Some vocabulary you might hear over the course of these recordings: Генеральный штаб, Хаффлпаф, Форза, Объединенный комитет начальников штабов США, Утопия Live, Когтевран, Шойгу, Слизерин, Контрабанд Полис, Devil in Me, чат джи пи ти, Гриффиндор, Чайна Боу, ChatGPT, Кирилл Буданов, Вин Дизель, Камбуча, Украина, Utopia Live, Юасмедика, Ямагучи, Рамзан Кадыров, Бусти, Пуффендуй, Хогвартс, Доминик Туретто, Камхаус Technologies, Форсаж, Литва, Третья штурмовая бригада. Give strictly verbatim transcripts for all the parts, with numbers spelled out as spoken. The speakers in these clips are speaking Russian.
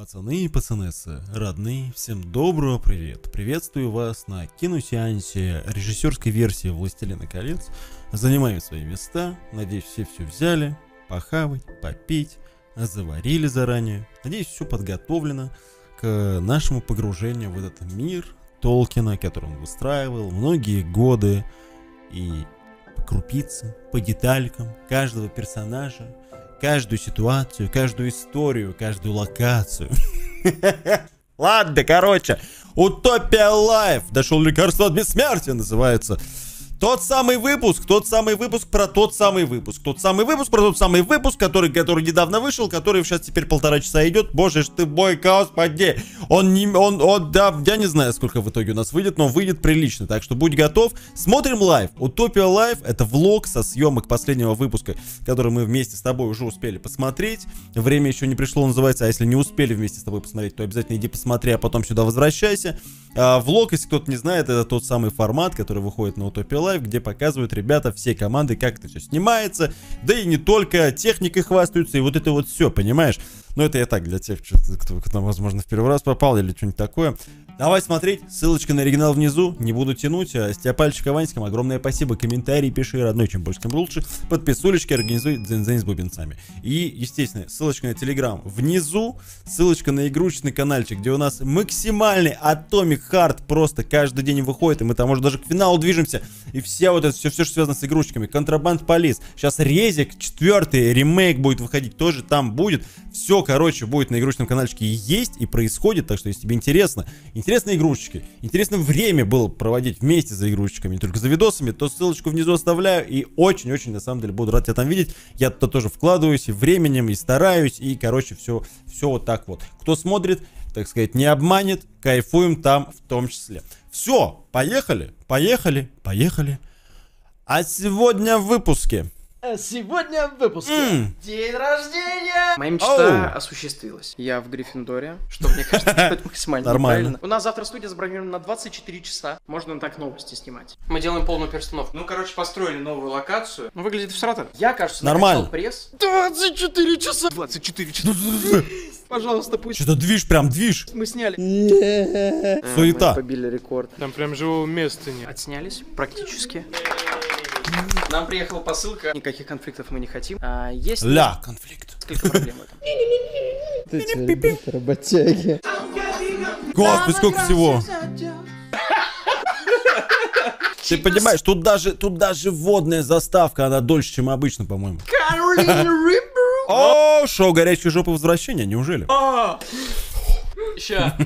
Пацаны и пацанессы, родные, всем доброго привет! Приветствую вас на киносеансе режиссерской версии «Властелина колец». Занимаем свои места, надеюсь, все все взяли, похавать, попить, заварили заранее. Надеюсь, все подготовлено к нашему погружению в этот мир Толкина, который он выстраивал многие годы, и по крупицам, по деталькам каждого персонажа, каждую ситуацию, каждую историю, каждую локацию. Ладно, короче. Утопия Live. Дошел лекарство от бессмертия, называется. Тот самый выпуск, тот самый выпуск про тот самый выпуск. Тот самый выпуск про тот самый выпуск, который, который недавно вышел, который сейчас теперь полтора часа идет. Боже ж ты мой, господи. Он не... Он, он, да, я не знаю, сколько в итоге у нас выйдет, но выйдет прилично. Так что будь готов. Смотрим лайв. Утопия лайв — это влог со съемок последнего выпуска, который мы вместе с тобой уже успели посмотреть. Время еще не пришло, называется. А если не успели вместе с тобой посмотреть, то обязательно иди посмотри, а потом сюда возвращайся. А влог, если кто-то не знает, это тот самый формат, который выходит на Утопия Live, где показывают ребята всей команды, как это все снимается, да и не только, техникой хвастаются, и вот это вот все, понимаешь? Ну это я так, для тех, кто к нам, возможно, в первый раз попал или что-нибудь такое. Давай смотреть, ссылочка на оригинал внизу, не буду тянуть, а Степальчик Аванским огромное спасибо, комментарии пиши, родной, чем больше, тем лучше, подписулечки, организуй дзен-дзен с бубенцами. И, естественно, ссылочка на Телеграм внизу, ссылочка на игрушечный каналчик, где у нас максимальный Atomic Heart просто каждый день выходит, и мы там уже даже к финалу движемся, и все вот это, все, все что связано с игрушечками, Контрабанд Полис, сейчас Резик, четвертый ремейк будет выходить, тоже там будет, все, короче, будет на игрушечном каналчике и есть, и происходит, так что, если тебе интересно, интересные игрушечки, интересно время было проводить вместе за игрушечками, не только за видосами, то ссылочку внизу оставляю, и очень-очень, на самом деле, буду рад тебя там видеть, я туда тоже вкладываюсь и временем, и стараюсь, и, короче, все, все вот так вот. Кто смотрит, так сказать, не обманет, кайфуем там в том числе. Все, поехали, поехали, поехали. А сегодня в выпуске... Сегодня в выпуске mm. день рождения. Моя мечта oh. осуществилась. Я в Гриффиндоре, что, мне кажется, это максимально нормально. У нас завтра студия забронирована на двадцать четыре часа. Можно так новости снимать. Мы делаем полную перестановку. Ну, короче, построили новую локацию. Ну, выглядит всрато. Я, кажется, нормально. Пресс. двадцать четыре часа. двадцать четыре часа. Пожалуйста, пусть. Что-то движ, прям движ. Мы сняли. Суета. Побили рекорд. Там прям живого места нет. Отснялись практически. Нам приехала посылка. Никаких конфликтов мы не хотим. А есть... Ля, конфликт. Сколько проблем в этом? Работяги. Господи, сколько всего. Ты понимаешь, тут даже, тут даже водная заставка, она дольше, чем обычно, по-моему. Каролина Рипер. О, шоу «Горячая жопа возвращения», неужели? Ща.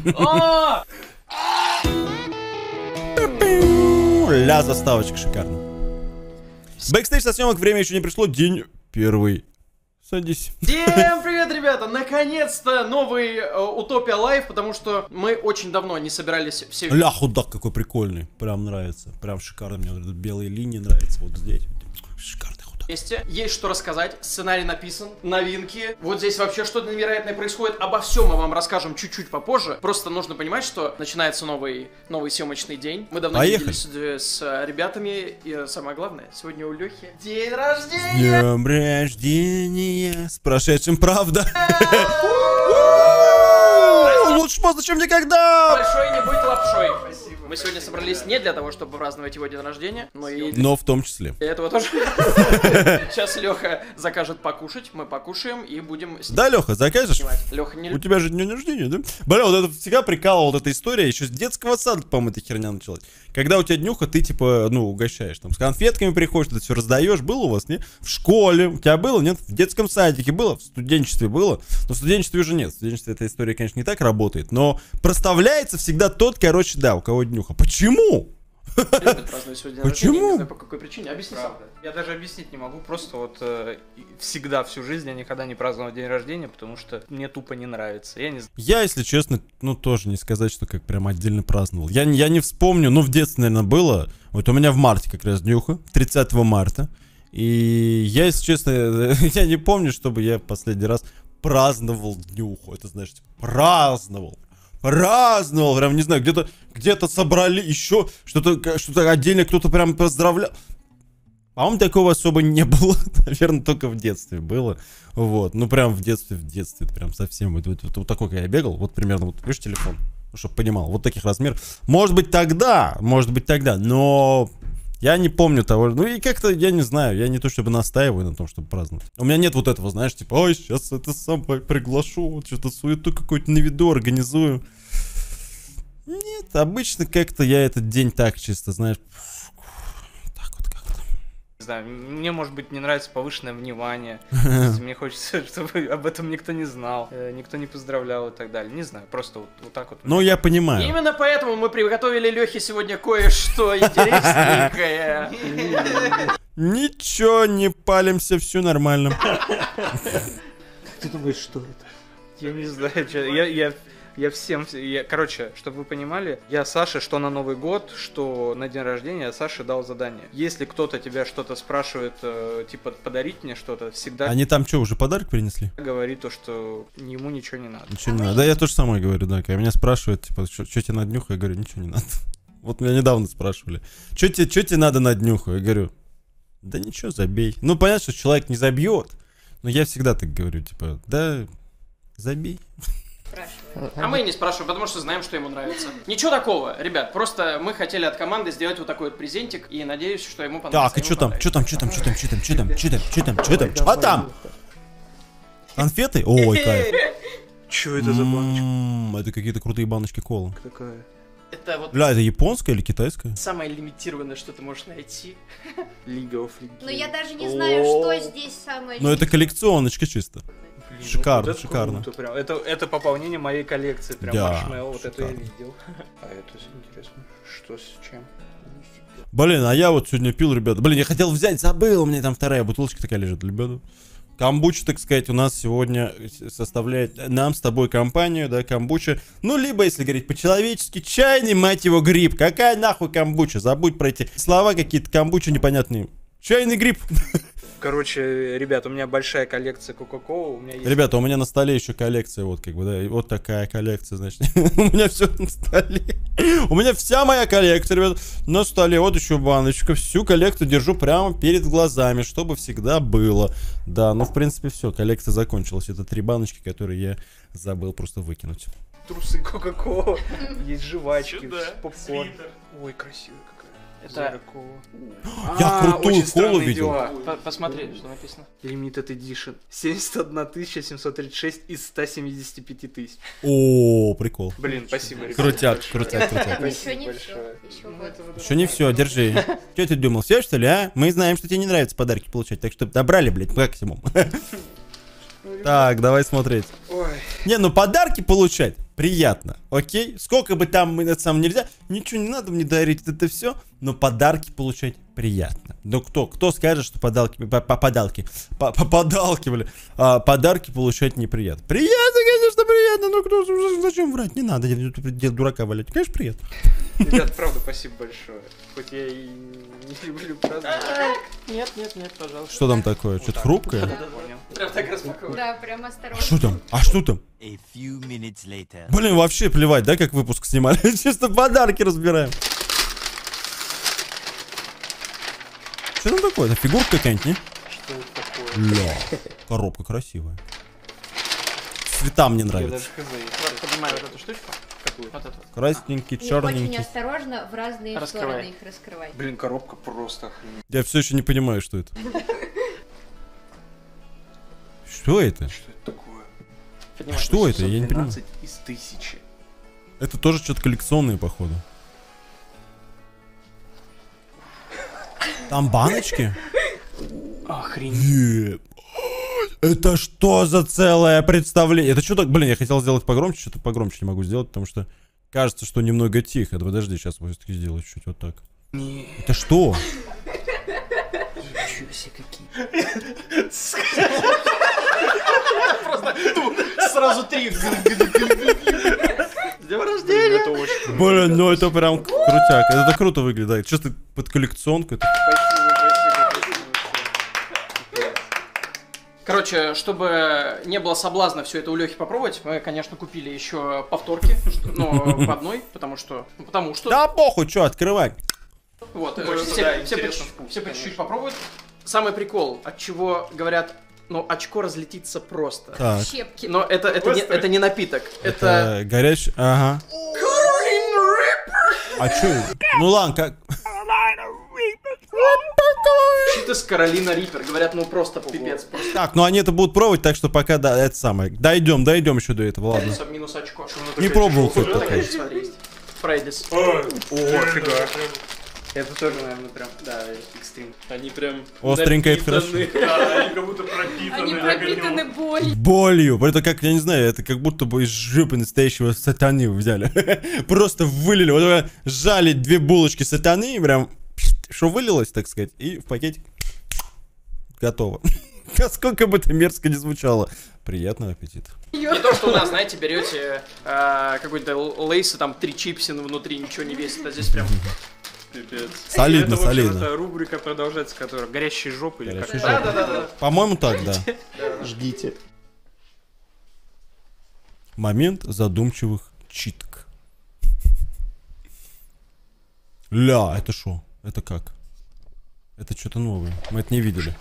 Ля, заставочка шикарная. Бэкстейдж со съемок, время еще не пришло, день первый. Садись. Всем привет, ребята! Наконец-то новый Утопия Лайв, потому что мы очень давно не собирались все... Ля, худак какой прикольный, прям нравится, прям шикарно, мне вот белые линии нравятся, вот здесь, шикарный худак. Есть что рассказать, сценарий написан, новинки, вот здесь вообще что-то невероятное происходит, обо всем мы вам расскажем чуть-чуть попозже, просто нужно понимать, что начинается новый, новый съемочный день, мы давно Поехали. виделись с ребятами, и самое главное, сегодня у Лехи день рождения! С днем рождения! С прошедшим, правда. Лучше поздно, чем никогда. Большой не будь лапшой. Спасибо. Мы сегодня собрались не для того, чтобы праздновать его день рождения, но и... Но в том числе. И этого тоже. Сейчас Леха закажет покушать, мы покушаем и будем... Да, Леха, закажешь? Леха, не... У тебя же день рождения, да? Бля, вот это всегда прикалывала вот эта история, еще с детского сада, по-моему, эта херня началась. Когда у тебя днюха, ты типа, ну, угощаешь, там, с конфетками приходишь, ты все раздаешь. Было у вас, нет? В школе у тебя было, нет? В детском садике было, в студенчестве было. Но в студенчестве уже нет. В студенчестве эта история, конечно, не так работает. Но проставляется всегда тот, короче, да, у кого днюха. Почему? Почему? Не знаю, по какой причине. Объясни сам. Я даже объяснить не могу. Просто вот э, всегда, всю жизнь я никогда не праздновал день рождения, потому что мне тупо не нравится. Я, не... я если честно, ну тоже не сказать, что как прям отдельно праздновал. Я, я не вспомню, ну в детстве, наверное, было. Вот у меня в марте как раз днюха, тридцатого марта. И я, если честно, я не помню, чтобы я в последний раз... праздновал днюху, это значит праздновал, праздновал, прям не знаю, где-то где-то собрали еще что-то, что-то отдельно кто-то прям поздравлял. По-моему, такого особо не было. Наверное, только в детстве было. Вот, ну прям в детстве, в детстве. Прям совсем. Вот, вот, вот, вот такой, когда я бегал. Вот примерно, вот, видишь, телефон. Чтобы понимал, вот таких размеров. Может быть тогда, может быть тогда. Но я не помню того. Ну и как-то, я не знаю. Я не то чтобы настаиваю на том, чтобы праздновать. У меня нет вот этого, знаешь, типа, ой, сейчас это сам приглашу. Вот что-то суету какую-то наведу, организую. Нет, обычно как-то я этот день так чисто, знаешь... Не знаю, мне, может быть, не нравится повышенное внимание. Мне хочется, чтобы об этом никто не знал, никто не поздравлял и так далее. Не знаю, просто вот, вот так вот. Ну, я понимаю. И именно поэтому мы приготовили Лехе сегодня кое-что интересненькое. Ничего, не палимся, все нормально. Ты думаешь, что это? Я не знаю, что... Я... Я всем, я, короче, чтобы вы понимали, я Саше, что на Новый год, что на день рождения, я Саше дал задание. Если кто-то тебя что-то спрашивает, э, типа, подарить мне что-то, всегда... Они там что, уже подарок принесли? Говорит то, что ему ничего не надо. Ничего не надо. Да, я тоже самое говорю, да. Когда меня спрашивают, типа, что тебе на днюху, я говорю, ничего не надо. Вот меня недавно спрашивали, что тебе, что тебе надо на днюху? Я говорю, да ничего, забей. Ну, понятно, что человек не забьет, но я всегда так говорю, типа, да, забей. А мы и не спрашиваем, потому что знаем, что ему нравится. Ничего такого, ребят, просто мы хотели от команды сделать вот такой вот презентик, и надеюсь, что ему понравится. Так, и что там, что там, что там, что там, что там, что там, что там, что там, что там, что там? Конфеты? Ой, кайф. Чё это за баночка? Это какие-то крутые баночки колы. Это вот... Бля, это японская или китайская? Самое лимитированное, что ты можешь найти. Лига оф Легенд. Но я даже не знаю, что здесь самое... Ну это коллекционочка чисто. Блин, шикарно, вот это шикарно. Круто, прям. Это, это пополнение моей коллекции, прям да, маршмеллоу, вот это я видел. А это интересно, что с чем? Блин, а я вот сегодня пил, ребята. Блин, я хотел взять, забыл, у меня там вторая бутылочка такая лежит, ребята. Камбуча, так сказать, у нас сегодня составляет нам с тобой компанию, да, камбуча. Ну, либо, если говорить по-человечески, чайный, мать его, гриб. Какая нахуй камбуча? Забудь про эти слова какие-то, камбуча непонятные. Чайный гриб. Короче, ребят, у меня большая коллекция Coca-Cola. У меня есть... Ребята, у меня на столе еще коллекция, вот как бы, да, и вот такая коллекция, значит. У меня все на столе. У меня вся моя коллекция, ребят, на столе. Вот еще баночка. Всю коллекцию держу прямо перед глазами, чтобы всегда было. Да, ну, в принципе, все, коллекция закончилась. Это три баночки, которые я забыл просто выкинуть. Трусы Coca-Cola, есть жвачки, попкорн. Ой, красиво. Это... Я крутую колу видел. Посмотри, что написано. Limited Edition. семьдесят одна тысяча семьсот тридцать шесть из ста семидесяти пяти тысяч. О, прикол. Блин, спасибо, ребята. Крутят, крутят, крутят. Еще не все. Еще не все, держи. Че ты думал, все что ли, а? Мы знаем, что тебе не нравится подарки получать, так что добрали, блядь, максимум. Так, давай смотреть. Не, ну подарки получать приятно, окей? Сколько бы там это сам нельзя, ничего не надо мне дарить, это все, но подарки получать приятно. Но кто, кто скажет, что подарки, по подарки, по подарки, блин, а, подарки получать неприятно? Приятно, конечно, приятно, но кто, зачем врать? Не надо, дурака валять, конечно, приятно. Ребят, правда, спасибо большое. Хоть я и не люблю праздновать. Нет, нет, нет, пожалуйста. Что там такое? Что-то хрупкое? Прям так распаковываю. Да, прям осторожно. А что там? А что там? Блин, вообще плевать, да, как выпуск снимали? Чисто подарки разбираем. Что там такое? Это фигурка какая-нибудь, не? Что это такое? Ля, коробка красивая. Цвета мне нравятся. Поднимаю вот эту штучку. Вот красненький, черненький. Очень осторожно в разные раскрывай. Стороны их раскрывай. Блин, коробка просто охренеть. Я все еще не понимаю, что это. Что это? Что это такое? Понимаю, что это? Я не понимаю. Из тысячи. Это тоже что-то коллекционное, походу. Там баночки? Охренеть. Это что за целое представление? Это что так? Блин, я хотел сделать погромче, что-то погромче не могу сделать, потому что кажется, что немного тихо. Да подожди, сейчас мы все-таки сделаем чуть вот так. Нет. Это что? Ничего себе, какие. Просто сразу три. С днем рождения. Блин, ну это прям крутяк. Это круто выглядит. Что ты под коллекционку? Короче, чтобы не было соблазна все это у Лехи попробовать, мы, конечно, купили еще повторки, но по одной, потому что... потому что... Да похуй, что, открывай. Вот, очень все, все, вкус, все по чуть-чуть попробуют. Самый прикол, от чего говорят, ну, очко разлетится просто. Так. Щепки. Но это, это, не, это не напиток. Это, это... горячий. Ага. Каролина Рипер! А чё? Ну ладно, как... Читас Каролина Рипер. Говорят, ну просто пипец. Просто. Так, ну они это будут пробовать, так что пока, да, это самое. Дойдем, дойдем еще до этого, ладно. Минус очко. Не пробовал кто-то. Прайдис. О, фига. Это тоже, наверное, прям, да, экстрим. Они прям остренько, это хорошо. Да, они как будто пропитаны. Они пропитаны болью. Болью. Это как, я не знаю, это как будто бы из жопы настоящего сатаны взяли. Просто вылили. Вот жали две булочки сатаны, прям, что вылилось, так сказать, и в пакетик. Готово. Сколько бы это мерзко не звучало. Приятного аппетита. Не то, что у нас, знаете, берете э, какой-то лейс, там три чипсина внутри, ничего не весит, а здесь прям... Пипец. Солидно, это, солидно. Это рубрика продолжается, которая горящие жопы. Горящие жопы. Да, да, да, да. По-моему, так, да. Ждите. Момент задумчивых читок. Ля, это шо? Это как? Это что-то новое. Мы это не видели.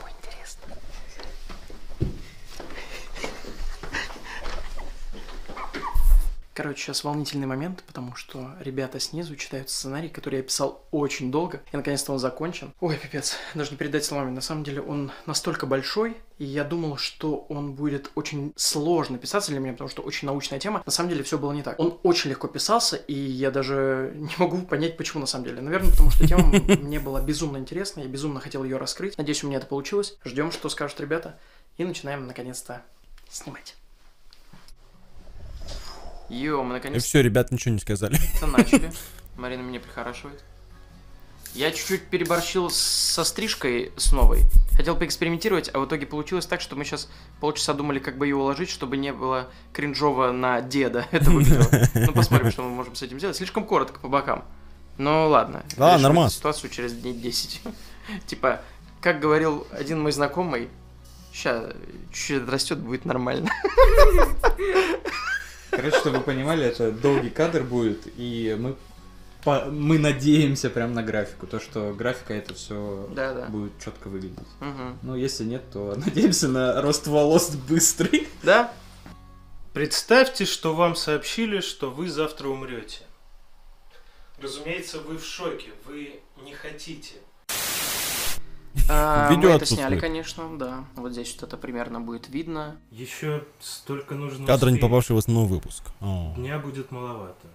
Короче, сейчас волнительный момент, потому что ребята снизу читают сценарий, который я писал очень долго, и наконец-то он закончен. Ой, пипец, даже не передать словами. На самом деле он настолько большой, и я думал, что он будет очень сложно писаться для меня, потому что очень научная тема. На самом деле все было не так. Он очень легко писался, и я даже не могу понять, почему на самом деле. Наверное, потому что тема мне была безумно интересна, я безумно хотел ее раскрыть. Надеюсь, у меня это получилось. Ждем, что скажут ребята, и начинаем наконец-то снимать. Йо, мы наконец-то... И все, ребят, ничего не сказали. Начали. Марина меня прихорашивает. Я чуть-чуть переборщил со стрижкой с новой. Хотел поэкспериментировать, а в итоге получилось так, что мы сейчас полчаса думали, как бы ее уложить, чтобы не было кринжово на деда. Это выглядело. Ну, посмотрим, что мы можем с этим сделать. Слишком коротко по бокам. Ну, ладно. Да, нормально. Ситуацию через дней десять. Типа, как говорил один мой знакомый, сейчас чуть-чуть растет, будет нормально. Короче, чтобы вы понимали, это долгий кадр будет, и мы, по, мы надеемся прям на графику, то, что графика это все да, да. будет четко выглядеть. Угу. Ну, если нет, то надеемся на рост волос быстрый. Да. Представьте, что вам сообщили, что вы завтра умрете. Разумеется, вы в шоке, вы не хотите. А, мы это сняли, конечно, да. Вот здесь что-то примерно будет видно. Еще столько нужно. Кадры, не попавшие в основной выпуск. О. Дня будет маловато.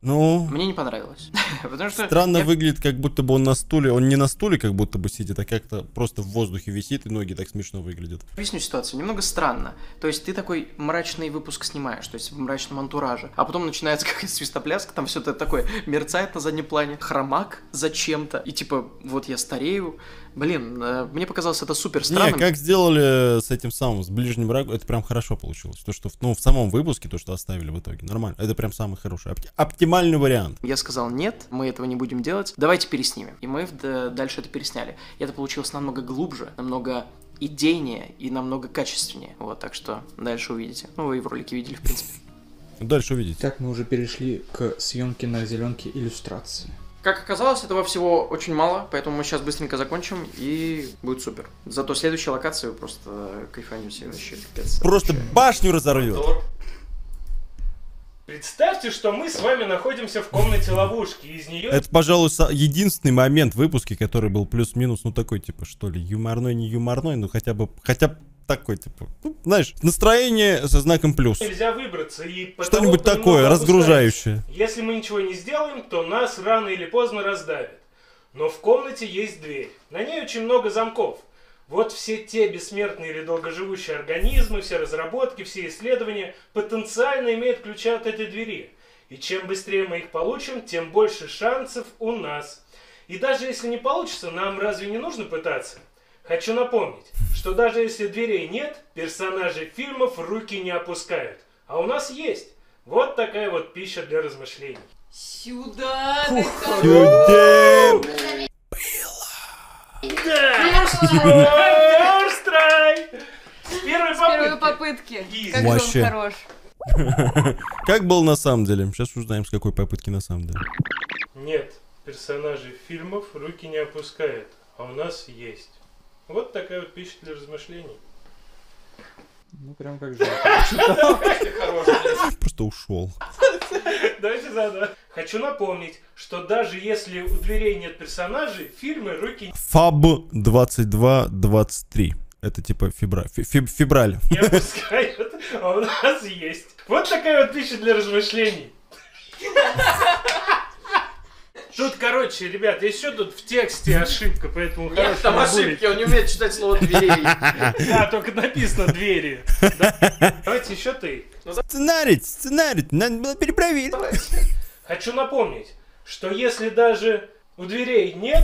Ну. Мне не понравилось. Потому что странно я... выглядит, как будто бы он на стуле. Он не на стуле, как будто бы сидит, а как-то просто в воздухе висит, и ноги так смешно выглядят. Объясню ситуацию. Немного странно. То есть ты такой мрачный выпуск снимаешь, то есть в мрачном антураже. А потом начинается какая-то свистопляска, там все это такое мерцает на заднем плане. Хромак зачем-то. И типа, вот я старею. Блин, мне показалось это супер странным. Не, как сделали с этим самым, с ближним врагом, это прям хорошо получилось. То, что ну, в самом выпуске, то, что оставили в итоге, нормально. Это прям самый хороший, оптимальный вариант. Я сказал, нет, мы этого не будем делать, давайте переснимем. И мы дальше это пересняли. И это получилось намного глубже, намного идейнее и намного качественнее. Вот, так что дальше увидите. Ну, вы и в ролике видели, в принципе. Дальше увидите. Так, мы уже перешли к съемке на зеленке иллюстрации. Как оказалось, этого всего очень мало, поэтому мы сейчас быстренько закончим, и будет супер. Зато следующая локация просто кайфанемся вообще. Пипец, просто вообще. Башню разорвет. Представьте, что мы с вами находимся в комнате ловушки, из нее... Это, пожалуй, единственный момент в выпуске, который был плюс-минус, ну такой, типа, что ли, юморной, не юморной, ну хотя бы, хотя бы такой, типа, ну, знаешь, настроение со знаком плюс. Нельзя выбраться и... Что-нибудь такое, разгружающее. Если мы ничего не сделаем, то нас рано или поздно раздавят. Но в комнате есть дверь, на ней очень много замков. Вот все те бессмертные или долгоживущие организмы, все разработки, все исследования потенциально имеют ключи от этой двери. И чем быстрее мы их получим, тем больше шансов у нас. И даже если не получится, нам разве не нужно пытаться? Хочу напомнить, что даже если дверей нет, персонажи фильмов руки не опускают. А у нас есть. Вот такая вот пища для размышлений. Сюда! Сюда! Да! С первой попытки. С первой попытки. Как Вообще. Был хорош. Как был на самом деле? Сейчас узнаем, с какой попытки на самом деле. Нет. персонажей фильмов руки не опускает, а у нас есть. Вот такая вот пища для размышлений. Ну прям как же. Просто ушел. Давайте заново. Хочу напомнить, что даже если у дверей нет персонажей, фильмы руки... Фаб двадцать два двадцать три. Это типа фибра... Фиб... фибраль. Не опускают, а у нас есть. Вот такая вот пища для размышлений. Тут, короче, ребят, еще тут в тексте ошибка, поэтому... Нет, там ошибки, он не умеет читать слово «дверей». Да, только написано «двери». Давайте еще ты. Сценарий, сценарий, надо было перепроверить. Хочу напомнить, что если даже у дверей нет...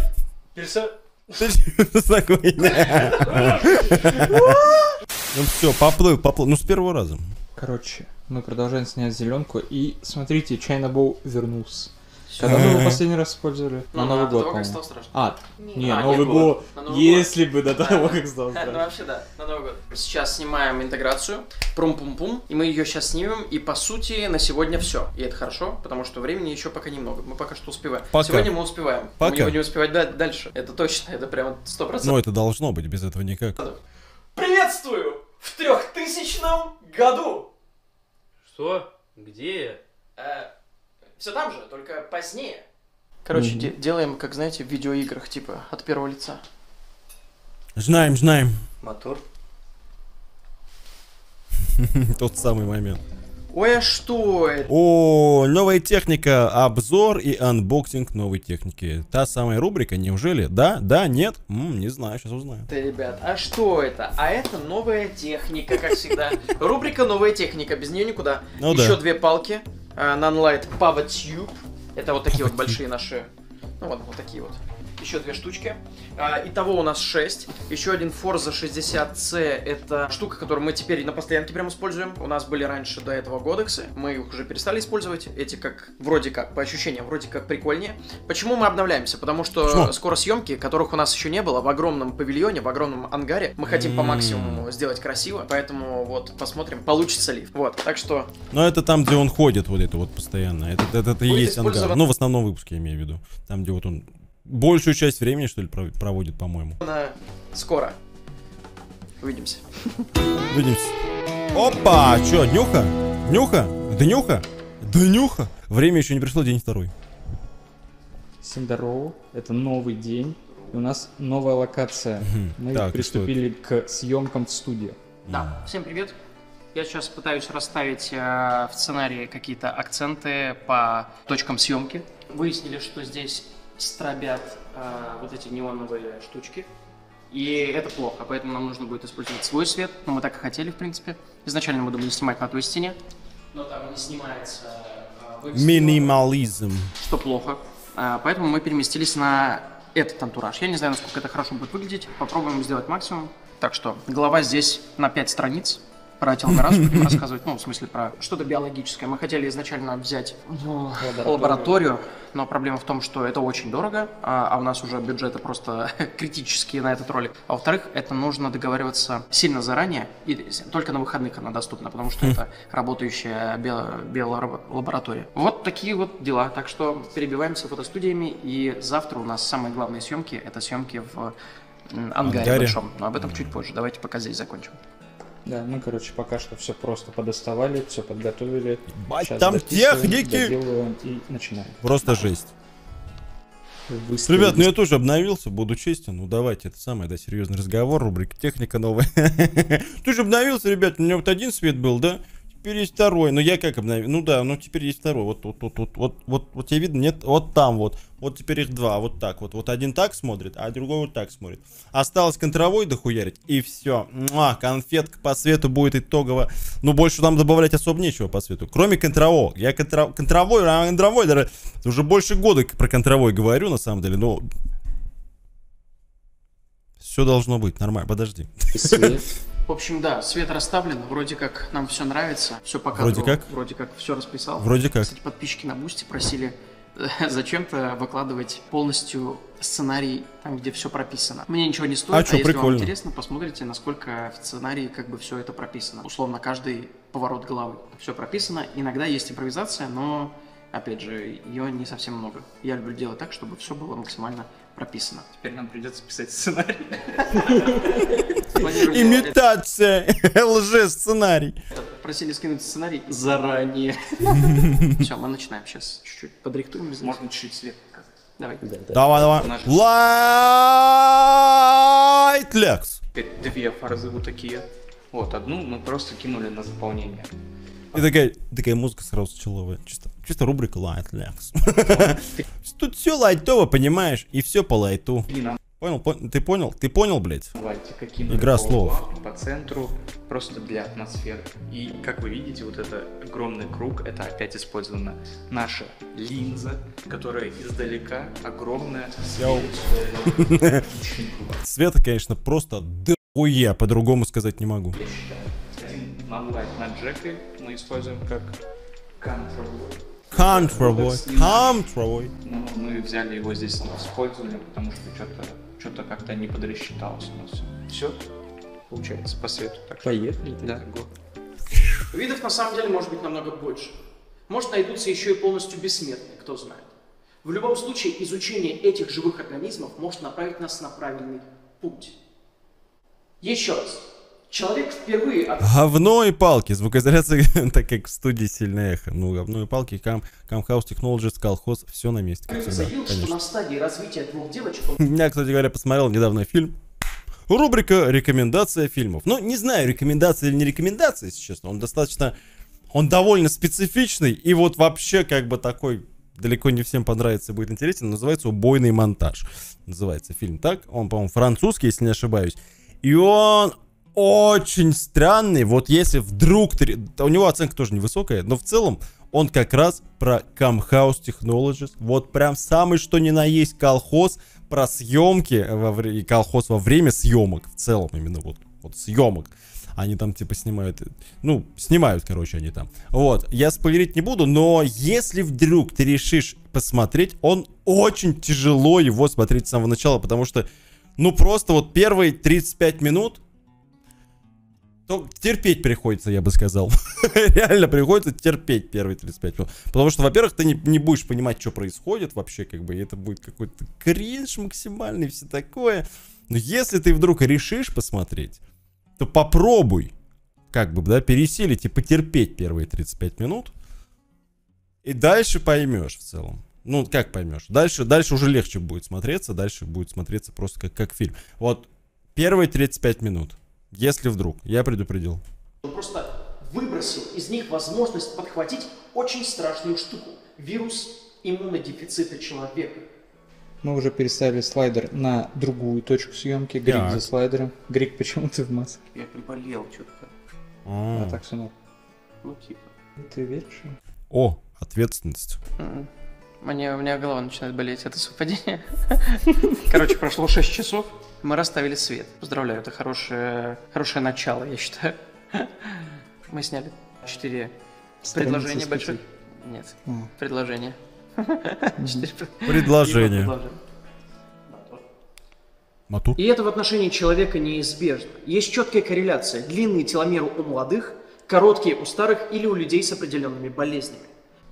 Ну все, поплыл, поплыл, ну с первого раза. Короче, мы продолжаем снять зеленку, и смотрите, Чайна Боу вернулся. Когда мы его последний раз использовали? На Новый год, по-моему. А, не, Новый год. Если бы до того, как стал страшно. Ну вообще да, на Новый год. Сейчас снимаем интеграцию. Прум-пум-пум. И мы ее сейчас снимем. И по сути на сегодня все. И это хорошо, потому что времени еще пока немного. Мы пока что успеваем. Сегодня мы успеваем. Мы не будем успевать дальше. Это точно, это прям сто процентов. Ну это должно быть, без этого никак. Приветствую в трехтысячном году. Что? Где я? Все там же, только позднее. Короче, mm-hmm. де делаем, как знаете, в видеоиграх, типа, от первого лица. Знаем, знаем. Мотор. Тот самый момент. Ой, а что это? О, новая техника. Обзор и анбоксинг новой техники. Та самая рубрика, неужели? Да, да, нет? М-м, не знаю, сейчас узнаю. Ты, ребят, а что это? А это новая техника, как всегда. Рубрика «Новая техника», без нее никуда. Еще две палки. Nanlite Power Tube. Это вот такие вот большие наши. Ну вот, вот такие вот. Еще две штучки. Итого у нас шесть. Еще один Форза шестьдесят си. Это штука, которую мы теперь на постоянке прям используем. У нас были раньше до этого кодексы. Мы их уже перестали использовать. Эти как, вроде как, по ощущениям, вроде как прикольнее. Почему мы обновляемся? Потому что Почему? скоро съемки, которых у нас еще не было, в огромном павильоне, в огромном ангаре. Мы хотим М -м -м. по максимуму сделать красиво. Поэтому вот посмотрим, получится ли. Вот, так что... Но это там, где он ходит, вот это вот постоянно. Это, это, это и есть использован... ангар. Ну, в основном выпуске, я имею в виду. Там, где вот он... Большую часть времени, что ли, проводит, по-моему. Скоро. Увидимся. Увидимся. Опа! Чё, нюха? Нюха? Да нюха? Да нюха? Время еще не пришло, день второй. Всем здорово. Это новый день. И у нас новая локация. Мы так, приступили к съемкам в студии. Да, всем привет. Я сейчас пытаюсь расставить э, в сценарии какие-то акценты по точкам съемки. Выяснили, что здесь... стробят э, вот эти неоновые штучки, и это плохо, поэтому нам нужно будет использовать свой свет, но мы так и хотели, в принципе. Изначально мы думали снимать на той стене, но там не снимается э, минимализм, что плохо, э, поэтому мы переместились на этот антураж. Я не знаю, насколько это хорошо будет выглядеть, попробуем сделать максимум. Так что глава здесь на пять страниц. Про теломераз будем рассказывать, ну, в смысле, про что-то биологическое. Мы хотели изначально взять ну, лабораторию. лабораторию, но проблема в том, что это очень дорого, а, а у нас уже бюджеты просто критические на этот ролик. А во-вторых, это нужно договариваться сильно заранее, и только на выходных она доступна, потому что это работающая биолаборатория. Вот такие вот дела. Так что перебиваемся фотостудиями, и завтра у нас самые главные съемки – это съемки в ангаре, ангаре. большом. Но об этом чуть позже. Давайте пока здесь закончим. Да, мы, короче, пока что все просто подоставали, все подготовили. Бать, там техники! И начинаем. Просто жесть. Выставили. Ребят, ну я тоже обновился, буду честен. Ну давайте, это самое, да, серьезный разговор, рубрика «Техника новая». Тоже обновился, ребят, у меня вот один свет был, да? Теперь есть второй, но я как обновил? Ну да, ну теперь есть второй, вот вот вот вот вот вот вот тебе видно, нет, вот там вот, вот теперь их два, вот так вот, вот один так смотрит, а другой вот так смотрит. Осталось контровой дохуярить и все, а конфетка по свету будет итогово, ну больше там добавлять особо нечего по свету, кроме контрового. Я контро... контровой, а контровой даже уже больше года про контровой говорю на самом деле, но все должно быть нормально, подожди. В общем, да, свет расставлен, вроде как нам все нравится, все по кадру, вроде как, вроде как все расписал. Вроде как. Кстати, подписчики на Бусти просили зачем-то выкладывать полностью сценарий там, где все прописано. Мне ничего не стоит, а, а что, если прикольно. Вам интересно, посмотрите, насколько в сценарии как бы все это прописано. Условно, каждый поворот головы, все прописано, иногда есть импровизация, но... Опять же, ее не совсем много. Я люблю делать так, чтобы все было максимально прописано. Теперь нам придется писать сценарий. Имитация, лже-сценарий. Просили скинуть сценарий заранее. Все, мы начинаем сейчас. Чуть-чуть подрихтуем. Можно чуть-чуть свет показать. Давай. Давай, давай. Лайтлекс. Две фразы вот такие. Вот, одну мы просто кинули на заполнение. И такая, такая музыка сразу человая. Чисто, чисто рубрика лайтлекс. Тут все лайтово, понимаешь? И все по лайту. Понял, понял, ты понял? Ты понял, блядь? Игра слов. По центру, просто для атмосферы. И, как вы видите, вот это огромный круг, это опять использована наша линза, которая издалека огромная. Света, конечно, просто дохуя, по-другому сказать не могу. Я считаю, один манлайт на джеке мы используем как контроль. Контровой, контровой. Ну, мы взяли его здесь, использовали, потому что что-то что-то как-то не подрасчиталось у нас. Все получается по свету. Так поехали, да. Видов на самом деле может быть намного больше. Может найдутся еще и полностью бессмертные, кто знает. В любом случае изучение этих живых организмов может направить нас на правильный путь. Еще раз. Человек впервые... От... Говно и палки. Звукоизоляция, так как в студии сильное эхо. Ну, говно и палки, кам, камхаус, технологис, колхоз, все на месте. Как всегда, что на стадии развития двух девочек... Я, кстати говоря, посмотрел недавно фильм. Рубрика «Рекомендация фильмов». Ну, не знаю, рекомендация или не рекомендация, если честно. Он достаточно... Он довольно специфичный. И вот вообще, как бы, такой... Далеко не всем понравится, будет интересен. Называется «Убойный монтаж». Называется фильм так. Он, по-моему, французский, если не ошибаюсь. И он... Очень странный, вот если вдруг... У него оценка тоже невысокая, но в целом он как раз про Камхаус Technologies. Вот прям самый что ни на есть колхоз, про съемки, во вре... колхоз во время съемок в целом, именно вот, вот съемок. Они там типа снимают, ну, снимают, короче, они там. Вот, я спойлерить не буду, но если вдруг ты решишь посмотреть, он очень тяжело его смотреть с самого начала, потому что, ну, просто вот первые тридцать пять минут... То терпеть приходится, я бы сказал. Реально приходится терпеть первые тридцать пять минут. Потому что, во-первых, ты не, не будешь понимать, что происходит вообще, как бы. Это будет какой-то кринж максимальный, все такое. Но если ты вдруг решишь посмотреть, то попробуй, как бы, да, пересилить и потерпеть первые тридцать пять минут. И дальше поймешь в целом. Ну, как поймешь? Дальше, дальше уже легче будет смотреться. Дальше будет смотреться просто как, как фильм. Вот первые тридцать пять минут. Если вдруг, я предупредил. Он просто выбросил из них возможность подхватить очень страшную штуку. Вирус иммунодефицита человека. Мы уже переставили слайдер на другую точку съемки. Грик так. За слайдером. Грик, почему ты в маске? Я приболел что-то. А, -а, -а. а так сынок. Ну типа. Ты веришь? О, ответственность. Mm -mm. Мне, у меня голова начинает болеть. Это совпадение. Короче, прошло шесть часов. Мы расставили свет. Поздравляю, это хорошее, хорошее начало, я считаю. Мы сняли четыре предложения больших. Нет, предложения. Предложения. Мотор. И это в отношении человека неизбежно. Есть четкая корреляция. Длинные теломеры у молодых, короткие у старых или у людей с определенными болезнями.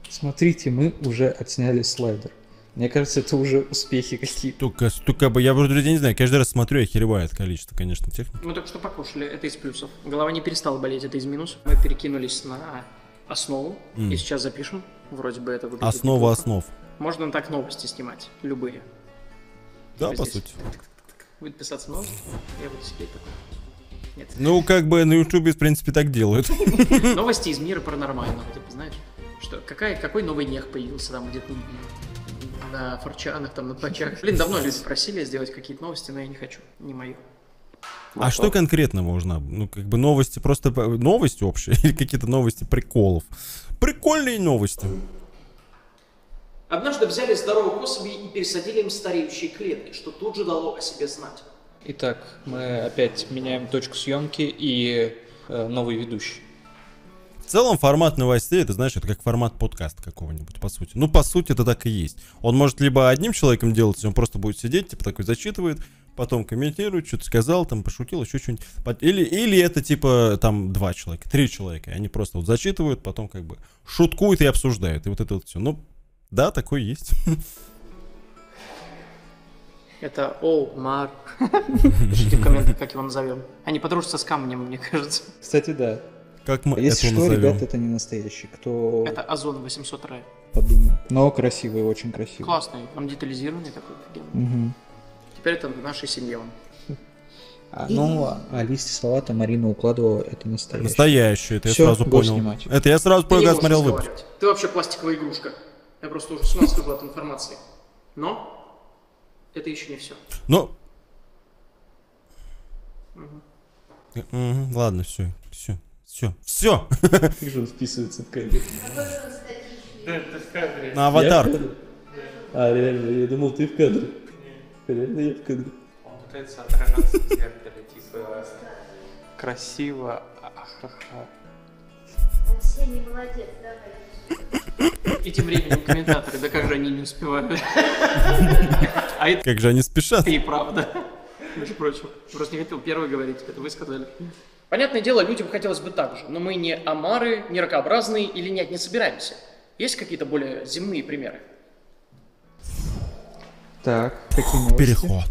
Смотрите, мы уже отсняли слайдер. Мне кажется, это уже успехи какие-то. Только, только бы, я вроде не знаю, каждый раз смотрю, я хереваю от количества, конечно, техники. Мы только что покушали, это из плюсов. Голова не перестала болеть, это из минусов. Мы перекинулись на основу, mm. и сейчас запишем. Вроде бы это выглядит Основа неплохо. Основ. Можно так новости снимать, любые. Да, типа по здесь. Сути. Будет писаться новости, я буду сидеть такой. Нет. Ну, как бы на ютубе, в принципе, так делают. Новости из мира паранормального, типа, знаешь, что какой новый нех появился там где-то... На форчанах, там, на плачах. Блин, давно люди просили сделать какие-то новости, но я не хочу. Не мое. Вот. А что конкретно можно? Ну, как бы новости, просто новости общие или какие-то новости приколов? Прикольные новости. Однажды взяли здоровых особей и пересадили им стареющие клетки, что тут же дало о себе знать. Итак, мы опять меняем точку съемки и э, новый ведущий. В целом формат новостей, это, знаешь, это как формат подкаста какого-нибудь, по сути. Ну, по сути, это так и есть. Он может либо одним человеком делать, он просто будет сидеть, типа такой зачитывает, потом комментирует, что-то сказал, там, пошутил, еще что-нибудь. Или, или это, типа, там, два человека, три человека. Они просто вот зачитывают, потом как бы шуткуют и обсуждают. И вот это вот все. Ну, Да, такой есть. Это Оумар. Пишите в комментах, как его назовем. Они подружатся с камнем, мне кажется. Кстати, да. Как мы Если что, назовем? Ребята, это не настоящий. Кто... Это Озон восемьсот эр. Подумал. Но красивый, очень красивый. Классный, он детализированный такой. Угу. Теперь это нашей семье он. А, ну, а лист салата Марина укладывала, это настоящий. Настоящий, это Все, я сразу понял. Снимать. Это я сразу понял, когда смотрел выпуск. Ты вообще пластиковая игрушка. Я просто уже с ума сходил от информации. Но... Это еще не все. Ну. Угу. Угу, ладно, все, все, все, все. Как же он вписывается в кадре? Да, ты в кадре. На аватар. Я в кадре? Да. А, реально, я думал, ты в кадре. Нет. Реально, я в кадре. Он пытается отражаться в зеркале, типа, красиво, ахаха. Он все не молодец, давай. И тем временем комментаторы, да как же они не успевают. А это... Как же они спешат. И правда, между прочим. Просто не хотел первый говорить, это вы сказали. Понятное дело, людям хотелось бы так же, но мы не омары, не ракообразные и линять не собираемся. Есть какие-то более земные примеры? Так, какие новости? Переход.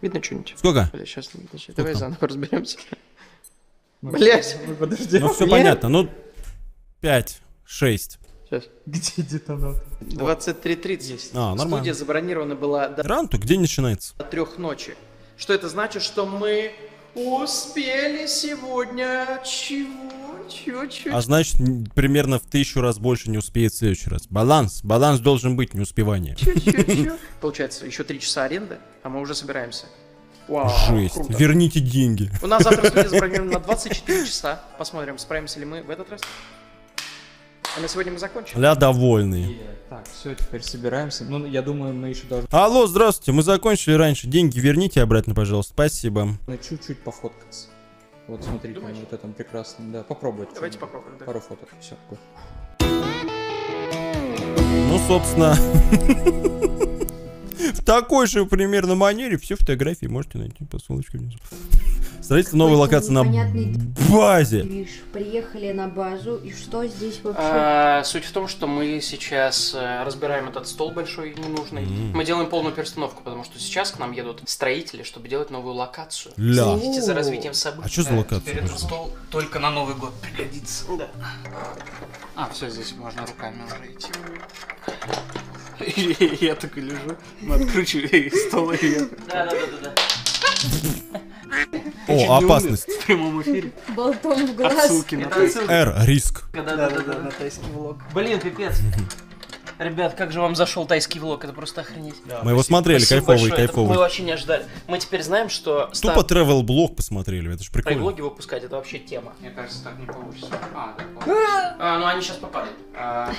Видно что-нибудь? Сколько? Бля, сейчас не видно. Сколько? Давай заново разберемся. Блять, подожди. Ну все понятно, ну пять, шесть. Сейчас. Где детонатор? двадцать три тридцать. А, нормально. Студия забронирована была до... Ранту где начинается? До трех ночи. Что это значит, что мы успели сегодня... Чего? Чего? Чего? А значит, примерно в тысячу раз больше не успеет в следующий раз. Баланс. Баланс должен быть, не успевание. Чего? Чего? Чего? Получается, еще три часа аренды, а мы уже собираемся. Вау, жесть. Круто. Верните деньги. У нас завтра студия забронирована на двадцать четыре часа. Посмотрим, справимся ли мы в этот раз. А на сегодня мы закончим? Ля довольный. Yeah. Так, все, теперь собираемся. Ну, я думаю, мы еще должны... Алло, здравствуйте, мы закончили раньше. Деньги верните обратно, пожалуйста, спасибо. Чуть-чуть пофоткаться. Вот, смотрите, мы вот этом прекрасном, да, попробуйте. Давайте попробуем, да. Пару фоток, все. Ну, собственно, в такой же примерно манере все фотографии можете найти по ссылочке внизу. Строительство новой локации на базе. Гриш, приехали на базу, и что здесь вообще? А, суть в том, что мы сейчас разбираем этот стол большой и ненужный. Mm. Мы делаем полную перестановку, потому что сейчас к нам едут строители, чтобы делать новую локацию. Ля. Следите за развитием событий. А что за локация? Теперь этот стол только на Новый год пригодится. Да. А, все, здесь можно руками пройти. Я такой лежу, мы откручиваем стол и я... Да-да-да-да. О, опасность. В прямом эфире. Болтом в глаз. Отсылки на тайский. Р, риск. Да-да-да, на тайский влог. Блин, пипец. Ребят, как же вам зашел тайский влог, это просто охренеть. Да, мы его смотрели, кайфовый, кайфовый. Мы вообще не ожидали. Мы теперь знаем, что... Стар... Тупо travel-блог посмотрели, это же прикольно. Тревел-блоги выпускать, это вообще тема. Мне кажется, так не получится. А, да, получится. А, ну они сейчас попадают. А...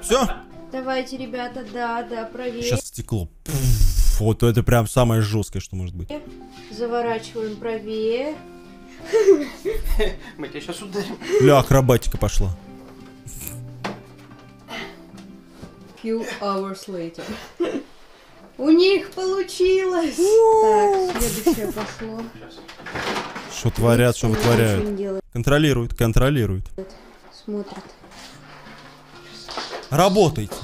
Все? Давайте, ребята, да-да, проверим. Сейчас стекло. Вот это прям самое жесткое, что может быть. Заворачиваем правее. Мы тебя сейчас ударим. Ля, акробатика пошла. Few hours later. У них получилось. Так, следующее пошло. Что творят, что вытворяют. Контролируют, контролируют. Смотрят. Работайте.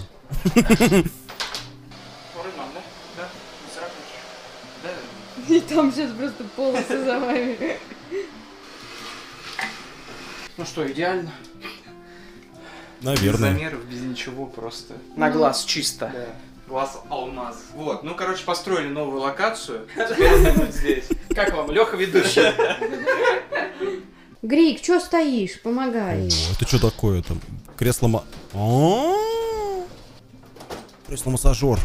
И там сейчас просто полосы за вами. Ну что, идеально? Наверное. Без замеров, без ничего, просто. На глаз чисто. Да. Глаз алмаз. Вот, ну короче, построили новую локацию. Теперь здесь. Как вам, Леха ведущий? Грик, что стоишь? Помогай. Это что такое там? Кресло... Кресло-массажер.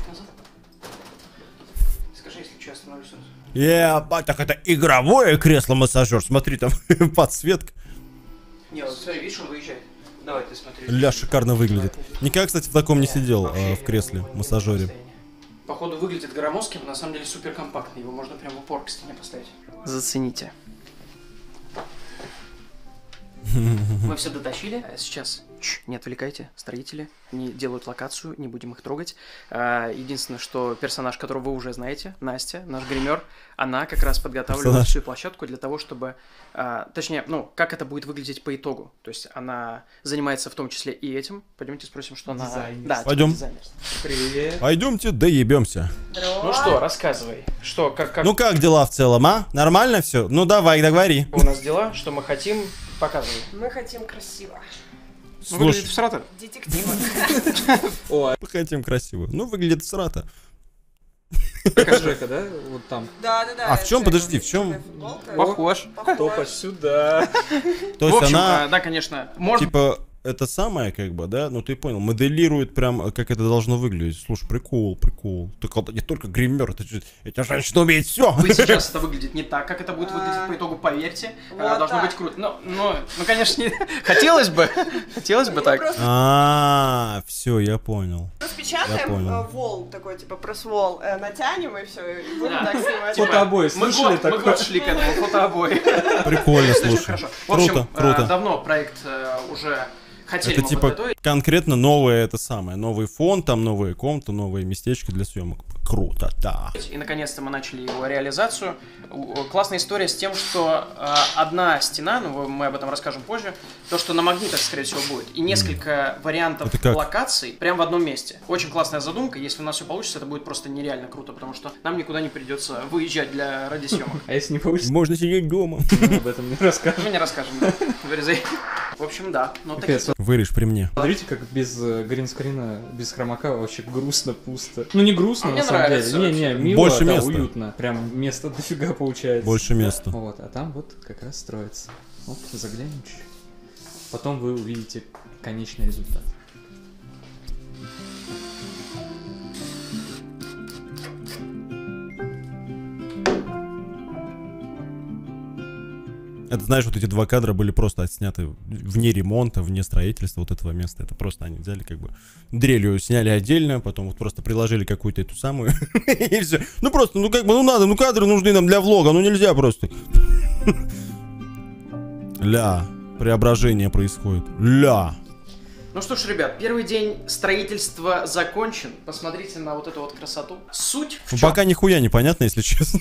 Скажи, если что, остановлюсь. Yeah, так это игровое кресло-массажер. Смотри, там подсветка. Не, вот все, видишь, он выезжает. Давай, ты смотри. Ля, шикарно выглядит. Никак, кстати, в таком не сидел, а, в кресле-массажере. Походу выглядит громоздким, но на самом деле супер компактный. Его можно прям в упор к стене поставить. Зацените. Мы все дотащили. Сейчас Ч, не отвлекайте, строители не делают локацию, не будем их трогать. Единственное, что персонаж, которого вы уже знаете, Настя, наш гример, она как раз подготавливает всю площадку для того, чтобы... Точнее, ну, как это будет выглядеть по итогу. То есть она занимается в том числе и этим. Пойдемте спросим, что она... Да, Пойдем. Привет. Пойдемте доебемся. Ну что, рассказывай. Что, как, как... Ну как дела в целом, а? Нормально все? Ну давай, договори. У нас дела, что мы хотим, показывай. Мы хотим красиво. Выглядит всрато. Детектива. Хотим красиво. Ну, выглядит всрато. Кожека, да? Вот там. Да, да, да. А в чем, подожди, в чем? Похож. Топа сюда. То есть она, да, конечно, может... Типа, это самое, как бы, да? Ну, ты понял, моделирует прям, как это должно выглядеть. Слушай, прикол, прикол. Не только гример, эта женщина умеет все. Сейчас это выглядит не так, как это будет выглядеть по итогу, поверьте. Должно быть круто. Ну, конечно, хотелось бы. Хотелось бы так. А, все, я понял. Распечатаем вол такой, типа, пресс-вол натянем и все. И будем так снимать. Фотообои, слышали такое? Мы год шли к этому, фотообои. Прикольно, слушай. Круто, круто. Давно проект уже... Хотели это типа подготовить. Конкретно новое, это самое, новый фон, там новые комнаты, новые местечки для съемок. Круто, да. И наконец-то мы начали его реализацию. Классная история с тем, что э, одна стена, ну мы об этом расскажем позже, то, что на магнитах, скорее всего, будет. И несколько mm. вариантов локаций прямо в одном месте. Очень классная задумка. Если у нас все получится, это будет просто нереально круто, потому что нам никуда не придется выезжать для ради съемок. А если не получится? Можно сидеть дома. Об этом не расскажем. Мы не расскажем, да. Вырезай. В общем, да. Вырежь при мне. Смотрите, как без гринскрина, без хромака вообще грустно, пусто. Ну не грустно, на самом деле. Не, не, мило, уютно. Прям места дофига получается. Больше места. Вот, а там вот как раз строится. Оп, заглянем чуть-чуть. Потом вы увидите конечный результат. Это, знаешь, вот эти два кадра были просто отсняты вне ремонта, вне строительства вот этого места. Это просто они взяли, как бы, дрелью сняли отдельно, потом вот просто приложили какую-то эту самую, и все. Ну просто, ну как бы, ну надо, ну кадры нужны нам для влога, ну нельзя просто. Ля, преображение происходит. Ля. Ну что ж, ребят, первый день строительства закончен. Посмотрите на вот эту вот красоту. Суть в чем? Пока нихуя непонятно, если честно.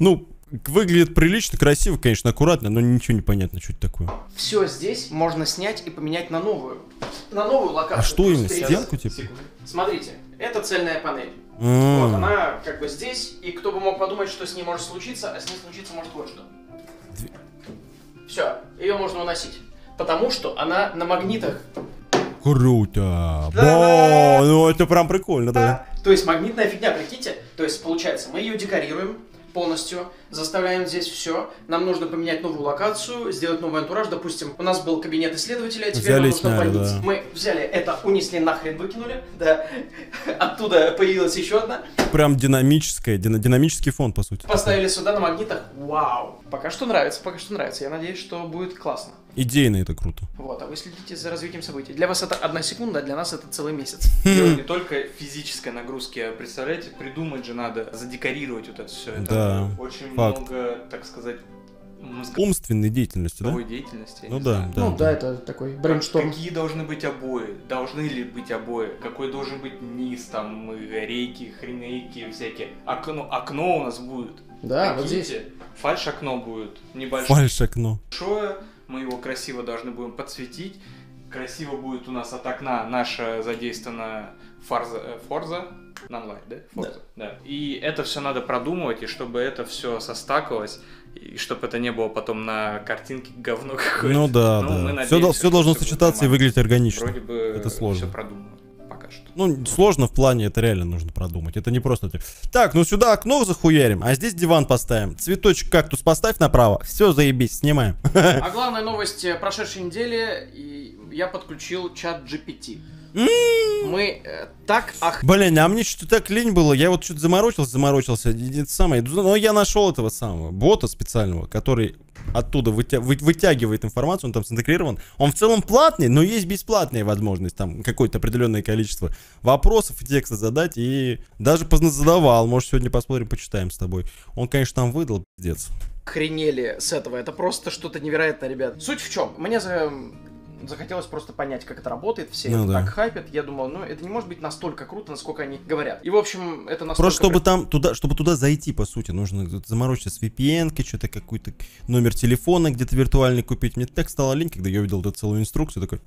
Ну... Выглядит прилично, красиво, конечно, аккуратно, но ничего не понятно, что это такое. Все здесь можно снять и поменять на новую. На новую локацию. А что именно? Стенку типа? Смотрите, это цельная панель. А-а-а. Вот она как бы здесь, и кто бы мог подумать, что с ней может случиться, а с ней случится может вот что. Две... Все, ее можно уносить, потому что она на магнитах. Круто! Да-да-да-да-да. Бо, ну это прям прикольно, да. да. То есть магнитная фигня, прикиньте. То есть получается, мы ее декорируем полностью, заставляем здесь все. Нам нужно поменять новую локацию, сделать новый антураж. Допустим, у нас был кабинет исследователя, теперь взяли, нам нужно сняли, больниц. Да. Мы взяли это, унесли нахрен, выкинули. Да. Оттуда появилась еще одна. Прям динамическая, дина динамический фон, по сути. Поставили сюда на магнитах. Вау! Пока что нравится, пока что нравится. Я надеюсь, что будет классно. Идейно это круто. Вот, а вы следите за развитием событий. Для вас это одна секунда, а для нас это целый месяц. Не только физической нагрузки, а представляете, придумать же надо, задекорировать вот это все. Это да. Очень факт. Много, так сказать, мозг... умственной деятельности, да? деятельности. Ну да, да. Ну да, это такой брейншторм. Какие должны быть обои? Должны ли быть обои? Какой должен быть низ, там, рейки, хренейки, всякие. Окно, окно у нас будет. Да, вот здесь. Фальш-окно будет. Небольшое. Фальш-окно. Большое. Мы его красиво должны будем подсветить. Красиво будет у нас от окна наша задействована форза, форза, нанлайт, да? Форза, да. да. И это все надо продумывать, и чтобы это все состакалось, и чтобы это не было потом на картинке говно какое-то. Ну да, ну, да. Надеемся, все, все должно сочетаться и выглядеть органично. Вроде бы это сложно. Все продумано. Ну, сложно в плане, это реально нужно продумать. Это не просто... Так, ну сюда окно захуярим, а здесь диван поставим. Цветочек кактус поставь направо. Все, заебись, снимаем. А главная новость прошедшей недели. Я подключил чат джи пи ти. Мы так... Блин, а мне что-то так лень было. Я вот что-то заморочился, заморочился. Но я нашел этого самого бота специального, который оттуда вытягивает информацию. Он там синтегрирован. Он в целом платный, но есть бесплатная возможность. Там какое-то определенное количество вопросов и текста задать. И даже позназадавал. Может, сегодня посмотрим, почитаем с тобой. Он, конечно, там выдал, пиздец. Охренели с этого. Это просто что-то невероятное, ребят. Суть в чем? Мне... захотелось просто понять, как это работает, все ну, это да. так хайпят. Я думал, ну это не может быть настолько круто, насколько они говорят. И в общем, это настолько... Просто чтобы там, туда, чтобы туда зайти, по сути, нужно заморочиться с ви пи эн-кой, что-то какой-то номер телефона где-то виртуальный купить. Мне так стало лень, когда я увидел эту целую инструкцию, такой...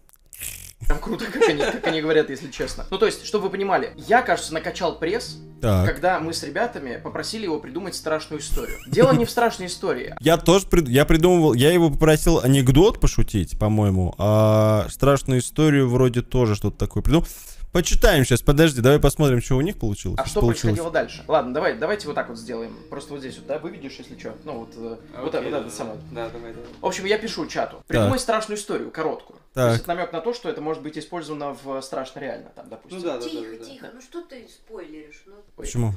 Там круто, как они, как они говорят, если честно. Ну, то есть, чтобы вы понимали, я, кажется, накачал пресс, так. когда мы с ребятами попросили его придумать страшную историю. Дело не в страшной истории. Я тоже прид... я придумывал, я его попросил анекдот пошутить, по-моему, а страшную историю вроде тоже что-то такое придумал. Почитаем сейчас, подожди, давай посмотрим, что у них получилось. А что получилось. происходило дальше? Ладно, давай, давайте вот так вот сделаем. Просто вот здесь вот, да, выведешь, если что. Ну вот, okay, вот это, да, вот это самое. Да, давай, давай. В общем, я пишу чату. Придумай страшную историю, короткую. Так. То есть это намек на то, что это может быть использовано в страшно реально, там, допустим. Ну, да, да, тихо, да, да, тихо, да. ну что ты спойлеришь? Ну... Почему?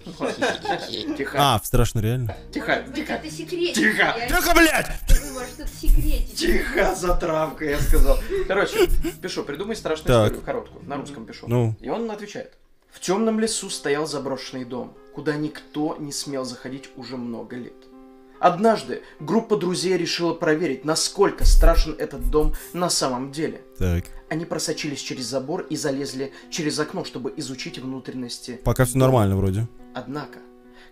Тихо. А, в страшно реально. Тихо, тихо, это секретик. Тихо, тихо, блядь! Может, это секретик. Тихо, затравка, я сказал. Короче, пишу, придумай страшную историю, короткую, на русском пишу. И он отвечает. В темном лесу стоял заброшенный дом, куда никто не смел заходить уже много лет. Однажды группа друзей решила проверить, насколько страшен этот дом на самом деле. Так. Они просочились через забор и залезли через окно, чтобы изучить внутренности. Пока все нормально вроде. Однако,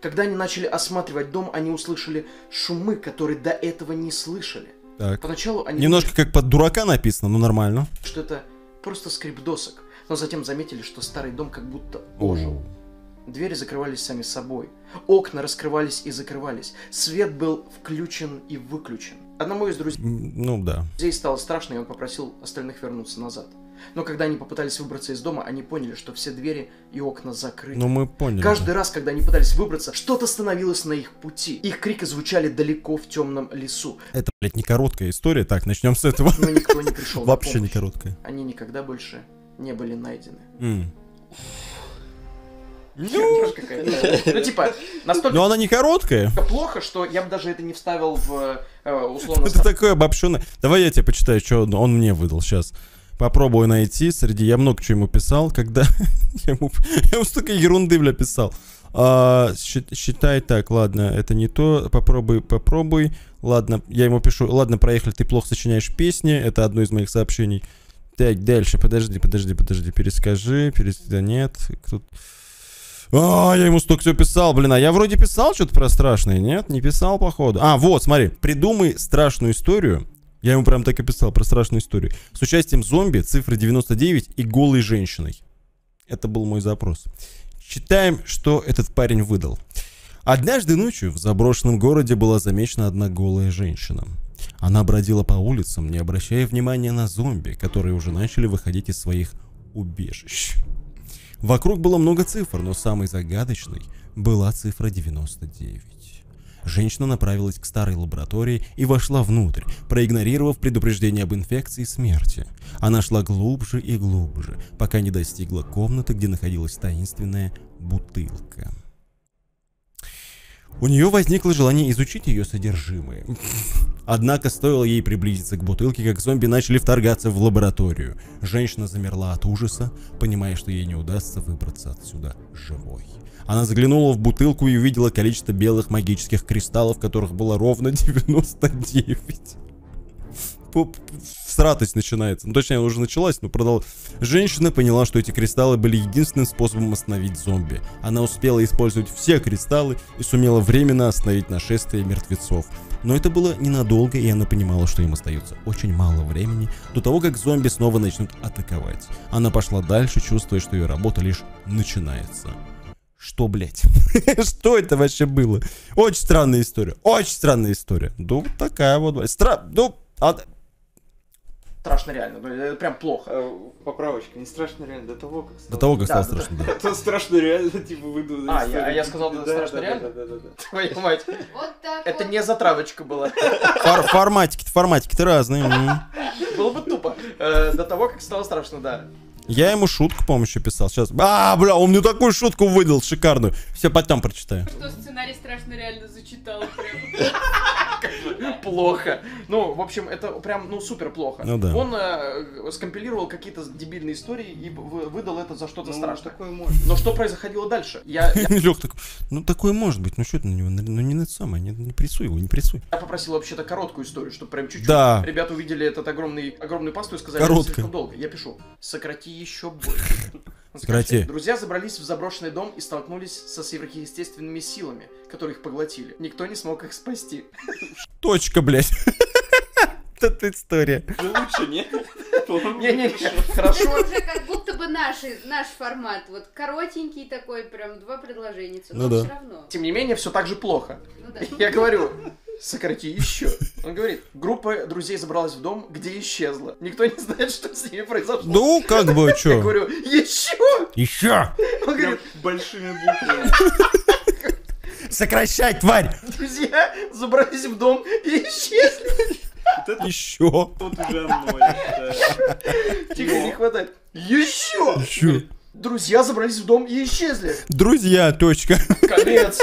когда они начали осматривать дом, они услышали шумы, которые до этого не слышали. Так. Поначалу они... Немножко как под дурака написано, но нормально. Что это просто скрип досок. Но затем заметили, что старый дом как будто ожил. Двери закрывались сами собой. Окна раскрывались и закрывались. Свет был включен и выключен. Одному из друзей ну, да. стало страшно, и он попросил остальных вернуться назад. Но когда они попытались выбраться из дома, они поняли, что все двери и окна закрыты. Но мы поняли. Каждый раз, когда они пытались выбраться, что-то становилось на их пути. Их крики звучали далеко в темном лесу. Это, блядь, не короткая история. Так, начнем с этого. Но никто не пришел. Вообще не короткая. Они никогда больше не были найдены. Mm. Ну, ну, типа, настолько... Но она не короткая. Плохо, что я бы даже это не вставил в э, условно... Это такое обобщенное... Давай я тебе почитаю, что он мне выдал сейчас. Попробую найти. Среди... Я много чего ему писал, когда... я, ему... я ему столько ерунды, бля, писал. А, считай так, ладно, это не то. Попробуй, попробуй. Ладно, я ему пишу. Ладно, проехали, ты плохо сочиняешь песни. Это одно из моих сообщений. Так, дальше. Подожди, подожди, подожди. Перескажи. Перес... Да нет. Кто... А, я ему столько всего писал, блин, а я вроде писал что-то про страшное, нет? Не писал, походу. А, вот, смотри, придумай страшную историю. Я ему прям так и писал, про страшную историю. С участием зомби, цифры девяносто девять и голой женщиной. Это был мой запрос. Читаем, что этот парень выдал. Однажды ночью в заброшенном городе была замечена одна голая женщина. Она бродила по улицам, не обращая внимания на зомби, которые уже начали выходить из своих убежищ. Вокруг было много цифр, но самой загадочной была цифра девяносто девять. Женщина направилась к старой лаборатории и вошла внутрь, проигнорировав предупреждение об инфекции и смерти. Она шла глубже и глубже, пока не достигла комнаты, где находилась таинственная бутылка. У нее возникло желание изучить ее содержимое. Однако стоило ей приблизиться к бутылке, как зомби начали вторгаться в лабораторию. Женщина замерла от ужаса, понимая, что ей не удастся выбраться отсюда живой. Она заглянула в бутылку и увидела количество белых магических кристаллов, которых было ровно девяносто девять. Сратость начинается. Ну, точнее, она уже началась, но продолжала. Женщина поняла, что эти кристаллы были единственным способом остановить зомби. Она успела использовать все кристаллы и сумела временно остановить нашествие мертвецов. Но это было ненадолго, и она понимала, что им остается очень мало времени до того, как зомби снова начнут атаковать. Она пошла дальше, чувствуя, что ее работа лишь начинается. Что, блядь? Что это вообще было? Очень странная история. Очень странная история. Ну, такая вот. Стра... Ну, от... Страшно реально, ну, это прям плохо. Поправочка, не страшно реально, до того, как стало... До того, как стало да, страшно, да. да. Это страшно реально, типа, выдумали. А, я, я сказал, да, страшно да, реально? Да, да, да, да. Твою мать. Вот так это вот. Не затравочка была. Фор Форматики-то, форматики-то разные. Было бы тупо. Э, до того, как стало страшно, да. Я ему шутку, по-моему, еще писал. Сейчас. А, бля, он мне такую шутку выдал, шикарную. Все, потом прочитаю. Что, сценарий страшно реально зачитал прям. Плохо. Ну, в общем, это прям, ну, супер плохо. Ну, да. Он э, скомпилировал какие-то дебильные истории и выдал это за что-то, ну, страшное. Такое может. Но что происходило дальше? Я, я... Лёх, так... Ну, такое может быть. Ну, что ты на него? Ну, не на это самое. Не, не прессуй его, не прессуй. Я попросил вообще-то короткую историю, чтобы прям чуть-чуть. Да. Ребята увидели этот огромный, огромную пасту и сказали, что слишком долго. Я пишу, сократи еще больше. Скажите, друзья забрались в заброшенный дом и столкнулись со сверхъестественными силами, которые их поглотили. Никто не смог их спасти. Точка, блядь. Это история. Ну лучше, нет? Не-не-не, хорошо. Это уже как будто бы наш формат. Вот коротенький такой, прям два предложения. Ну да. Тем не менее, все так же плохо. Я говорю... Сократи еще. Он говорит, группа друзей забралась в дом, где исчезла. Никто не знает, что с ними произошло. Ну, как бы, что? Я говорю, еще! Еще! Он говорит, большими буквами. Сокращай, тварь! Друзья забрались в дом и исчезли. Вот это еще. Тут уже оно. Тихо, не хватает. Еще! Еще! Друзья забрались в дом и исчезли. Друзья, точка. Конец.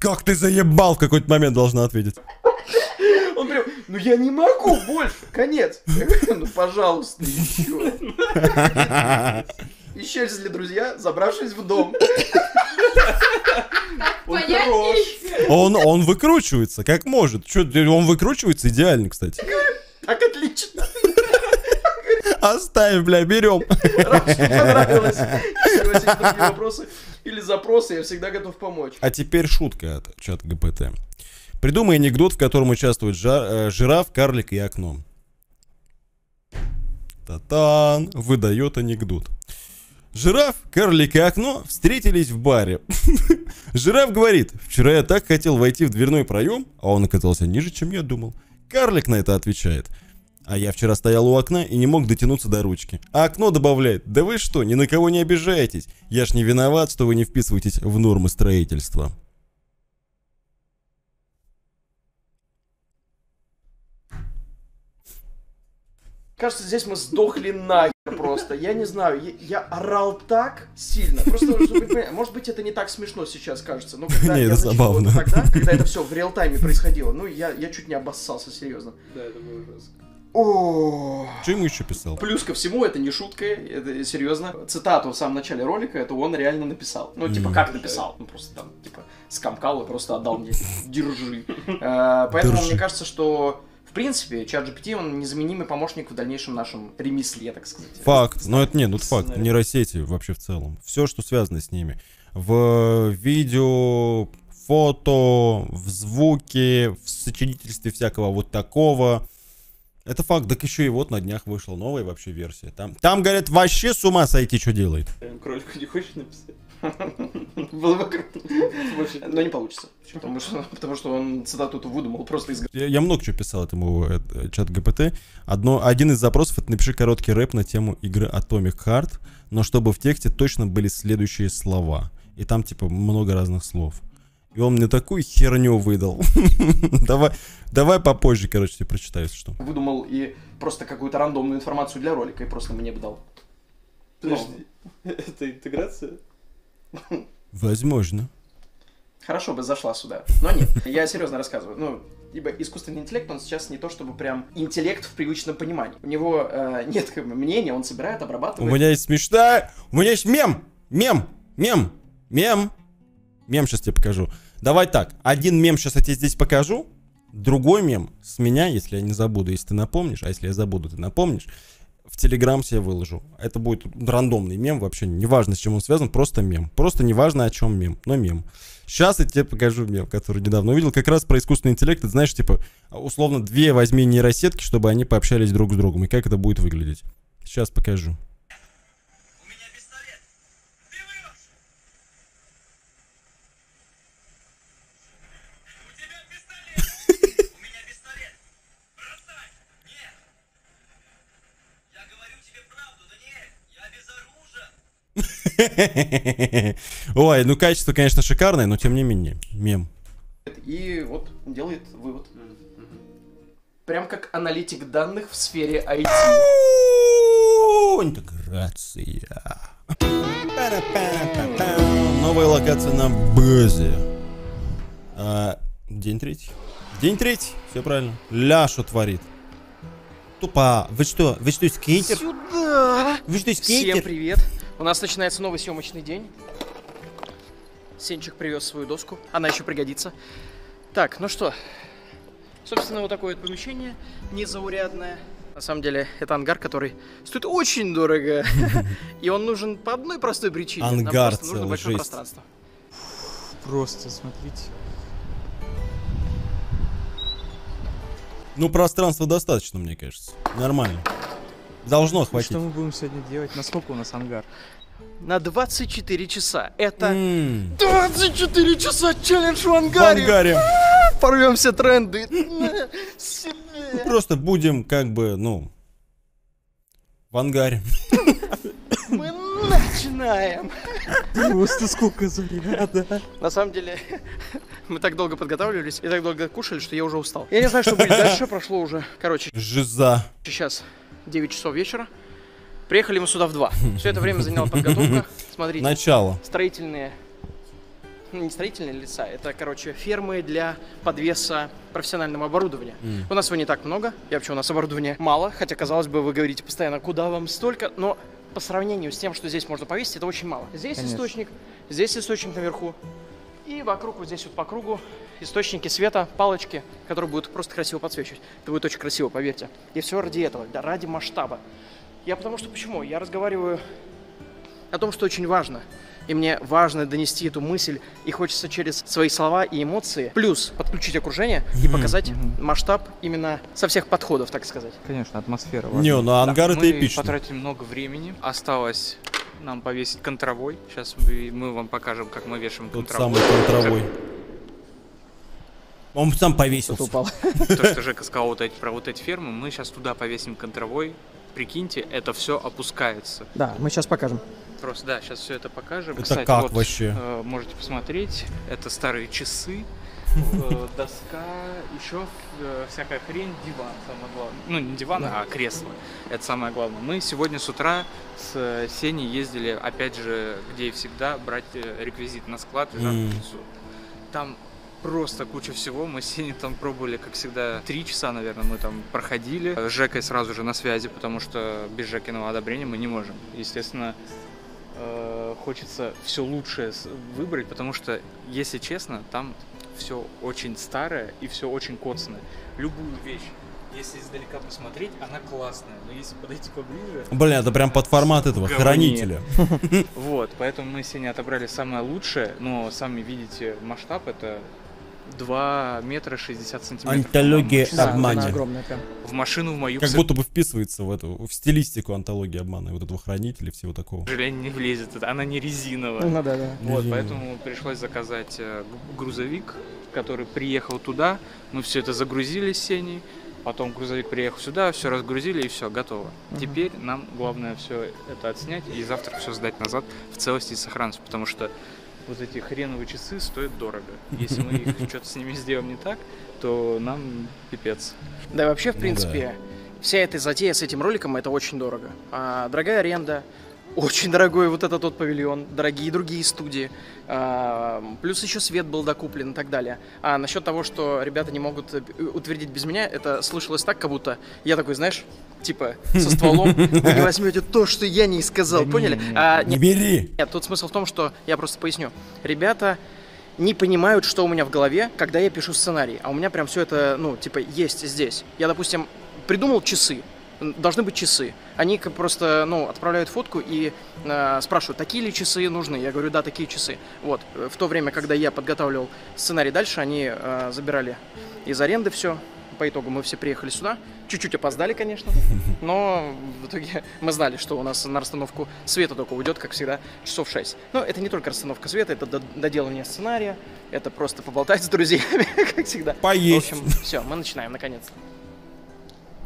Как ты заебал, в какой-то момент должна ответить. Он прям, ну я не могу больше, конец. Я говорю, ну пожалуйста, еще. Исчезли друзья, забравшись в дом. Он хорош. Он, он выкручивается, как может. Чё, он выкручивается идеально, кстати. Так отлично. Оставим, бля, берем. Рад, что понравилось. Если у вас есть другие вопросы или запросы, я всегда готов помочь. А теперь шутка от чат ГПТ. Придумай анекдот, в котором участвует жир, э, жираф, карлик и окно. Татан выдает анекдот. Жираф, карлик и окно встретились в баре. Жираф говорит, вчера я так хотел войти в дверной проем, а он оказался ниже, чем я думал. Карлик на это отвечает. А я вчера стоял у окна и не мог дотянуться до ручки. А окно добавляет, да вы что, ни на кого не обижаетесь. Я ж не виноват, что вы не вписываетесь в нормы строительства. Кажется, здесь мы сдохли нахер просто. Я не знаю, я, я орал так сильно. Просто, чтобы, может быть, это не так смешно сейчас кажется. Но когда не, я это забавно. Тогда, когда это все в реал-тайме происходило, ну, я, я чуть не обоссался, серьезно. Да, это было ужасно. О, что ему еще писал? Плюс ко всему, это не шутка, это серьезно. Цитату в самом начале ролика, это он реально написал. Ну, типа, как написал? Ну, просто там, типа, скомкал и просто отдал мне. Держи. Поэтому мне кажется, что, в принципе, чат джи пи ти, он незаменимый помощник в дальнейшем нашем ремесле, так сказать. Факт. Но это нет, ну, факт. Нейросети вообще в целом. Все, что связано с ними. В видео, фото, в звуке, в сочинительстве всякого вот такого. Это факт, так еще и вот на днях вышла новая вообще версия. Там, там говорят, вообще с ума сойти, что делает. Кролику не хочешь написать? Было бы круто. Но не получится. Потому что он цитату выдумал просто из... Я много чего писал этому чат ГПТ. Один из запросов — это напиши короткий рэп на тему игры Atomic Heart, но чтобы в тексте точно были следующие слова. И там типа много разных слов. И он мне такую херню выдал. Давай, давай попозже, короче, тебе прочитаю, если что. Выдумал и просто какую-то рандомную информацию для ролика и просто мне бы дал. Подожди, это интеграция? Возможно. Хорошо бы зашла сюда, но нет. Я серьезно рассказываю. Ну, ибо искусственный интеллект, он сейчас не то чтобы прям интеллект в привычном понимании. У него э, нет как бы мнения, он собирает, обрабатывает. У меня есть смешная... У меня есть мем! Мем! Мем! Мем! Мем сейчас тебе покажу. Давай так, один мем сейчас я тебе здесь покажу, другой мем с меня, если я не забуду, если ты напомнишь, а если я забуду, ты напомнишь, в Телеграм себе выложу. Это будет рандомный мем, вообще неважно, с чем он связан, просто мем. Просто неважно, о чем мем, но мем. Сейчас я тебе покажу мем, который недавно увидел, как раз про искусственный интеллект. Это, знаешь, типа, условно, две возьми нейросетки, чтобы они пообщались друг с другом, и как это будет выглядеть. Сейчас покажу. Ой, ну качество, конечно, шикарное, но тем не менее, мем. И вот делает вывод. прям как аналитик данных в сфере ай ти. Интеграция. Новая локация на базе. А, день третий. День третий. Все правильно. Ля, что творит? Тупо. Вы что? Вы что, скейтер? Сюда. Вы что, скейтер? Всем привет. У нас начинается новый съемочный день. Сенчик привез свою доску. Она еще пригодится. Так, ну что. Собственно, вот такое вот помещение незаурядное. На самом деле, это ангар, который стоит очень дорого. И он нужен по одной простой причине. Ангар целый, нужно большое пространство. Просто, смотрите. Ну, пространства достаточно, мне кажется. Нормально. Должно хватить. Что мы будем сегодня делать? Насколько у нас ангар? На двадцать четыре часа. Это двадцать четыре часа челлендж в ангаре. В ангаре. Порвемся тренды. Просто будем как бы, ну, в ангаре. Мы начинаем. Просто сколько заряда. На самом деле, мы так долго подготавливались и так долго кушали, что я уже устал. Я не знаю, что будет дальше, прошло уже, короче. Жиза. Сейчас девять часов вечера. Приехали мы сюда в два. Все это время заняла подготовка. Смотрите. Начало. Строительные... Ну, не строительные лица, это, короче, фермы для подвеса профессионального оборудования. Mm. У нас его не так много, и вообще у нас оборудования мало, хотя, казалось бы, вы говорите постоянно, куда вам столько, но по сравнению с тем, что здесь можно повесить, это очень мало. Здесь Конечно. источник, здесь источник наверху, и вокруг, вот здесь вот по кругу, источники света, палочки, которые будут просто красиво подсвечивать. Это будет очень красиво, поверьте. И все ради этого, да, ради масштаба. Я потому что, почему? Я разговариваю о том, что очень важно. И мне важно донести эту мысль, и хочется через свои слова и эмоции, плюс подключить окружение и показать mm-hmm. масштаб именно со всех подходов, так сказать. Конечно, атмосфера важна. Не, но ангар это эпично. Мы потратили много времени, осталось нам повесить контровой. Сейчас мы вам покажем, как мы вешаем контровой. Тот самый контровой. Он сам повесился. Упал. То, что Жека сказал про вот эти фермы, мы сейчас туда повесим контровой. Прикиньте, это все опускается. Да, мы сейчас покажем. Просто, да, сейчас все это покажем. Это Кстати, как вот, вообще? Э, можете посмотреть, это старые часы, э, доска, еще э, всякая хрень, диван, самое главное. Ну, не диван, да. а кресло. Это самое главное. Мы сегодня с утра с Сеней ездили, опять же, где и всегда, брать реквизит на склад и жаркую пиццу. Mm. Там просто куча всего. Мы с Сеней там пробовали, как всегда, три часа, наверное, мы там проходили. С Жекой сразу же на связи, потому что без Жекиного одобрения мы не можем. Естественно... хочется все лучшее выбрать, потому что, если честно, там все очень старое и все очень коцное. Любую вещь, если издалека посмотреть, она классная, но если подойти поближе... Блин, это прям под формат этого, говне. Хранителя. Вот, поэтому мы сегодня отобрали самое лучшее, но сами видите масштаб, это... два метра шестьдесят сантиметров. Антология обмана. В машину, в мою... Как будто бы вписывается в эту, в стилистику антологии обмана, вот этого хранителя, всего такого. К сожалению, не влезет, она не резиновая. Ну, да, да. Вот, резиновая. Поэтому пришлось заказать грузовик, который приехал туда, мы все это загрузили с Сеней, потом грузовик приехал сюда, все разгрузили и все, готово. Угу. Теперь нам главное все это отснять и завтра все сдать назад в целости и сохранности, потому что вот эти хреновые часы стоят дорого. Если мы их что-то с ними сделаем не так, то нам пипец. Да и вообще, в принципе, да. вся эта затея с этим роликом, это очень дорого. А, дорогая аренда, очень дорогой вот этот тот павильон, дорогие другие студии, а, плюс еще свет был докуплен и так далее. А насчет того, что ребята не могут утвердить без меня, это слышалось так, как будто я такой, знаешь, типа, со стволом, вы не возьмете то, что я не сказал, да поняли? Не, а, не, не бери! Нет, тут смысл в том, что я просто поясню. Ребята не понимают, что у меня в голове, когда я пишу сценарий. А у меня прям все это, ну, типа, есть здесь. Я, допустим, придумал часы. Должны быть часы. Они просто, ну, отправляют фотку и э, спрашивают, такие ли часы нужны. Я говорю, да, такие часы. Вот. В то время, когда я подготавливал сценарий дальше, они э, забирали из аренды все. По итогу мы все приехали сюда. Чуть-чуть опоздали, конечно, но в итоге мы знали, что у нас на расстановку света только уйдет, как всегда, часов шесть. Но это не только расстановка света, это доделывание сценария, это просто поболтать с друзьями, как всегда. Поесть. В общем, все, мы начинаем, наконец-то.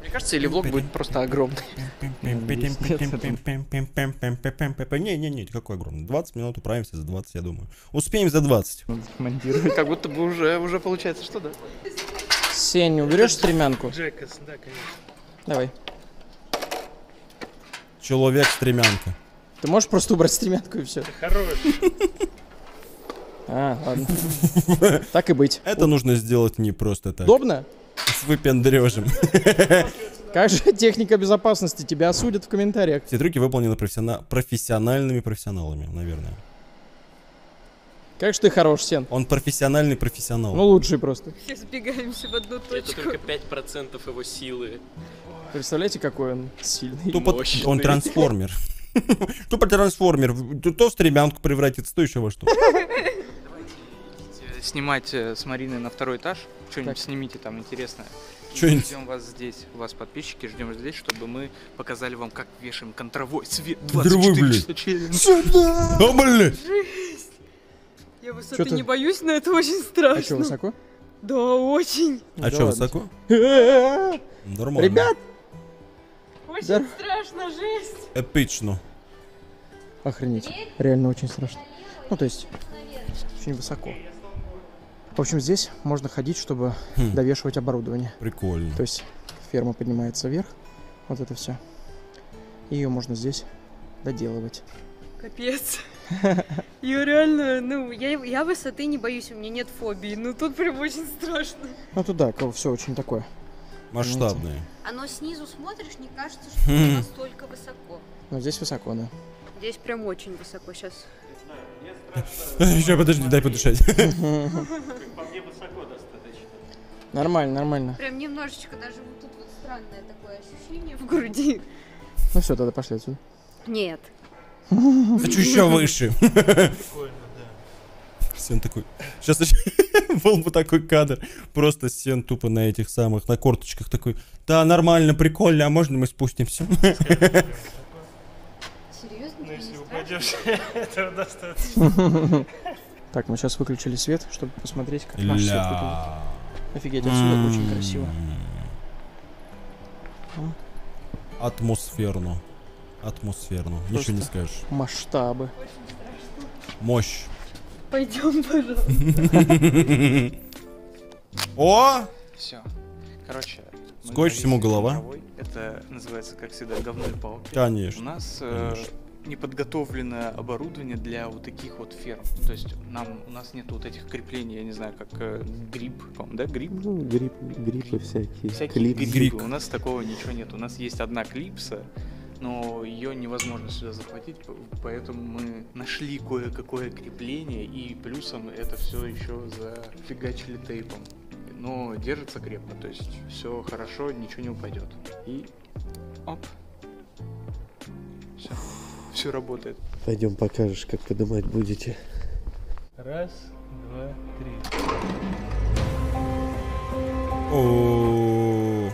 Мне кажется, или влог будет просто огромный. Не-не-не, какой огромный. двадцать минут управимся за двадцать, я думаю. Успеем за двадцать. Как будто бы уже, уже получается, что да. Сень, уберешь стремянку? Джекас, да, конечно. Давай. Человек стремянка. Ты можешь просто убрать стремянку и все? Хорош. А, ладно. Так и быть. Это нужно сделать не просто так. Удобно? С выпендрежем. Как же техника безопасности? Тебя осудят в комментариях. Все трюки выполнены профессиона... профессиональными профессионалами, наверное. Как же ты хорош, Сен. Он профессиональный профессионал. Ну, лучший просто. Все сбегаемся в одну точку. Это только пять процентов его силы. Представляете, какой он сильный. Тупо... Мощный. Он трансформер. Тупо трансформер. То в стремянку превратится, то еще во что. Снимать с Мариной на второй этаж. Что-нибудь снимите там интересное. Ждем вас здесь, вас подписчики, ждем здесь, чтобы мы показали вам, как вешаем контровой свет двадцать четыре часа челлендж. Сюда! Да, блин! Жесть! Я высоты не боюсь, но это очень страшно. А что, высоко? Да, очень. А что, высоко? Нормально. Ребят! Очень страшно, жесть! Эпично. Охренеть, реально очень страшно. Ну, то есть, очень высоко. В общем, здесь можно ходить, чтобы хм. довешивать оборудование. Прикольно. То есть ферма поднимается вверх, вот это все. И ее можно здесь доделывать. Капец. Я реально, ну, я, я высоты не боюсь, у меня нет фобии, но тут прям очень страшно. Ну, тут да, все очень такое. Масштабное. Понимаете? Оно снизу смотришь, не кажется, что хм. настолько высоко. Ну, здесь высоко, да. Здесь прям очень высоко сейчас. Еще подожди, дай подышать. По мне высоко достаточно. Нормально, нормально. Прям немножечко даже вот тут вот странное такое ощущение в груди. Ну все, тогда пошли отсюда. Нет. Хочу еще выше. Прикольно, да. Сен такой. Сейчас был бы такой кадр. Просто Сен тупо на этих самых, на корточках такой. Да, нормально, прикольно, а можно мы спустимся? Ну, если упадешь, этого достаточно. Так, мы сейчас выключили свет, чтобы посмотреть, как наш свет выглядит. Офигеть, отсюда очень красиво. Атмосферно. Атмосферно. Ничего не скажешь. Масштабы. Мощь. Пойдем, пожалуйста. О! Все. Короче. Скотч всему голова. Это называется, как всегда, говно и палки. Конечно. У нас э, неподготовленное оборудование для вот таких вот ферм. То есть нам, у нас нет вот этих креплений, я не знаю, как э, гриб, по-моему, да? Гриб? Ну, гриб, грибы всякие. Всякие грибы. У нас такого ничего нет. У нас есть одна клипса, но ее невозможно сюда захватить, поэтому мы нашли кое-какое крепление, и плюсом это все еще зафигачили тейпом. Но держится крепко, то есть все хорошо, ничего не упадет. И оп, все, все работает. Пойдем покажешь, как поднимать будете. Раз, два, три. О,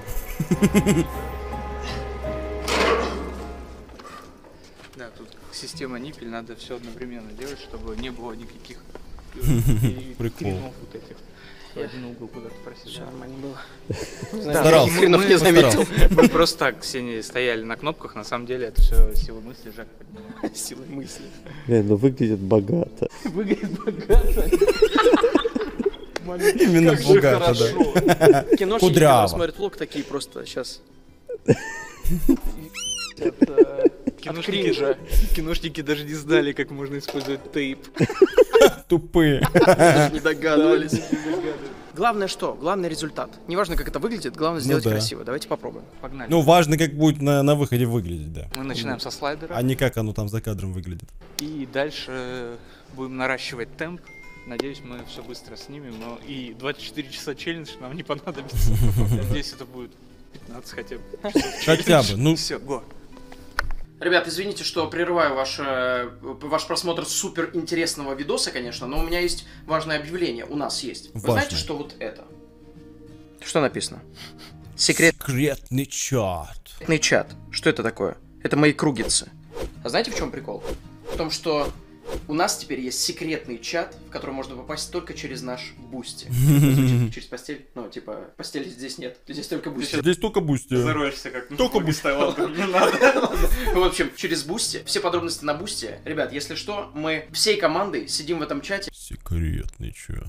да, тут система ниппель, надо все одновременно делать, чтобы не было никаких приколов вот этих. Я один угол куда-то просил. Все нормально было. Старался. Хренов не заметил. Мы просто так все стояли на кнопках. На самом деле это все силы мысли, Жак. Силы мысли. Блин, ну выглядит богато. Выглядит богато. Именно богато, да. Киношники, когда смотрят лог, такие просто сейчас. Киношники даже не знали, как можно использовать тейп. Тупые. Не догадывались. Главное что? Главный результат. Не важно, как это выглядит, главное сделать ну, да. красиво. Давайте попробуем. Погнали. Ну, важно, как будет на, на выходе выглядеть, да. Мы начинаем со слайдера. А не как оно там за кадром выглядит. И дальше будем наращивать темп. Надеюсь, мы все быстро снимем. Но и двадцать четыре часа челлендж нам не понадобится. Надеюсь, это будет пятнадцать хотя бы. Хотя бы, ну. Все, го. Ребят, извините, что прерываю ваш, ваш просмотр супер интересного видоса, конечно, но у меня есть важное объявление. У нас есть. Важное. Вы знаете, что вот это? Что написано? Секрет... Секретный чат. Секретный чат. Что это такое? Это мои кругицы. А знаете, в чем прикол? В том, что У нас теперь есть секретный чат, в который можно попасть только через наш Бусти. Через постель. Ну, типа, постели здесь нет. Здесь только Бусти. Здесь только Бусти. Зароешься как только Бусти. Не надо. В общем, через Бусти. Все подробности на Бусти. Ребят, если что, мы всей командой сидим в этом чате. Секретный чат.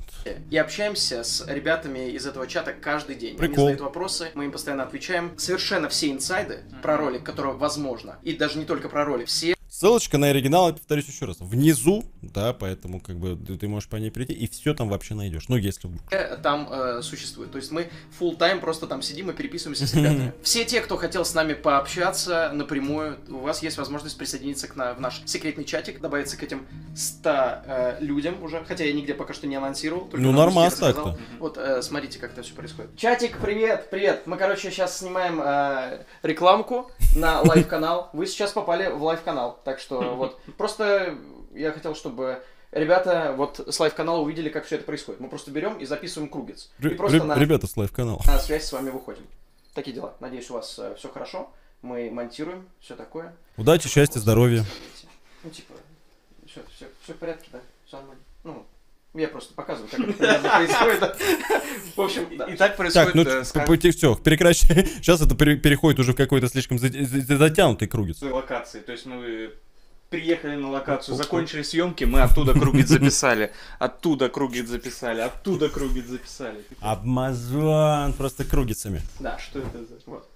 И общаемся с ребятами из этого чата каждый день. Прикол. Они задают вопросы, мы им постоянно отвечаем. Совершенно все инсайды про ролик, которого возможно, и даже не только про ролик, все. Ссылочка на оригинал, я повторюсь еще раз, внизу, да, поэтому как бы ты можешь по ней прийти и все там вообще найдешь, ну если вдруг. Там э, существует, то есть мы full time просто там сидим и переписываемся с ребятами. Все те, кто хотел с нами пообщаться напрямую, у вас есть возможность присоединиться к на, в наш секретный чатик, добавиться к этим ста э, людям уже, хотя я нигде пока что не анонсировал. Ну нормально так-то. Вот э, смотрите, как это все происходит. Чатик, привет, привет, мы короче сейчас снимаем э, рекламку на лайв-канал, вы сейчас попали в лайв-канал. Так что вот, просто я хотел, чтобы ребята вот с лайв-канала увидели, как все это происходит. Мы просто берем и записываем кругец. Р- и просто р- на... Ребята с лайв-канала. На связь с вами выходим. Такие дела. Надеюсь, у вас э, все хорошо. Мы монтируем, все такое. Удачи, счастья, здоровья. Ну, типа, все, все, все в порядке, да? Все нормально. Ну, я просто показываю, как это примерно происходит. В общем, да. И так происходит... Так, ну, все, прекращай. Сейчас это переходит уже в какой-то слишком затянутый кругец. Локации, то есть мы приехали на локацию, закончили съемки, мы оттуда кругец записали, оттуда кругец записали, оттуда кругец записали. Обмазан просто кругицами. Да, что это за... Вот.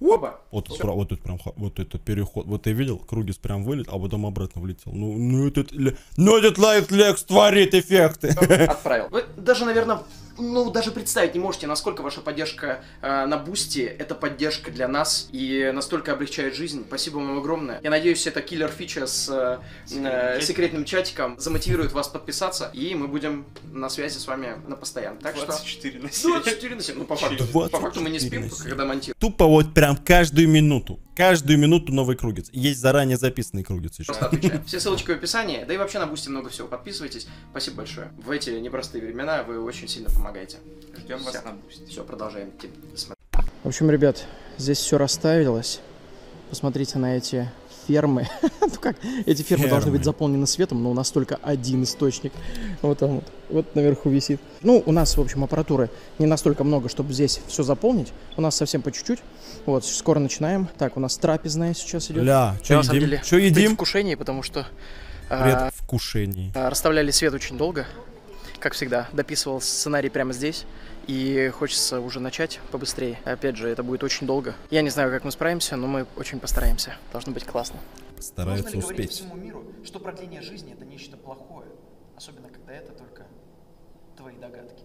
Опа! Вот, про, вот это прям вот это переход. Вот ты видел, кругис прям вылет, а потом обратно влетел. Ну, ну этот, ну этот лайфлекс творит эффекты. Отправил. Вы даже, наверное, ну даже представить не можете, насколько ваша поддержка э, на Бусти — это поддержка для нас и настолько облегчает жизнь. Спасибо вам огромное. Я надеюсь, это киллер фича с э, секретным чатиком замотивирует вас подписаться, и мы будем на связи с вами на постоянно. Так двадцать четыре на семь. двадцать четыре на семь. Ну по факту, по факту мы не спим, когда монтируем. Тупо вот прям каждую минуту. Каждую минуту новый кругец. Есть заранее записанный кругец еще. Просто отвечаем. Все ссылочки в описании. Да и вообще на Бусти много всего. Подписывайтесь. Спасибо большое. В эти непростые времена вы очень сильно помогаете. Ждем вас на Бусти. Все, продолжаем. В общем, ребят, здесь все расставилось. Посмотрите на эти фермы. Ну как, эти фермы, фермы должны быть заполнены светом, но у нас только один источник. Вот там вот. Вот наверху висит. Ну, у нас, в общем, аппаратуры не настолько много, чтобы здесь все заполнить. У нас совсем по чуть-чуть. Вот, скоро начинаем. Так, у нас трапезная сейчас идет. Ля, что едим? Что едим? Предвкушение, потому что... Предвкушение. А, расставляли свет очень долго, как всегда. Дописывал сценарий прямо здесь. И хочется уже начать побыстрее. Опять же, это будет очень долго. Я не знаю, как мы справимся, но мы очень постараемся. Должно быть классно. Постараются успеть. Можно ли говорить всему миру, что продление жизни — это нечто плохое? Особенно, когда это только твои догадки.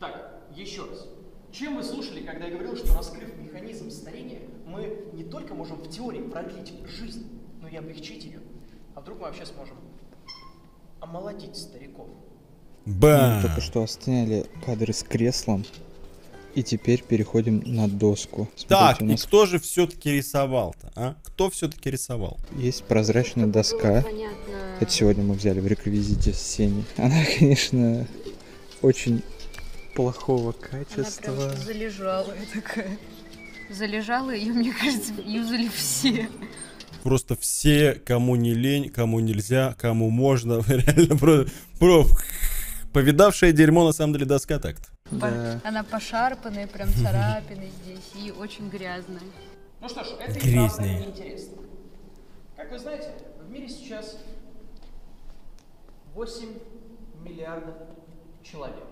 Так, еще раз. Чем вы слушали, когда я говорил, что, раскрыв механизм старения, мы не только можем в теории продлить жизнь, но и облегчить ее? А вдруг мы вообще сможем омолодить стариков? Бам! Мы только что остановили кадры с креслом. И теперь переходим на доску. Смотрите, так, нас... и кто же все-таки рисовал-то, а? Кто все-таки рисовал? Есть прозрачная доска. Это сегодня мы взяли в реквизите с Сени. Она, конечно, очень плохого качества. Она прям залежалая такая. Залежала ее, мне кажется, юзали все. Просто все, кому не лень, кому нельзя, кому можно. Реально, просто... Повидавшее дерьмо, на самом деле, доска так-то. Да. Она пошарпанная, прям царапины здесь, и очень грязная. Ну что ж, это и правда интересно. Как вы знаете, в мире сейчас восемь миллиардов человек.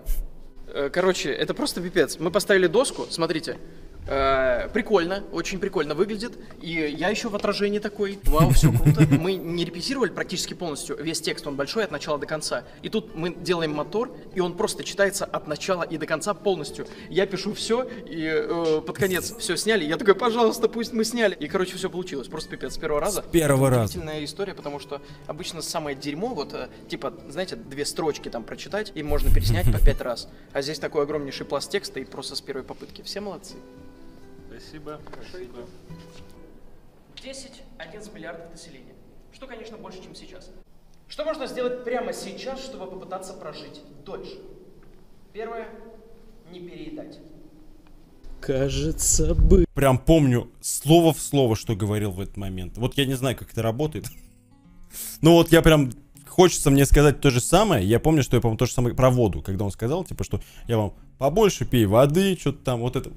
Короче, это просто пипец. Мы поставили доску, смотрите. Э, прикольно, очень прикольно выглядит. И я еще в отражении такой. Вау, все круто. Мы не репетировали практически полностью. Весь текст, он большой, от начала до конца. И тут мы делаем мотор, и он просто читается от начала и до конца полностью. Я пишу все, и э, под конец все сняли. Я такой, пожалуйста, пусть мы сняли. И, короче, все получилось. Просто пипец с первого раза. С первого раза. Удивительная история, потому что обычно самое дерьмо, вот, типа, знаете, две строчки там прочитать, и можно переснять по пять раз. А здесь такой огромнейший пласт текста, и просто с первой попытки. Все молодцы. Спасибо. Спасибо. десять-одиннадцать миллиардов населения. Что, конечно, больше, чем сейчас. Что можно сделать прямо сейчас, чтобы попытаться прожить дольше? Первое. Не переедать. Кажется бы... Прям помню слово в слово, что говорил в этот момент. Вот я не знаю, как это работает. Но вот я прям... хочется мне сказать то же самое. Я помню, что я, по-моему, то же самое про воду, когда он сказал, типа, что я вам побольше пей воды, что-то там, вот это.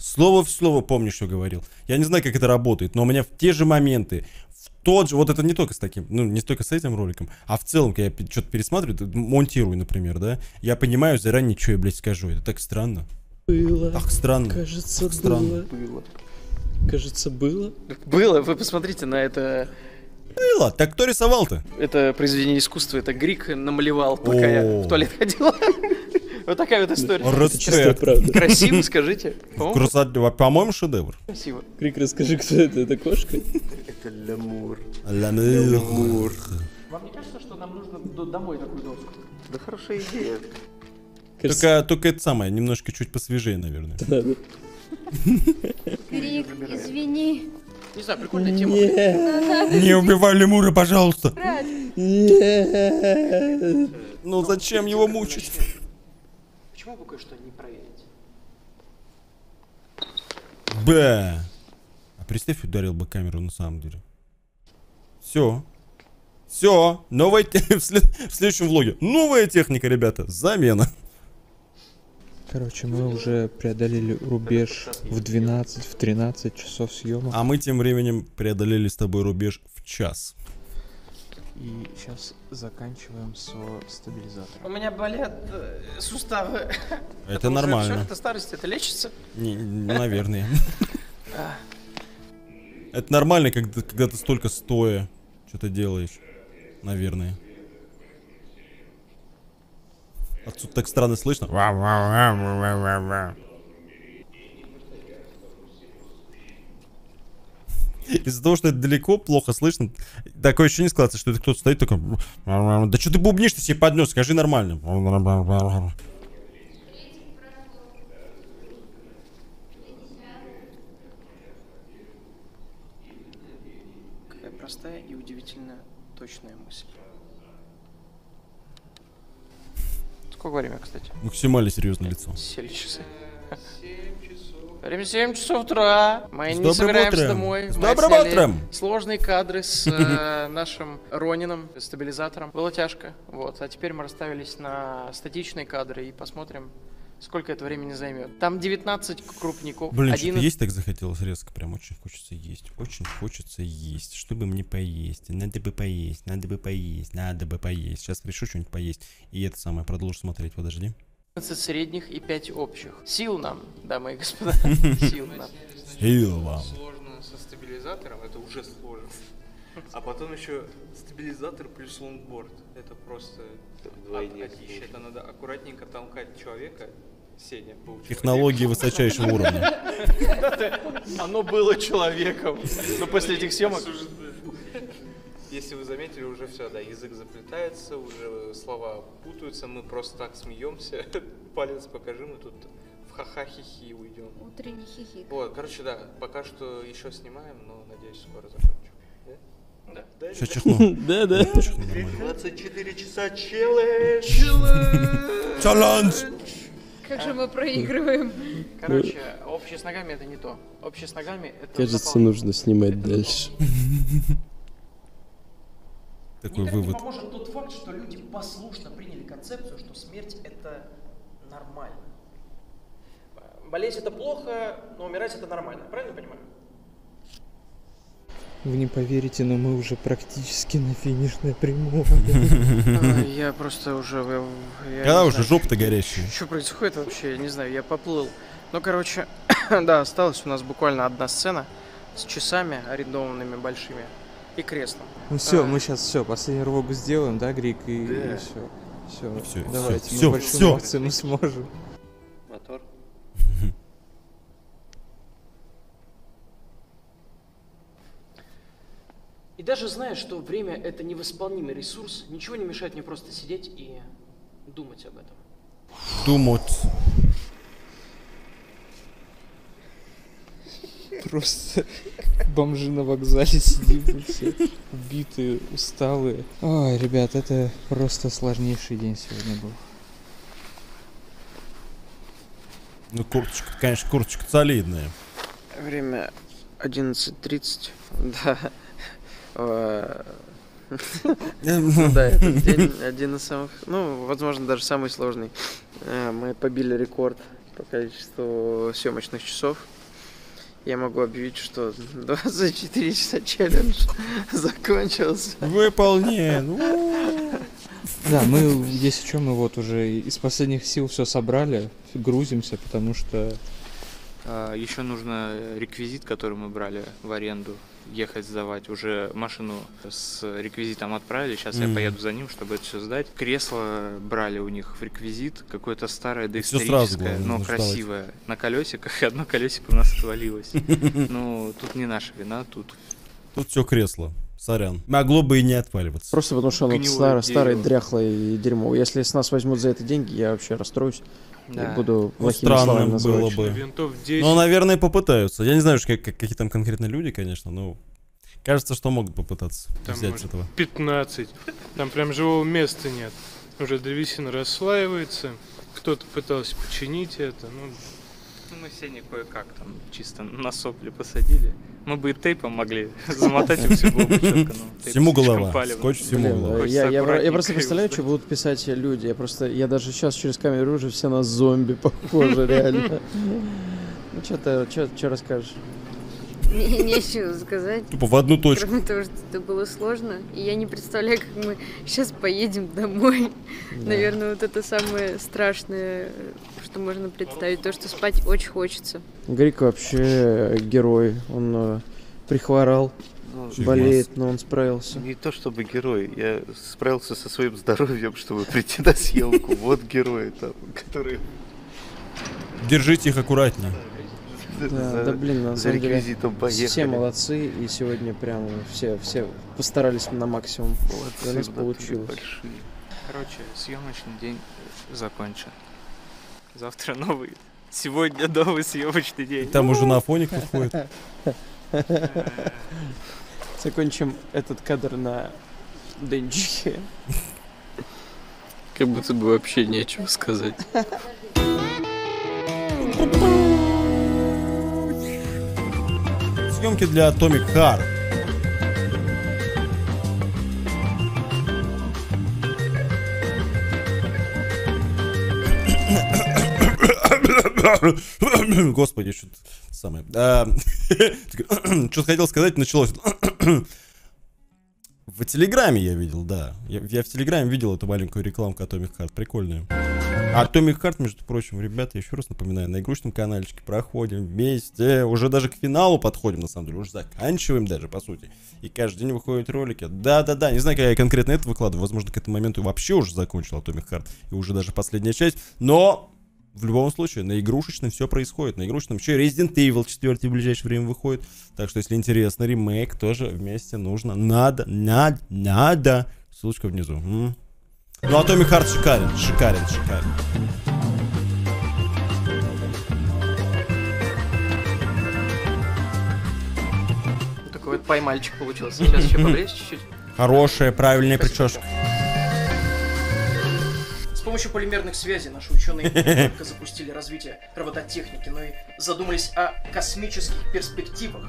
Слово в слово помню, что говорил. Я не знаю, как это работает, но у меня в те же моменты, в тот же, вот это не только с таким, ну, не столько с этим роликом, а в целом, когда я что-то пересматриваю, монтирую, например, да, я понимаю заранее, что я, блядь, скажу. Это так странно. Было. Так странно. Кажется, так странно. Было. Кажется, было. Было, вы посмотрите на это. Было. Так кто рисовал-то? Это произведение искусства, это Грик намалевал, пока я в туалет ходила. Вот такая вот история. Респект. Красиво, скажите. По-моему, шедевр. Красиво. Крик, расскажи, кто это? Это кошка? Это лемур. Лемур. Вам не кажется, что нам нужно домой такую доску? Да хорошая идея. Только, только это самое, немножко чуть посвежее, наверное. Крик, извини. Не знаю, прикольная тема. Не убивай лемура, пожалуйста. Ну зачем его мучить? Почему бы кое-что не проверить? Бэ. А представь, ударил бы камеру на самом деле. Все. Все. Новая техника. В следующем влоге. Новая техника, ребята. Замена. Короче, мы уже преодолели рубеж в двенадцать, в тринадцать часов съема. А мы тем временем преодолели с тобой рубеж в час. И сейчас заканчиваем со стабилизатором. У меня болят суставы. Это нормально. Это старость, это лечится? Наверное. Это нормально, когда ты столько стоя что-то делаешь. Наверное. Отсюда так странно слышно. Из-за того, что это далеко, плохо слышно, такое ощущение складывается, что это кто-то стоит такой... Да что ты бубнишь, ты себе поднес, скажи нормально. Какая простая и удивительно точная мысль. Сколько время, кстати? Максимально серьезное лицо. семь часов. Время семь часов утра. Мы не собираемся домой. С добрым утром! Сложные кадры с э, нашим Ронином, стабилизатором. Было тяжко. Вот. А теперь мы расставились на статичные кадры и посмотрим, сколько это времени займет. Там девятнадцать крупников. Блин, одиннадцать... есть так захотелось резко. Прям очень хочется есть. Очень хочется есть. Чтобы мне поесть. Надо бы поесть. Надо бы поесть. Надо бы поесть. Сейчас решу что-нибудь поесть. И это самое. Продолжу смотреть. Подожди. средних и пять общих. Сил нам, дамы и господа. Сил нам. Сил вам. Сложно со стабилизатором, это уже сложно. А потом еще стабилизатор плюс лонгборд. Это просто отличие. Это надо аккуратненько толкать человека. Сеня получил. Технологии высочайшего уровня. Оно было человеком. Но после этих съемок... Если вы заметили, уже все, да, язык заплетается, уже слова путаются, мы просто так смеемся, палец покажи, мы тут в ха-ха-хи-хи уйдем. Утренний хихи. Вот, короче, да, пока что еще снимаем, но надеюсь, скоро закончим. Да? Да. Сейчас чихну. Да, да. двадцать четыре часа челлендж. Челлендж. Как же мы проигрываем? Короче, общее с ногами это не то. Общее с ногами это... Кажется, нужно снимать дальше. Такой никак вывод. Не поможет тот факт, что люди послушно приняли концепцию, что смерть это нормально. Болеть это плохо, но умирать это нормально. Правильно понимаю? Вы не поверите, но мы уже практически на финишной прямой. Я просто уже... Когда уже жопа-то горящая. Что происходит вообще, я не знаю, я поплыл. Ну, короче, да, осталась у нас буквально одна сцена с часами арендованными большими. И креслом. Ну все, а... мы сейчас все, последний рывок сделаем, да, Грик? И, да. И все. Все, все, давайте, все, мы все, большую все. Мы сможем. Мотор. И даже зная, что время это невосполнимый ресурс, ничего не мешает мне просто сидеть и думать об этом. Думать. Просто бомжи на вокзале сидим, все убитые, усталые. Ой, ребят, это просто сложнейший день сегодня был. Ну, курточка, конечно, курточка солидная. Время одиннадцать тридцать, да. Да, этот день один из самых, ну, возможно, даже самый сложный. Мы побили рекорд по количеству съемочных часов. Я могу объявить, что двадцать четыре часа челлендж закончился. Выполнен! Да, мы, если что, мы вот уже из последних сил все собрали, грузимся, потому что... Еще нужно реквизит, который мы брали в аренду, ехать сдавать. Уже машину с реквизитом отправили, сейчас mm-hmm. я поеду за ним, чтобы это все сдать. Кресло брали у них в реквизит, какое-то старое, доисторическое, но красивое, вставать. На колесиках, и одно колесико у нас отвалилось. Ну, тут не наша вина, тут... Тут все кресло. Сорян. Могло бы и не отваливаться. Просто потому что оно старое, старое, дряхлое и дерьмо. Если с нас возьмут за это деньги, я вообще расстроюсь. Да. Буду плохими словами называть. Было бы. Но, наверное, попытаются. Я не знаю, как, как, какие там конкретно люди, конечно, но кажется, что могут попытаться там взять с этого. пятнадцать. Там прям живого места нет. Уже древесина расслаивается. Кто-то пытался починить это. Ну... Мы все не кое-как там чисто на сопли посадили. Мы бы и тейпом могли замотать, и все было бы четко. Всему голова, скотч всему голова. Я просто представляю, что будут писать люди. Я просто, я даже сейчас через камеру уже все на зомби похожи, реально. Ну что ты, что расскажешь? Мне нечего сказать. Тупо в одну точку. Кроме того, что это было сложно. И я не представляю, как мы сейчас поедем домой. Да. Наверное, вот это самое страшное, что можно представить. То, что спать очень хочется. Грик вообще герой. Он ä, прихворал, ну, болеет, но он справился. Не то чтобы герой. Я справился со своим здоровьем, чтобы прийти на съемку. Вот герои там, которые... Держите их аккуратнее. Да, за, да, блин, на самом деле, все молодцы, и сегодня прям все, все постарались на максимум. Молодцы, у нас получилось. Короче, съемочный день закончен. Завтра новый. Сегодня новый съемочный день. И там уже на фоне ходит. Закончим этот кадр на денчике. Как будто бы вообще нечего сказать. Съемки для Atomic Heart. Господи, что-то самое. А, что-то хотел сказать, началось. В Телеграме я видел, да. Я, я в Телеграме видел эту маленькую рекламку Atomic Heart. Прикольная. Atomic Heart, между прочим, ребята, еще раз напоминаю, на игрушечном каналечке проходим вместе, уже даже к финалу подходим, на самом деле, уже заканчиваем даже, по сути, и каждый день выходят ролики, да-да-да, не знаю, как я конкретно это выкладываю, возможно, к этому моменту вообще уже закончил Atomic Heart, и уже даже последняя часть, но... В любом случае, на игрушечном все происходит. На игрушечном еще Resident Evil четыре в ближайшее время выходит. Так что, если интересно, ремейк тоже вместе нужно. Надо, надо, надо. Ссылочка внизу. М-м. Ну, Atomic Heart шикарен, шикарен, шикарен. Вот такой вот поймальчик получился. Сейчас еще поближе чуть-чуть. Хорошая, правильная прическа. С помощью полимерных связей наши ученые не только запустили развитие робототехники, но и задумались о космических перспективах.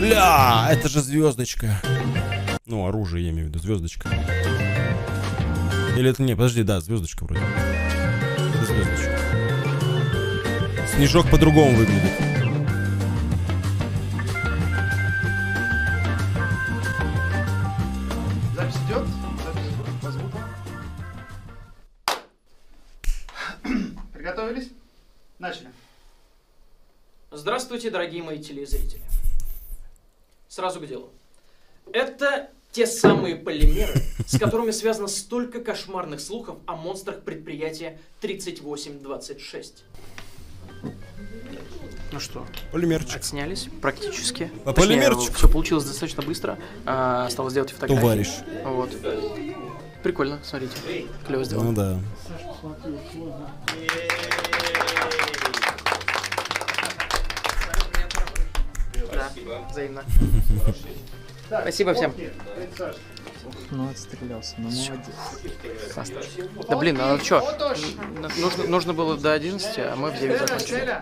Ля, это же звездочка. Ну, оружие я имею в виду, звездочка. Или это не, подожди, да, звездочка вроде. Это звездочка. Снежок по-другому выглядит. Запись идет? Готовились? Начали. Здравствуйте, дорогие мои телезрители. Сразу к делу. Это те самые полимеры, с которыми связано столько кошмарных слухов о монстрах предприятия тридцать восемь двадцать шесть. Ну что, полимерчик. Отснялись практически. А точнее, полимерчик. Все получилось достаточно быстро. А, осталось сделать фотографии. Товарищ. Вот. Прикольно, смотрите. Клево сделано. Ну да. Да, взаимно. Спасибо всем. Ну, отстрелялся, ну молодец. Да блин, а что? Нужно, нужно было до одиннадцати, а мы в девять закончили.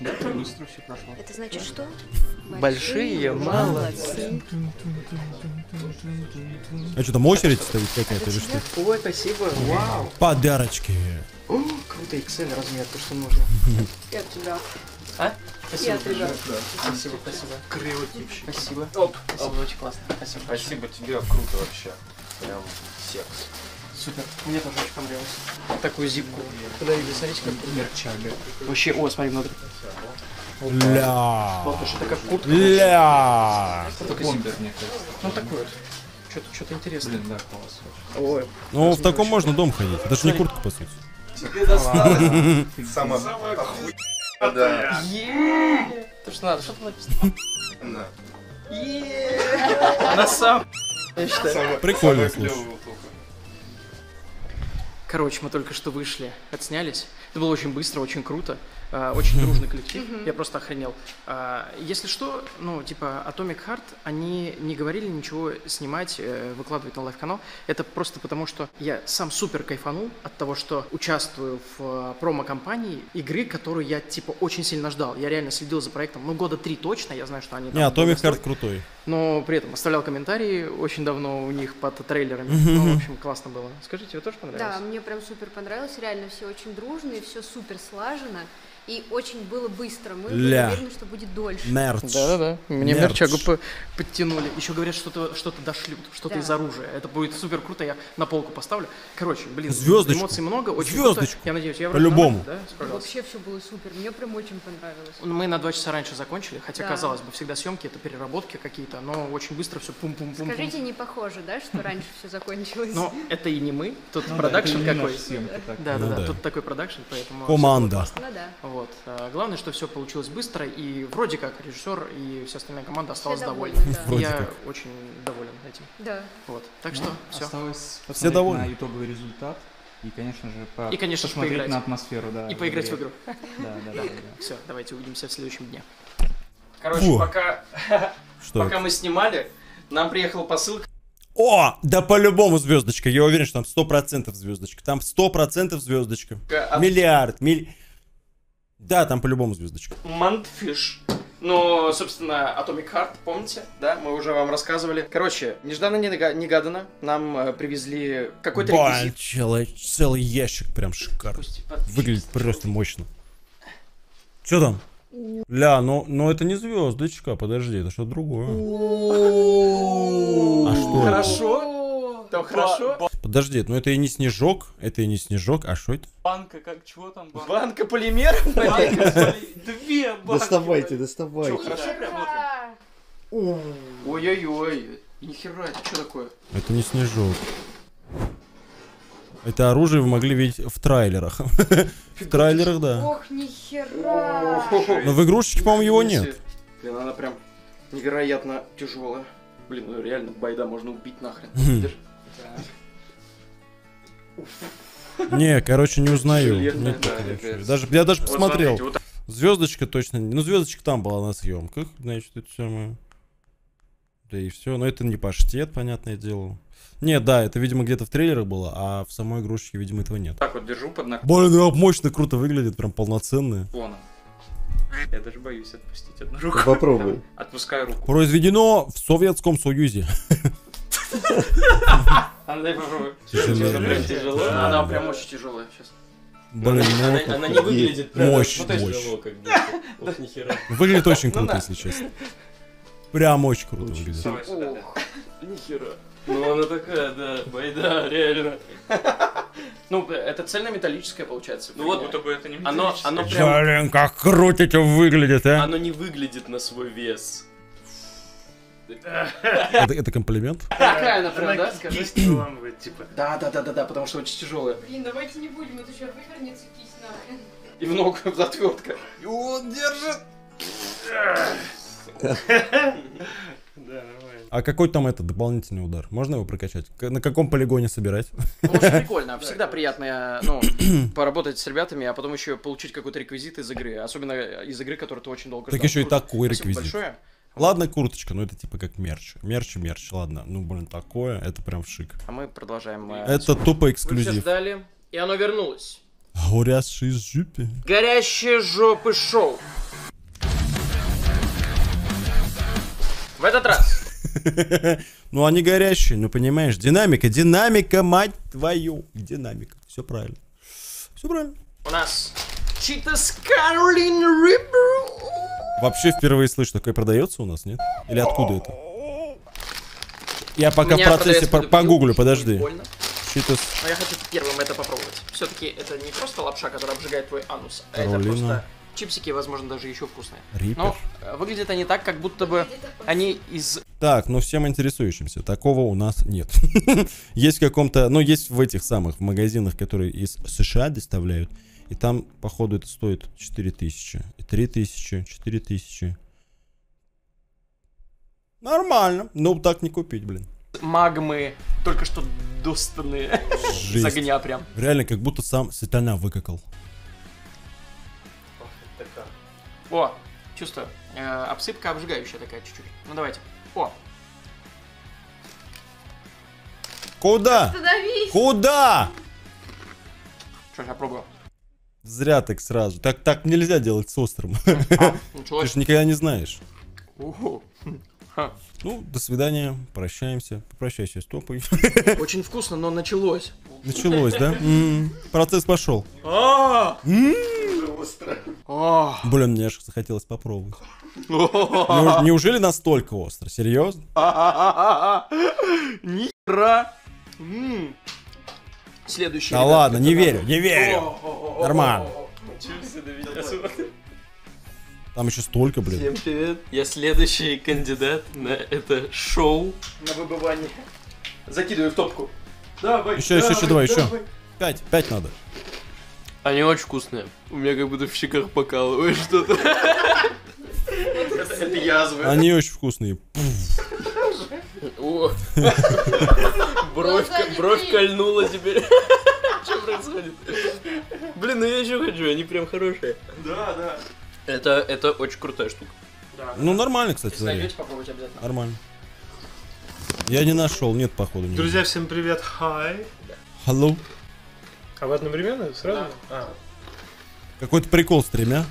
Это значит что? Большие молодцы. А что, там очередь стоит какая-то или что? Ой, спасибо, вау. Подарочки. О, круто, икс эль размер, то что нужно. Я тебя. А? Спасибо, спасибо, спасибо, спасибо. Криво, спасибо. Оп, спасибо, очень классно. Спасибо, спасибо тебе, круто вообще. Прям секс. Супер, мне тоже очень понравилось. Такую зипку. Подавили, смотрите, как мерчага. Вообще, о, смотри, внутрь. Ля. Вот, что-то как куртка. Ля. Это бомбер, мне кажется. Ну, такой вот. Что-то интересное. Ой. Ну, в таком можно дом ходить. Даже не куртку, по сути. Тебе досталось. Самая охуенная. Еее. То, что надо, что там написано? Еее. На самом... Прикольно, слушай. Короче, мы только что вышли, отснялись. Это было очень быстро, очень круто, э, очень дружный коллектив. Я просто охренел. Э, если что, ну, типа, Atomic Heart, они не говорили ничего снимать, э, выкладывать на лайв-канал. Это просто потому, что я сам супер кайфанул от того, что участвую в э, промо-компании игры, которую я, типа, очень сильно ждал. Я реально следил за проектом, ну, года три точно, я знаю, что они... Не, Atomic Heart крутой. Но при этом оставлял комментарии очень давно у них под трейлерами. Ну, в общем, классно было. Скажите, тебе тоже понравилось? Да, мне прям супер понравилось. Реально все очень дружные, все супер слажено. И очень было быстро. Мы Ля. Уверены, что будет дольше. Мерч. Да-да-да. Мне мерч. мерчагу по подтянули. Еще говорят, что-то что-то дошлют, что-то да. из оружия. Это будет супер круто. Я на полку поставлю. Короче, блин, звездочку. Эмоций много. Очень звездочку. Круто. Я надеюсь, я по-любому. Да, вообще все было супер. Мне прям очень понравилось. Мы на два часа раньше закончили. Хотя, да. казалось бы, всегда съемки, это переработки какие-то. Но очень быстро все пум-пум-пум. Скажите, не похоже, да, что раньше все закончилось? Но это и не мы. Тут продакшн какой. Да-да-да. Тут такой продакшн, поэтому... Команда. Вот. А, главное, что все получилось быстро, и вроде как режиссер и вся остальная команда осталась довольна. Да. Я как. очень доволен этим. Да. Вот. Так что все. Осталось посмотреть все на итоговый результат и, конечно же, по... и, конечно, посмотреть поиграть. на атмосферу. Да, и в поиграть игре. в игру. Да, да, да, да. Все, давайте увидимся в следующем дне. Короче, Фу. пока, что пока мы снимали, нам приехала посылка. О, да по-любому звездочка. Я уверен, что там сто процентов звездочка. Там сто процентов звездочка. От... Миллиард, миллиард. Да, там по-любому звездочка. Мантфиш. Ну, собственно, Atomic Heart, помните, да? Мы уже вам рассказывали. Короче, нежданно-негаданно нам э, привезли какой-то реквизит. Целый, целый ящик прям шикарно. Выглядит просто мощно. Чё там? Ля, ну, ну это не звездочка, подожди, это что-то другое. А что? Хорошо? Там хорошо? Подожди, ну это и не снежок, это и не снежок, а что это? Банка, как чего там? Банка, банка полимеров? Две банки. Доставайте, доставайте. Что, хорошо прям? Ой-ой-ой, нихера, это что такое? Это не снежок. Это оружие вы могли видеть в трайлерах. В трайлерах, да. Ох, нихера. Но в игрушечке, по-моему, его нет. Блин, она прям невероятно тяжелая. Блин, ну реально байда можно убить нахрен. Не, короче, не узнаю. Нет, да, короче. Даже, я даже вот посмотрел. Смотрите, вот звездочка точно. Ну, звездочка там была на съемках. Значит, это самое. Да и все. Но это не паштет, понятное дело. Не, да, это, видимо, где-то в трейлерах было, а в самой игрушечке, видимо, этого нет. Так вот, держу под наклон. Блин, ну, мощно, круто выглядит, прям полноценное. Я даже боюсь отпустить одну руку. Попробуй. Отпускаю руку. Произведено в Советском Союзе. Андрей, попробуй. Прям тяжело. Она прям очень тяжелая сейчас. Блин, она не выглядит мощь. Выглядит очень круто, если честно. Прям очень круто выглядит. Нихера. Ну она такая, да, байда, реально. Ну, это цельнометаллическое получается. Ну вот, будто бы это не металлическое. Оно прям... Блин, как круто это выглядит, а? Оно не выглядит на свой вес. Это, это комплимент? Такая, например, да? Скажи, ламывает, типа. Да, да, да, да, да, потому что очень тяжелая. Блин, давайте не будем, это еще вывернется кисть нахрен. И в ногу затвертка. И он держит. Да, нормально. А какой там этот дополнительный удар? Можно его прокачать? На каком полигоне собирать? Ну, очень прикольно. Всегда приятно, ну, поработать с ребятами, а потом еще получить какой-то реквизит из игры. Особенно из игры, которую ты очень долго ждал. Так еще и такой реквизит. Большое. Ладно, курточка, но это типа как мерч. Мерч, мерч, ладно. Ну, блин, такое, это прям шик. А мы продолжаем. Это тупо эксклюзив. Мы все ждали, и оно вернулось. Горящие жопы. Горящие жопы шоу. В этот раз. Ну, они горячие, ну, понимаешь. Динамика, динамика, мать твою. Динамика. Все правильно. Все правильно. У нас чита с Каролина Рипер. Вообще впервые слышу, такое продается у нас, нет? Или откуда это? Я пока в процессе погуглю, подожди. Читас. Но я хочу первым это попробовать. Все-таки это не просто лапша, которая обжигает твой анус, Каролина. А это просто чипсики, возможно, даже еще вкусные. Рипер. Но выглядят они так, как будто бы они из... Так, ну всем интересующимся, такого у нас нет. Есть в каком-то... Ну, есть в этих самых магазинах, которые из США доставляют. И там, походу, это стоит четыре тысячи. три тысячи, четыре тысячи. Нормально. Но так не купить, блин. Магмы только что достанные. С огня прям. Реально, как будто сам сатана выкакал. О, чувствую. Э, обсыпка обжигающая такая чуть-чуть. Ну давайте. О. Куда? Остановись. Куда? Что ж, я пробовал. Зря так сразу. Так, так нельзя делать с острым. А, ты же никогда не знаешь. Угу. Ну, до свидания. Прощаемся. Попрощайся с топой. Очень вкусно, но началось. Началось, да? Процесс пошел. Блин, мне аж захотелось попробовать. Неужели настолько остро? Серьезно? Ни хера. Следующий. Да ладно, не верю, не верю. Нормально. Там еще столько, блин. Всем привет. Я следующий кандидат на это шоу. На выбывание. Закидываю в топку. Давай, еще, давай, еще, еще, давай, давай, еще. Пять, пять надо. Они очень вкусные. У меня как будто в щеках покалывает что-то. Это язвы. Они очень вкусные. Бровь кольнула теперь. Что происходит? Блин, ну я еще хочу, они прям хорошие. Да, да. Это, это очень крутая штука. Да, ну, да. Нормально, кстати. Если найдете, попробуйте обязательно. Нормально. Я не нашел, нет, походу. Не Друзья, нет. Всем привет. Hi. Hello. А вы одновременно? Сразу? Да. А. Какой-то прикол с тремя.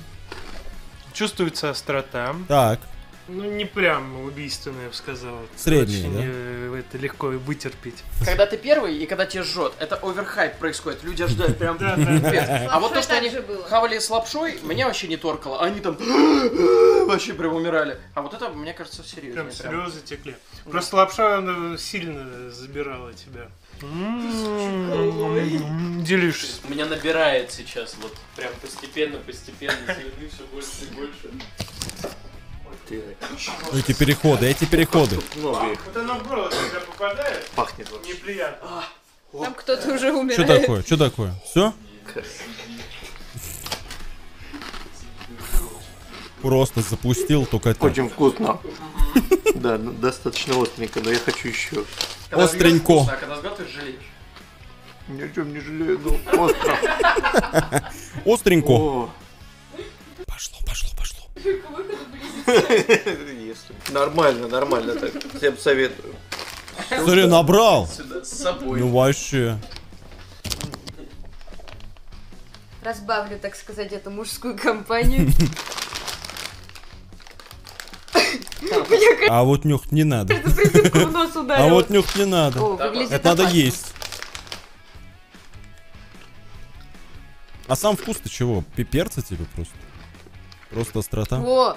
Чувствуется острота. Так. Ну, не прям убийственная, я бы сказал. Средняя, да? э, Это легко вытерпеть. Когда ты первый и когда тебя жжет, это оверхайп происходит. Люди ожидают прям... А вот то, что они хавали с лапшой, меня вообще не торкало. Они там вообще прям умирали. А вот это, мне кажется, серьезно. Прям слезы текли. Просто лапша сильно забирала тебя. Делишься. Меня набирает сейчас вот прям постепенно, постепенно. Все больше и больше. Эти переходы, эти переходы. Вот оно в горло, когда попадает, пахнет неприятно. Там кто-то уже умирает. Что такое? Что такое? Все? Просто запустил только так. Очень вкусно. Да, достаточно остренько, но я хочу еще. Остренько. А когда сготовишь, жалеешь? Ни о чем не жалею, но остро. Остренько. Пошло, пошло, пошло. Нормально, нормально так. Всем советую. Смотри, набрал. Сюда, с собой. Ну вообще. Разбавлю, так сказать, эту мужскую компанию. А вот нюхать не надо. А вот нюхать не надо. Это надо есть. А сам вкус-то чего? Перца тебе просто? Просто острота. О,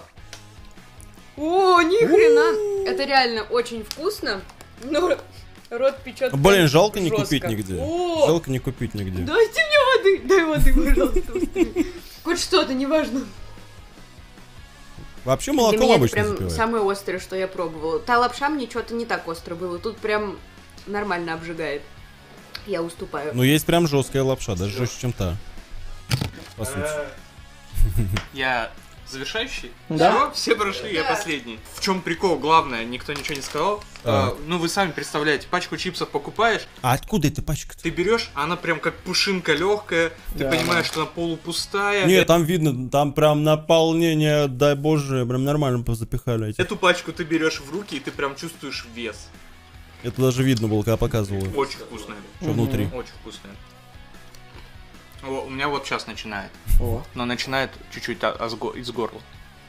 о, ни хрена. Это реально очень вкусно. Но рот печет. Блин, жалко не купить нигде. Жалко не купить нигде. Дайте мне воды. Дай воды, пожалуйста. Хоть что-то, неважно. Вообще молоко обычно запивает. Прям самое острое, что я пробовала. Та лапша мне что-то не так остро было. Тут прям нормально обжигает. Я уступаю. Ну есть прям жесткая лапша, даже жестче, чем та. По сути. Я завершающий? Да. Все, все прошли, да. Я последний. В чем прикол, главное, никто ничего не сказал. А. А, ну вы сами представляете, пачку чипсов покупаешь. А откуда эта пачка-то? Ты берешь, она прям как пушинка легкая, ты да, понимаешь, да, что она полупустая. Нет, это... там видно, там прям наполнение, дай боже, прям нормально позапихали. Эти. Эту пачку ты берешь в руки и ты прям чувствуешь вес. Это даже видно было, когда показывал. Очень вкусная. Что внутри? Очень вкусная. О, у меня вот сейчас начинает. О. Но начинает чуть-чуть из горла.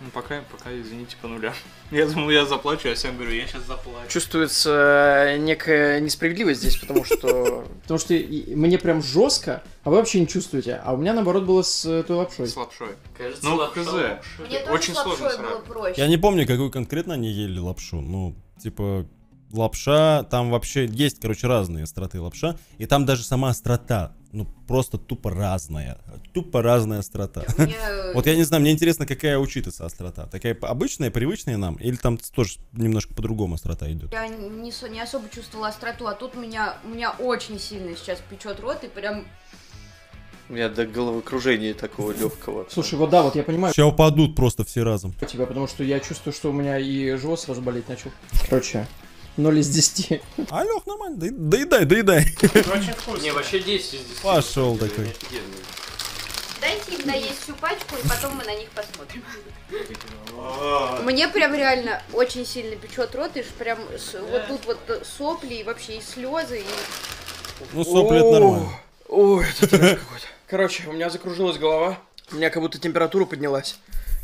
Ну, пока, пока, извините, по нулям. Я думал, я заплачу, а всем говорю, я сейчас заплачу. Чувствуется некая несправедливость здесь, потому что... Потому что мне прям жестко, а вы вообще не чувствуете. А у меня, наоборот, было с той лапшой. С лапшой. Кажется, лапша. Мне тоже с лапшой было проще. Я не помню, какую конкретно они ели лапшу. Ну, типа, лапша, там вообще есть, короче, разные остроты лапша. И там даже сама острота. Ну, просто тупо разная. Тупо разная острота. Меня... Вот я не знаю, мне интересно, какая у Читаса острота. Такая обычная, привычная нам? Или там тоже немножко по-другому острота идет? Я не, не особо чувствовала остроту, а тут меня, меня очень сильно сейчас печет рот и прям... У меня до головокружения такого легкого. Слушай, вот да, вот я понимаю. Сейчас упадут просто все разом. Тебя, потому что я чувствую, что у меня и живот сразу болеть начал. Короче... ноль из десяти. А, Лёх, нормально, доедай, доедай. Не, вообще десять из десяти. Пошел такой. Дайте им доесть всю пачку, и потом мы на них посмотрим. Мне прям реально очень сильно печет рот, и прям вот тут вот сопли, и вообще и слезы. Ну, сопли это нормально. Ой, это трэш какой-то. Короче, у меня закружилась голова, у меня как будто температура поднялась.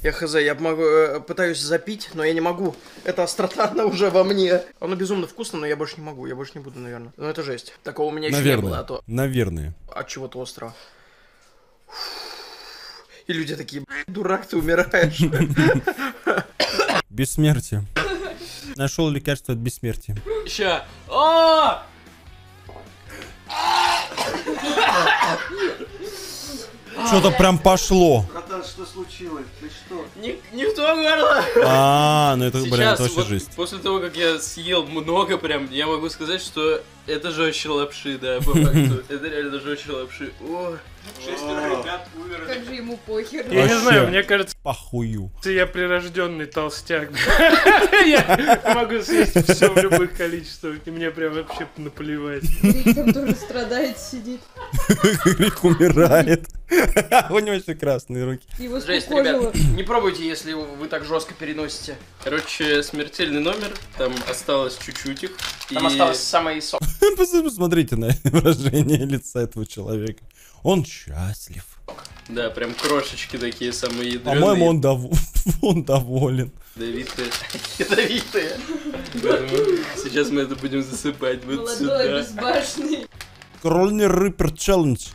Я хз, я могу, пытаюсь запить, но я не могу. Эта острота, она уже во мне. Оно безумно вкусно, но я больше не могу, я больше не буду, наверное. Но это жесть. Такого у меня еще наверное. не было. А то... Наверное. От чего-то острого. И люди такие, дурак, ты умираешь. Бессмертие. Нашел лекарство от бессмертия. Ща. Что-то прям пошло. Что случилось? Ты что? Не, не в то горло! А, ну это, блин, вообще жизнь. После того, как я съел много, прям, я могу сказать, что это жестче лапши, да, по факту. Это реально жестче лапши. О, шестеро ребят умерли. Как же ему похер. Я не знаю, мне кажется... Похую. Я прирожденный толстяк. Я могу съесть все в любых количествах, и мне прям вообще наплевать. Грик там тоже страдает, сидит. Грик умирает. У него еще красные руки. Жесть, ребят, не пробуйте, если вы так жестко переносите. Короче, смертельный номер. Там осталось чуть-чуть их. Там и... осталось самое сок. Посмотрите на выражение лица этого человека. Он счастлив. Да, прям крошечки такие самые ядреные. По-моему, он, дов... он доволен. Ядовитые. Ядовитые. Сейчас мы это будем засыпать. Вот молодой, сюда. Безбашенный. Каролина Рипер челлендж.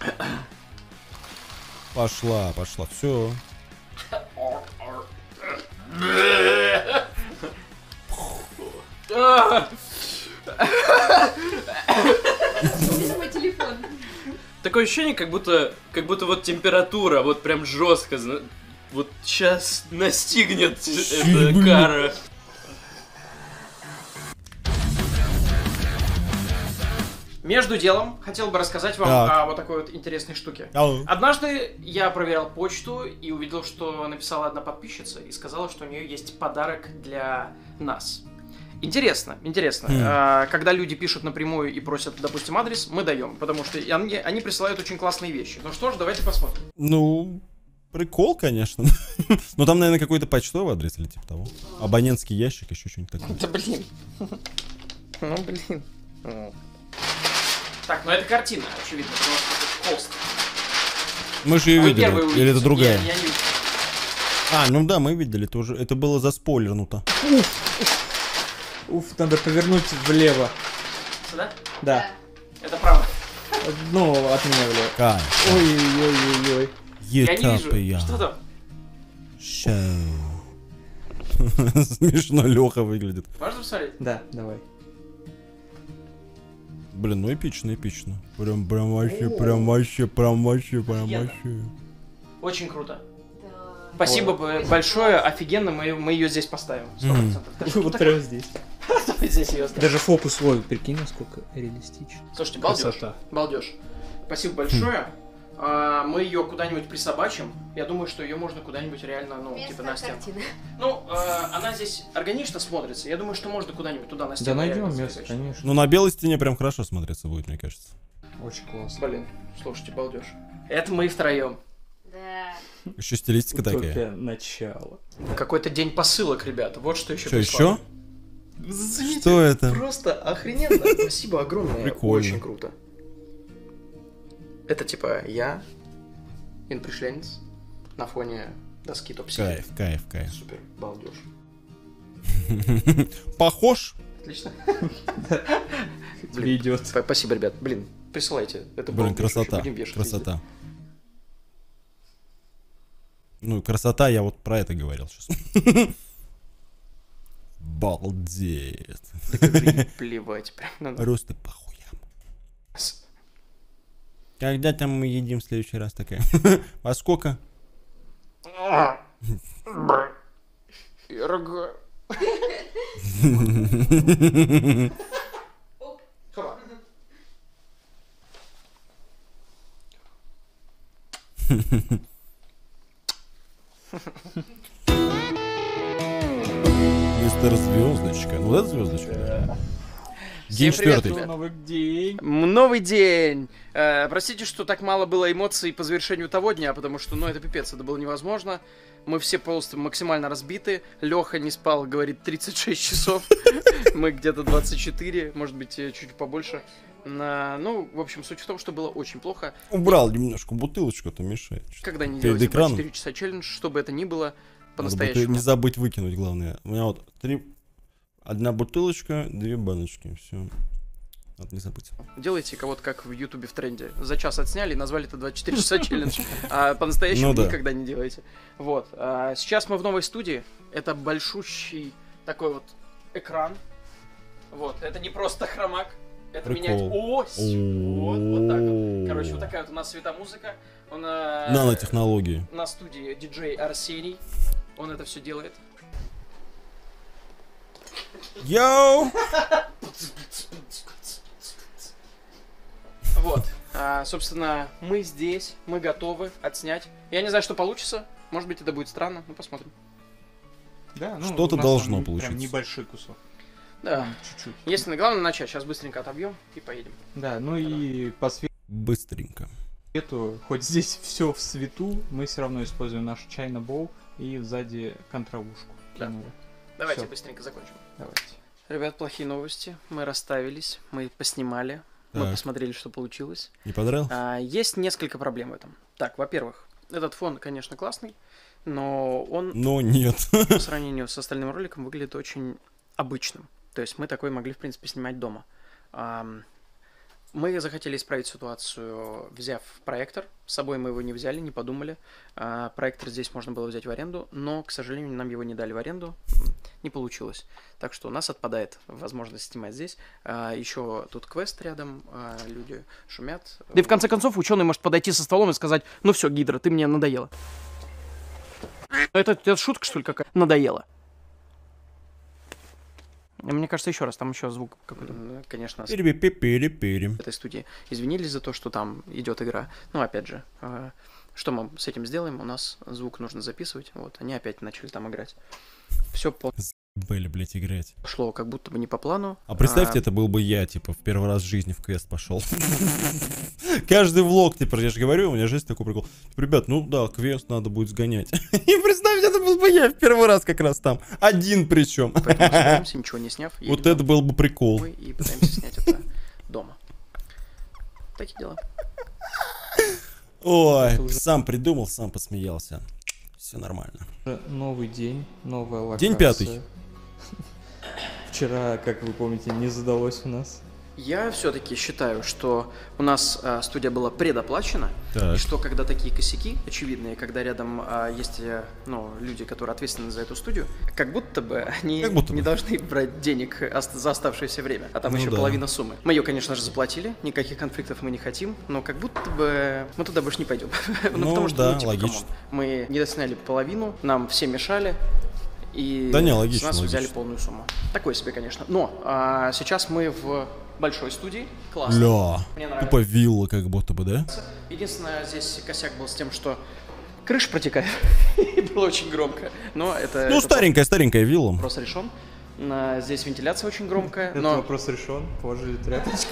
Пошла, пошла, все. Такое ощущение, как будто, как будто вот температура, вот прям жестко, вот сейчас настигнет эта кара. Между делом, хотел бы рассказать вам так. о вот такой вот интересной штуке. Ау. Однажды я проверял почту и увидел, что написала одна подписчица и сказала, что у нее есть подарок для нас. Интересно, интересно. Mm. А, когда люди пишут напрямую и просят, допустим, адрес, мы даем, потому что они, они присылают очень классные вещи. Ну что ж, давайте посмотрим. Ну, прикол, конечно. Но там, наверное, какой-то почтовый адрес или типа того. Абонентский ящик, еще что-нибудь такое. Да блин. Ну блин. Так, ну это картина, очевидно, потому что это холст. Мы же ее а видели, или увидели. Это другая? Я, я не... А, ну да, мы видели, это, уже, это было заспойлернуто. Уф, надо повернуть влево. Сюда? Да. Это право. Ну, от меня влево. Ой-ой-ой-ой. Я не вижу, я. Что там? Смешно Леха выглядит. Можно посмотреть? Да, давай. Блин, ну эпично, эпично. Прям, прям вообще, О. прям вообще, прям вообще, прям офигенно. вообще. Очень круто. Да. Спасибо Ой. большое, офигенно, мы, мы ее здесь поставим. сто процентов. Mm. Вот прям здесь. здесь ее Даже фокус ловит, прикинь, насколько реалистично. Слушайте, балдеж. Балдеж. Спасибо большое. А, мы ее куда-нибудь присобачим. Я думаю, что ее можно куда-нибудь реально, ну, Без типа на стену. Картина. Ну, э, она здесь органично смотрится. Я думаю, что можно куда-нибудь туда на стену. Да найдем место, конечно. Ну, на белой стене прям хорошо смотреться будет, мне кажется. Очень классно. Блин, слушайте, балдеж. Это мы втроем. Да. Еще стилистика такая. Утопия начало. Какой-то день посылок, ребята. Вот что еще. Что еще? Зацените. Что это? Просто охрененно. Спасибо огромное. Прикольно. Очень круто. Это типа я, инопришленец, на фоне доски топ семь. Кайф, кайф, кайф. Супер, балдеж. Похож? Отлично. Тебе идет. Спасибо, ребят. Блин, присылайте. Это блин, красота, красота. Ну, красота, я вот про это говорил сейчас. Балдеет. Плевать прям. Просто по хуям. Когда там мы едим в следующий раз такая? Во сколько? Ирга. Мистер Звездочка. Ну да, Звездочка, да. День четвертый. Новый день. Новый день. Э, простите, что так мало было эмоций по завершению того дня, потому что, ну, это пипец, это было невозможно. Мы все просто максимально разбиты. Леха не спал, говорит, тридцать шесть часов. Мы где-то двадцать четыре, может быть, чуть побольше. Ну, в общем, суть в том, что было очень плохо. Убрал немножко бутылочку, то мешает. Когда не делать четыре часа челлендж, чтобы это ни было по-настоящему. Не забыть выкинуть, главное. У меня вот три... Одна бутылочка, две баночки, все. Надо не забыть. Делайте кого-то как в Ютубе в тренде. За час отсняли и назвали это двадцать четыре часа челлендж. А по-настоящему никогда не делайте. Вот. Сейчас мы в новой студии. Это большущий такой вот экран. Вот. Это не просто хромак. Это менять ось. Вот так вот. Короче, вот такая вот у нас светомузыка. Нанотехнологии. На студии диджей Арсений. Он это все делает. Йоу! Вот, а, собственно, мы здесь, мы готовы отснять. Я не знаю, что получится. Может быть, это будет странно, ну посмотрим. Да, ну, что-то должно там, получиться. Прям небольшой кусок. Да. Чуть-чуть. Если главное начать, сейчас быстренько отобьем и поедем. Да, ну Тогда. и по свету. Быстренько. Свету, хоть здесь все в свету, мы все равно используем наш China Bowl и сзади контравушку. Да. Давайте Всё. быстренько закончим. Давайте. Ребят, плохие новости. Мы расставились, мы поснимали, так. мы посмотрели, что получилось. Не понравилось? А, есть несколько проблем в этом. Так, во-первых, этот фон, конечно, классный, но он... Но нет. По сравнению с остальным роликом выглядит очень обычным. То есть мы такой могли, в принципе, снимать дома. А, мы захотели исправить ситуацию, взяв проектор. С собой мы его не взяли, не подумали. А, проектор здесь можно было взять в аренду, но, к сожалению, нам его не дали в аренду. Не получилось. Так что у нас отпадает возможность снимать здесь. А, еще тут квест рядом, а, люди шумят. Да и в конце концов ученый может подойти со столом и сказать: ну все, Гидра, ты мне надоела. Это, это шутка, что ли, какая? Надоела. Мне кажется, еще раз, там еще звук какой-то. Конечно. Перепи-перепи-перепи. В этой студии извинились за то, что там идет игра. Ну, опять же, что мы с этим сделаем? У нас звук нужно записывать. Вот, они опять начали там играть. Все по... Забыли, блядь, играть. Пошло как будто бы не по плану. А представьте, а... это был бы я, типа, в первый раз в жизни в квест пошел. Каждый влог, типа, я же говорю, у меня жизнь такой прикол. Ребят, ну да, квест надо будет сгонять. И представьте, это был бы я в первый раз как раз там. Один причем. Поэтому собираемся, ничего не сняв. Вот это был бы прикол. И пытаемся снять это дома. Такие дела. Ой, сам придумал, сам посмеялся. Все нормально. Новый день, новая локация. День пятый. Вчера, как вы помните, не задалось у нас. Я все-таки считаю, что у нас а, студия была предоплачена, так. и что когда такие косяки очевидные, когда рядом а, есть ну, люди, которые ответственны за эту студию, как будто бы они будто не бы. должны брать денег за оставшееся время, а там ну еще да. половина суммы. Мы ее, конечно же, заплатили, никаких конфликтов мы не хотим, но как будто бы мы туда больше не пойдем. Ну, ну потому что да, ну, типа, логично. Мы не досняли половину, нам все мешали. И да не, логично, с нас логично. взяли полную сумму. Такое себе, конечно. Но а, сейчас мы в большой студии. Классно. Ля, мне нравится. Тупо вилла как будто бы, да? Единственное, здесь косяк был с тем, что крыша протекает. И было очень громко. Но это... Ну, это старенькая, старенькая вилла. Вопрос решен. Здесь вентиляция очень громкая. Этот но... вопрос решен. Положили тряпочку.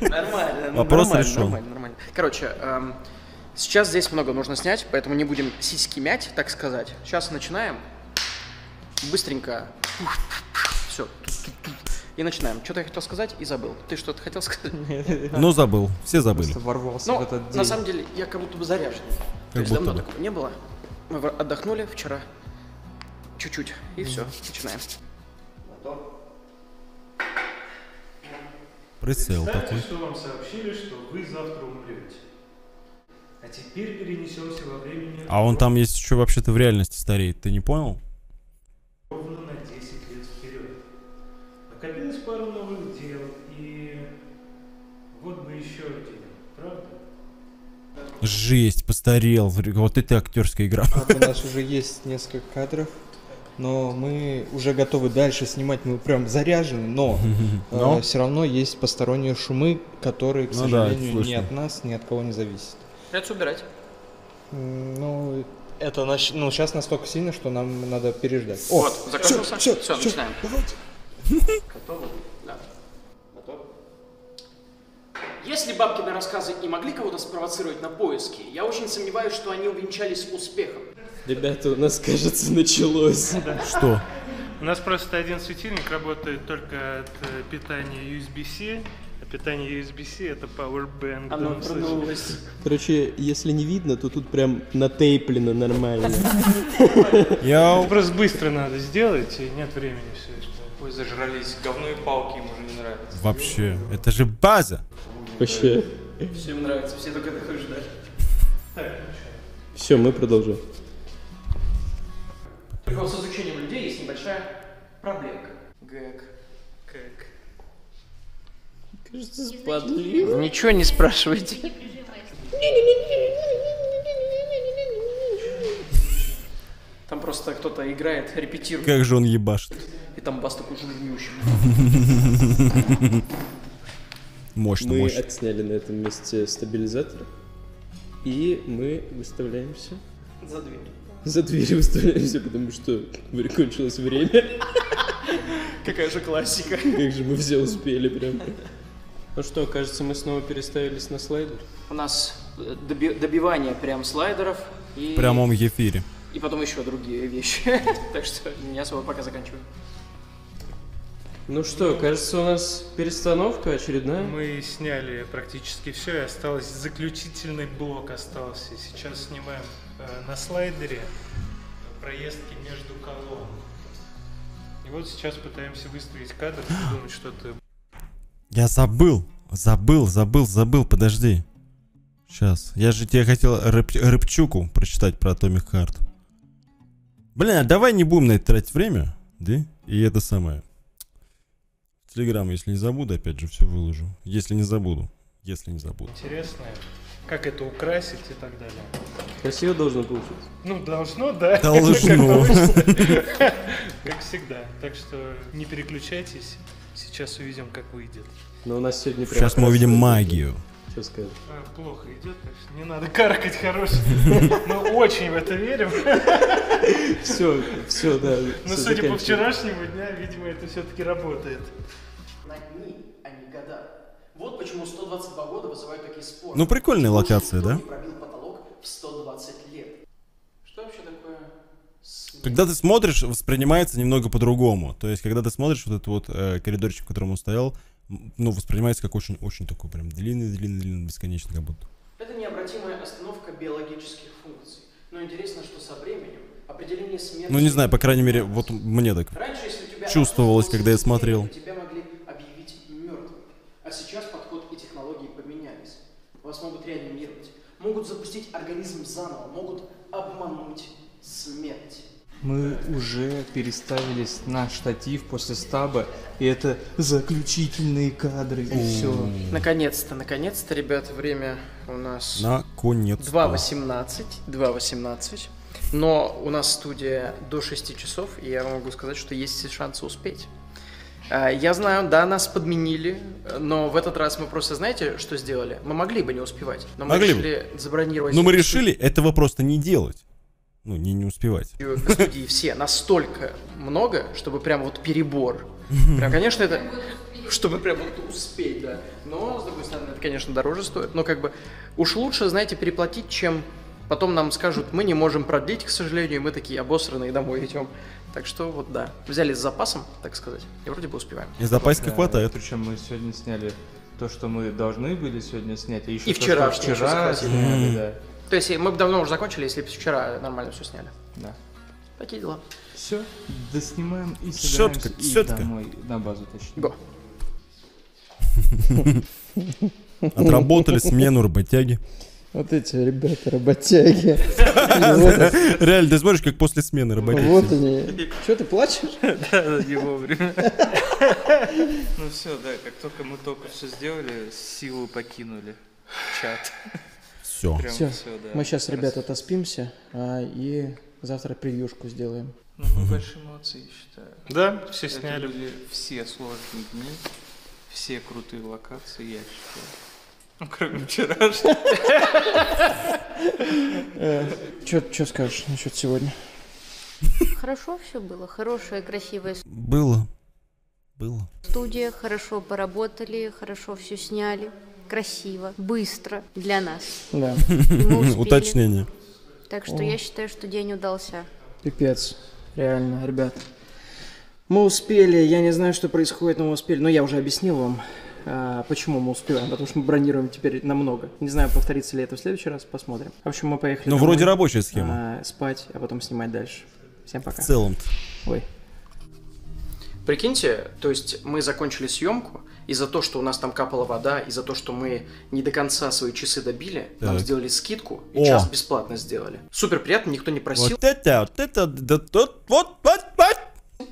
Нормально. Вопрос решен. Нормально, нормально. Короче... Сейчас здесь много нужно снять, поэтому не будем сиськи мять, так сказать. Сейчас начинаем. Быстренько. Все. И начинаем. Что-то я хотел сказать и забыл. Ты что-то хотел сказать? Ну, забыл. Все забыли. Ворвался в этот день. На самом деле, я как будто бы заряжен. То есть давно такого не было. Мы отдохнули вчера чуть-чуть, и все, начинаем. Прицел такой. Что вам сообщили, что вы завтра умрете. А теперь перенесемся во времени... А он там есть еще вообще-то в реальности стареет, ты не понял? Ровно на десять лет вперед. Накопилось пару новых дел, и... Вот бы еще один, правда? Жесть, постарел. Вот это актерская игра. У нас уже есть несколько кадров, но мы уже готовы дальше снимать, мы прям заряжены, но, но? Э, все равно есть посторонние шумы, которые, к ну сожалению, да, ни от нас, ни от кого не зависят. Придется убирать. Ну, это наш... ну, сейчас настолько сильно, что нам надо переждать. О, вот, закончился. Все, все, все, все, начинаем. Готовы? Да. Готовы? Если бабкины рассказы и могли кого-то спровоцировать на поиски, я очень сомневаюсь, что они увенчались успехом. Ребята, у нас, кажется, началось. Что? У нас просто один светильник работает только от питания ю эс би-C. А питание ю эс би-C это Powerbank. Оно продулось. Короче, если не видно, то тут прям натейплено нормально. Просто быстро надо сделать, и нет времени все. Ой, зажрались. Говно и палки им уже не нравятся. Вообще, это же база. Вообще. Всем нравится, все только такой ждали. Так, все, мы продолжим. С изучением людей есть небольшая проблемка. Гэг. Гэг. Кажется, сподливо. Ничего не спрашивайте. Там просто кто-то играет, репетирует. Как же он ебашит. И там бас такой жужжнющий. Мощно, мы мощно. Отсняли на этом месте стабилизатор, и мы выставляемся за дверь. За дверь выставляемся, потому что кончилось время. Какая же классика. Как же мы все успели прям. Ну что, кажется, мы снова переставились на слайдер. У нас доби добивание прям слайдеров. И... В прямом эфире. И потом еще другие вещи. Так что не особо пока заканчиваем. Ну что, кажется, у нас перестановка очередная. Мы сняли практически все, и осталось заключительный блок остался. Сейчас снимаем э, на слайдере проездки между колонн. И вот сейчас пытаемся выставить кадр, придумать что-то. Я забыл, забыл, забыл, забыл, подожди. Сейчас, я же тебе хотел рыб, Рыбчуку прочитать про Atomic Heart. Блин, давай не будем на это тратить время, да? И это самое. Телеграм, если не забуду, опять же, все выложу. Если не забуду. Если не забуду. Интересно, как это украсить и так далее. Красиво должно получиться. Ну, должно, да. Должно. Как всегда. Так что не переключайтесь. Сейчас увидим, как выйдет. Но у нас сегодня прям... Сейчас мы увидим магию. Что скажешь? Плохо идет, так что не надо каркать, хороший. Мы очень в это верим. Все, все, да. Но судя по вчерашнему дня, видимо, это все-таки работает. На дни, а не года. Вот почему сто двадцать два года вызывают такие споры. Ну, прикольная локация, да? Пробил потолок в сто двадцать лет. Что вообще такое? Когда ты смотришь, воспринимается немного по-другому. То есть, когда ты смотришь вот этот вот э, коридорчик, в котором он стоял, ну, воспринимается как очень-очень такой прям длинный-длинный-длинный, бесконечный как будто. Это необратимая остановка биологических функций. Но интересно, что со временем определение смерти... Ну, не знаю, по крайней мере, вот мне так раньше, если у тебя чувствовалось, когда я смотрел. Тебя могли объявить мертвым. А сейчас подход и технологии поменялись. Вас могут реанимировать, могут запустить организм заново, могут обмануть смерть. Мы уже переставились на штатив после стаба, и это заключительные кадры, и все. Наконец-то, наконец-то, ребят, время у нас два восемнадцать, два восемнадцать, но у нас студия до шести часов, и я вам могу сказать, что есть шансы успеть. Я знаю, да, нас подменили, но в этот раз мы просто, знаете, что сделали? Мы могли бы не успевать, но мы могли решили бы забронировать. Но мы решили этого просто не делать. Ну, не, не успевать. В студии все настолько много, чтобы прям вот перебор. Прям, конечно, это... Чтобы прям вот успеть, да. Но, с другой стороны, это, конечно, дороже стоит. Но как бы уж лучше, знаете, переплатить, чем потом нам скажут, мы не можем продлить, к сожалению, и мы такие обосранные домой идем. Так что вот, да. Взяли с запасом, так сказать, и вроде бы успеваем. И запаска хватает. Причем мы сегодня сняли то, что мы должны были сегодня снять, а еще и вчера, то, что вчера сняли, да. То есть мы бы давно уже закончили, если бы вчера нормально все сняли. Да. Такие дела. Все, доснимаем и собираемся и домой на базу точнее. Отработали смену работяги. Вот эти ребята работяги. Реально, ты смотришь, как после смены работяги. Вот они. Че, ты плачешь? Да, не вовремя. Ну все, да, как только мы только все сделали, силу покинули чат. Все. Мы сейчас, ребята, отоспимся и завтра превьюшку сделаем. Ну мы большие молодцы, я считаю. Да, все сняли. Все сложные дни, все крутые локации, я считаю. Ну, кроме вчерашнего. Че скажешь насчет сегодня? Хорошо все было, хорошее, красивое. Было. Было. Студия, хорошо поработали, хорошо все сняли. Красиво, быстро для нас. Да. Уточнение. Так что я считаю, что день удался. Пипец. Реально, ребят. Мы успели, я не знаю, что происходит, но мы успели. Но я уже объяснил вам. Почему мы успеваем? Потому что мы бронируем теперь намного. Не знаю, повторится ли это в следующий раз, посмотрим. В общем, мы поехали. Ну, вроде рабочая схема. Спать, а потом снимать дальше. Всем пока. В целом-то. Ой. Прикиньте, то есть мы закончили съемку, и за то, что у нас там капала вода, и за то, что мы не до конца свои часы добили, так. Нам сделали скидку, и О. час бесплатно сделали. Супер приятно, никто не просил. Вот это, вот это, да, тот, вот, вот, вот.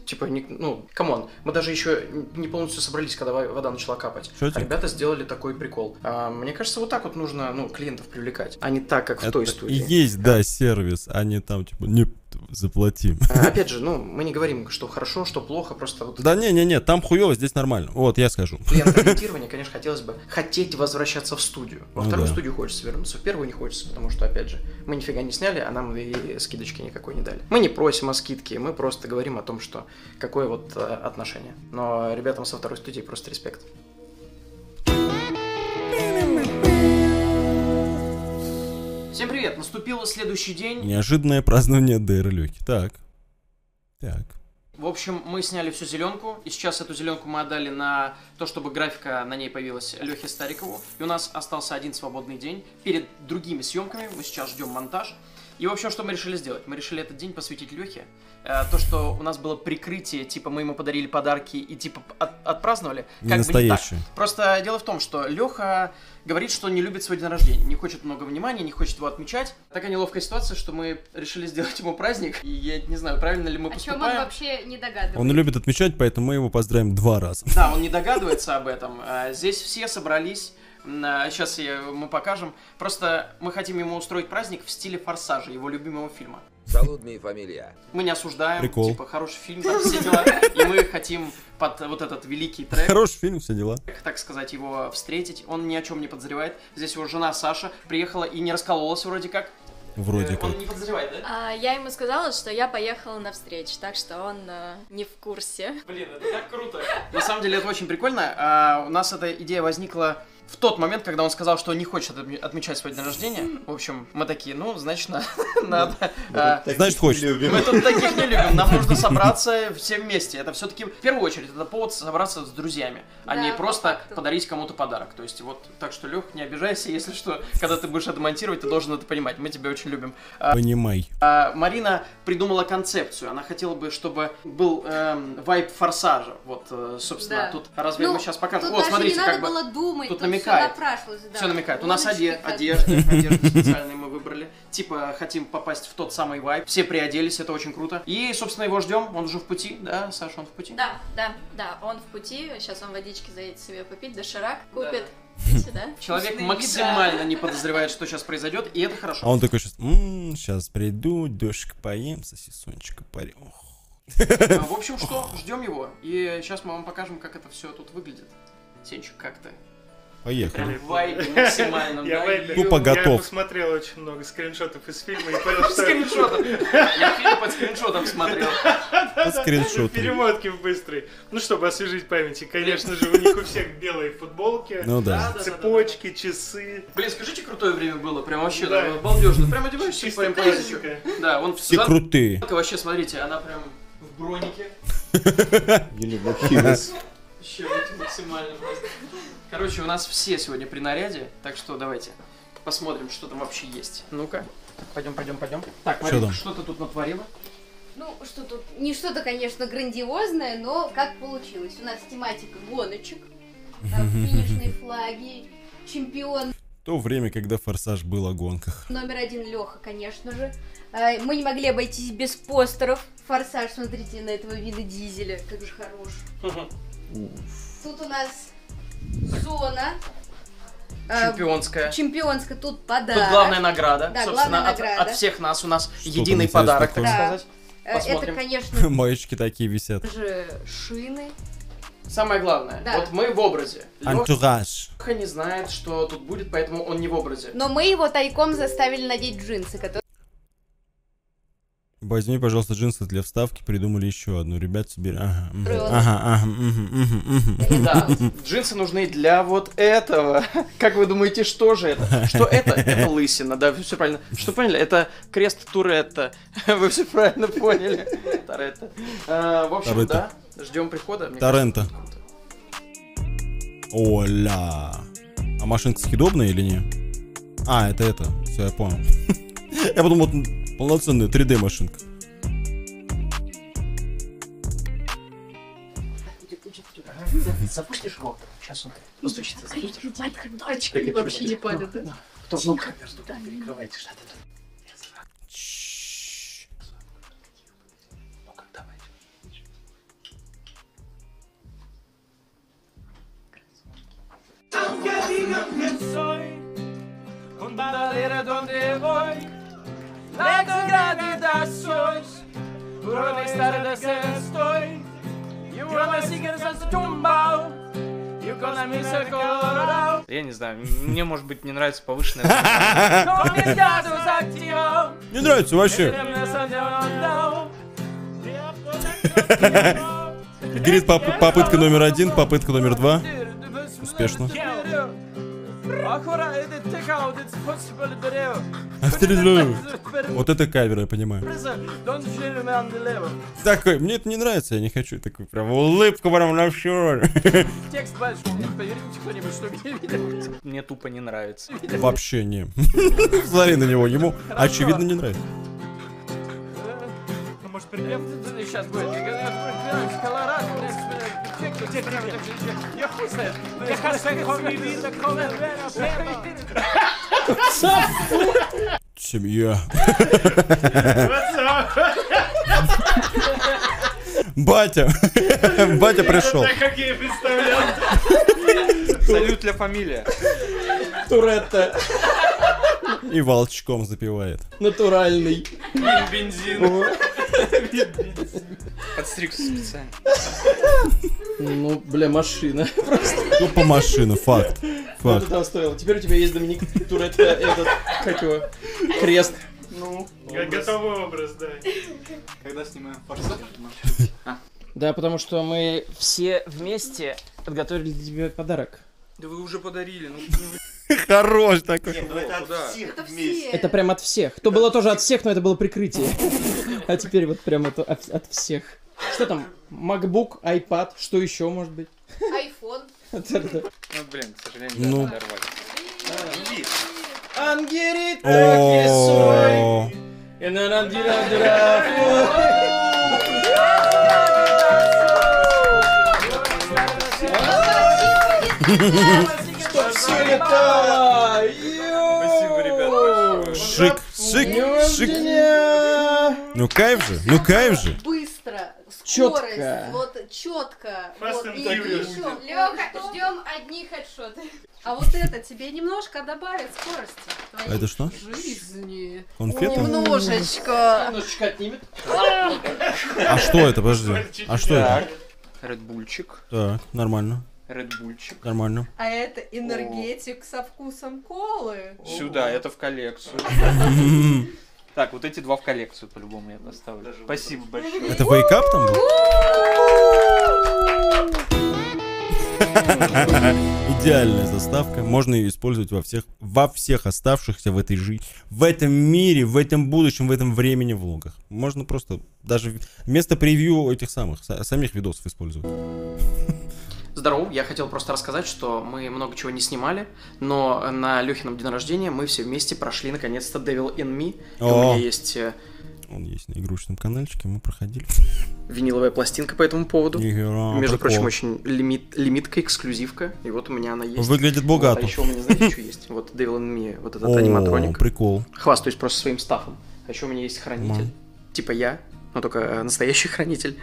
Типа, ну, камон, мы даже еще не полностью собрались, когда вода начала капать. А ребята сделали такой прикол. А, мне кажется, вот так вот нужно, ну, клиентов привлекать, а не так, как в это той студии. Есть, да, сервис, а не там, типа, не заплатим. А, опять же, ну, мы не говорим, что хорошо, что плохо, просто вот... Да не-не-не, там хуево, здесь нормально, вот, я скажу. Клиент-ориентирование, конечно, хотелось бы хотеть возвращаться в студию. Во ну вторую да. студию хочется вернуться, в первую не хочется, потому что, опять же, мы нифига не сняли, а нам и скидочки никакой не дали. Мы не просим о скидке, мы просто говорим о том, что какое вот э, отношение. Но ребятам со второй студии просто респект. Всем привет! Наступил следующий день. Неожиданное празднование Дерлюки. Так. Так. В общем, мы сняли всю зеленку, и сейчас эту зеленку мы отдали на то, чтобы графика на ней появилась Лехе Старикову. И у нас остался один свободный день. Перед другими съемками мы сейчас ждем монтаж. И, в общем, что мы решили сделать? Мы решили этот день посвятить Лехе. То, что у нас было прикрытие, типа мы ему подарили подарки и типа от отпраздновали. Не как настоящее. Бы не так. Просто дело в том, что Леха говорит, что не любит свой день рождения, не хочет много внимания, не хочет его отмечать. Такая неловкая ситуация, что мы решили сделать ему праздник. И я не знаю, правильно ли мы поступаем. О чем он вообще не догадывается. Он любит отмечать, поэтому мы его поздравим два раза. Да, он не догадывается об этом. Здесь все собрались. Сейчас я, мы покажем. Просто мы хотим ему устроить праздник в стиле «Форсажа», его любимого фильма. Салудная фамилия. Мы не осуждаем. Прикол. Типа, хороший фильм, там все дела. И мы хотим под вот этот великий трек... Хороший фильм, все дела. Так сказать, его встретить. Он ни о чем не подозревает. Здесь его жена Саша приехала и не раскололась вроде как. Вроде э, как. Он не подозревает, да? А, я ему сказала, что я поехала на встречу, так что он э, не в курсе. Блин, это так круто. На самом деле это очень прикольно. А, у нас эта идея возникла... В тот момент, когда он сказал, что он не хочет отмечать свой день рождения, в общем, мы такие, ну, значит, надо... Значит, хочет. Мы тут таких не любим, нам нужно собраться все вместе. Это все-таки, в первую очередь, это повод собраться с друзьями, а не просто подарить кому-то подарок. То есть, вот, так что, Лех, не обижайся, если что, когда ты будешь это монтировать, ты должен это понимать, мы тебя очень любим. Понимай. Марина придумала концепцию, она хотела бы, чтобы был вайб «Форсажа». Вот, собственно, тут разве мы сейчас покажем? Вот, смотрите, как бы... Тут намекается. Все, да. Все намекает. У нас оде одежды, одежды специальные мы выбрали. Типа хотим попасть в тот самый вайб. Все приоделись, это очень круто. И, собственно, его ждем. Он уже в пути, да, Саша, он в пути? Да, да, да, он в пути. Сейчас он водички заедет себе попить, доширак купит. Да. Человек максимально не подозревает, что сейчас произойдет, и это хорошо. А он такой сейчас, сейчас приду, дошик поем, сосисончика парю. В общем, что, ждем его. И сейчас мы вам покажем, как это все тут выглядит. Сенчик, как ты? Поехали. Тупо готов. Я посмотрел очень много скриншотов из фильма и понял, что... Скриншотов? Я фильм под скриншотом смотрел. Скриншоты. Перемотки в быстрый. Ну, чтобы освежить память. И, конечно же, у них у всех белые футболки, цепочки, часы. Блин, скажите, крутое время было. Прям вообще, да, балдежно. Прям одеваешься, прям позичу. Да, он все крутые. Вообще, смотрите, она прям в бронике. Или бахилес. Еще максимально просто. Короче, у нас все сегодня при наряде, так что давайте. посмотрим, что там вообще есть. Ну-ка, пойдем, пойдем, пойдем. Так, Марина, что ты тут натворила? Ну, что тут, не что-то, конечно, грандиозное, но как получилось. У нас тематика гоночек, там финишные флаги, чемпион. То время, когда «Форсаж» был о гонках. Номер один Леха, конечно же. Мы не могли обойтись без постеров. «Форсаж», смотрите на этого Вина Дизеля, как же хорош. Угу. Тут у нас зона. Чемпионская. Чемпионская, тут подарок. Тут главная награда. Да, собственно, главная награда. От, от всех нас у нас что единый подарок, такое? Так сказать. Да. Посмотрим. Это, конечно... Маечки такие висят. Это же шины. Самое главное, да. Вот мы в образе. Антураж. Леха не знает, что тут будет, поэтому он не в образе. Но мы его тайком заставили надеть джинсы, которые... Возьми, пожалуйста, джинсы для вставки. Придумали еще одну. Ребят, собери. Ага, ага, ага. Да, джинсы нужны для вот этого. Как вы думаете, что же это? Что это? Это лысина, да, все правильно. Что поняли? Это крест Туретто. Вы все правильно поняли. Туретто. В общем, да. Ждем прихода. Торрента. Оля. А машинка съедобная или нет? А, это это. Все, я понял. Я подумал, вот полноценная три дэ машинка. Запустишь его? Сейчас он постучится. Запустишь? Вообще не падает. Кто в камеру? Перекрывайте что-то. Ну-ка, давай. Красотки. Я не знаю, мне, может быть, не нравится повышенное. Не нравится вообще. Говорит, попытка номер один, попытка номер два. Успешно. Вот это кавер, я понимаю. Такой, мне это не нравится, я не хочу. Такую прям улыбку прям на всю. Текст дальше, поверьте кто-нибудь, что меня видит. Мне тупо не нравится. Вообще не. Смотри на него, ему очевидно не нравится. Может, припев сейчас будет? Семья. Батя. Батя пришел. Салют для фамилия. Туретто. И волчком запивает. Натуральный. Бензин. Подстригся специально. Ну, бля, машина. Ну, по машину, факт. Факт. Теперь у тебя есть Доминик Туретто, этот, как его, крест. Ну, готовый образ, да. Когда снимаем «Форсаж»? Да, потому что мы все вместе подготовили для тебя подарок. Да вы уже подарили, ну... Хорош такой. Нет, ну это от всех это вместе. Это прям от всех. То было тоже от всех, но это было прикрытие. А теперь вот прям это от, от всех. Что там? MacBook, iPad, что еще может быть? Айфон. Ну блин, к сожалению, ну. Да, надорвали. Ангерит, так и сой. Что все летало! Спасибо, ребята. Шик, шик, шик. Ну кайф же, ну кайф же. Быстро, скорость, вот четко. И еще, Леха, ждем одни хедшоты. А вот это тебе немножко добавит скорости. Это что? Жизни. Конфеты? Немножечко. Немножечко отнимет. А что это, подожди? А что это? Редбульчик. Так, нормально. Редбульчик. Нормально. А это энергетик. О. Со вкусом колы. Сюда, это в коллекцию. Так, вот эти два в коллекцию по-любому я поставлю. Спасибо большое. Это вейкап там был? Идеальная заставка. Можно ее использовать во всех, во всех оставшихся в этой жизни, в этом мире, в этом будущем, в этом времени влогах. Можно просто даже вместо превью этих самых, самих видосов использовать. Здорово, я хотел просто рассказать, что мы много чего не снимали, но на Лёхином день рождения мы все вместе прошли наконец-то Devil in Me. О-о-о. И у меня есть... Он есть на игрушечном каналчике, мы проходили. Виниловая пластинка по этому поводу. Игра, между прочим, очень лимит, лимитка, эксклюзивка. И вот у меня она есть. Выглядит богато. Вот, а еще у меня, знаете, что есть? Вот Devil in Me, вот этот аниматроник. Прикол. Хвастаюсь просто своим стафом. А еще у меня есть хранитель. Типа я, но только настоящий хранитель.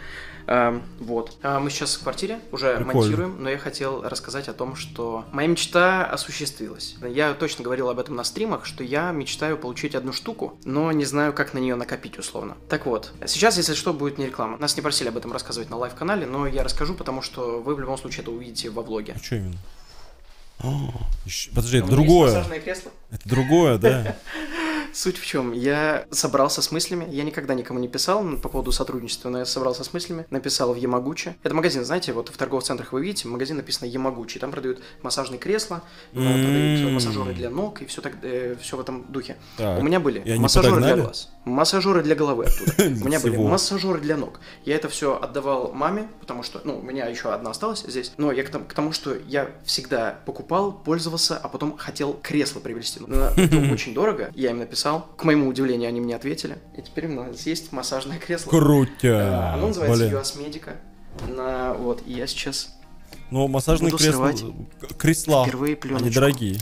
Uh, вот. Uh, мы сейчас в квартире уже Прикольно. монтируем, но я хотел рассказать о том, что моя мечта осуществилась. Я точно говорил об этом на стримах, что я мечтаю получить одну штуку, но не знаю, как на нее накопить условно. Так вот, сейчас, если что, будет не реклама. Нас не просили об этом рассказывать на лайв-канале, но я расскажу, потому что вы в любом случае это увидите во влоге. А что именно? Подожди, это другое. Это другое, да? Суть в чем? Я собрался с мыслями, я никогда никому не писал по поводу сотрудничества, но я собрался с мыслями, написал в Ямагучи. Это магазин, знаете, вот в торговых центрах вы видите, магазин написано Ямагучи, там продают массажные кресла, продают массажеры для ног и все так, э, все в этом духе. Так, у меня были массажеры для глаз, массажеры для головы оттуда, у меня были массажеры для ног. Я это все отдавал маме, потому что, ну, у меня еще одна осталась здесь, но я к тому, что я всегда покупал, пользовался, а потом хотел кресло приобрести. Это очень дорого, я им написал. К моему удивлению, они мне ответили. И теперь у нас есть массажное кресло. Крутя! Оно называется Юасмедика. На... Вот, и я сейчас... Ну, массажные кресла... кресла, они дорогие.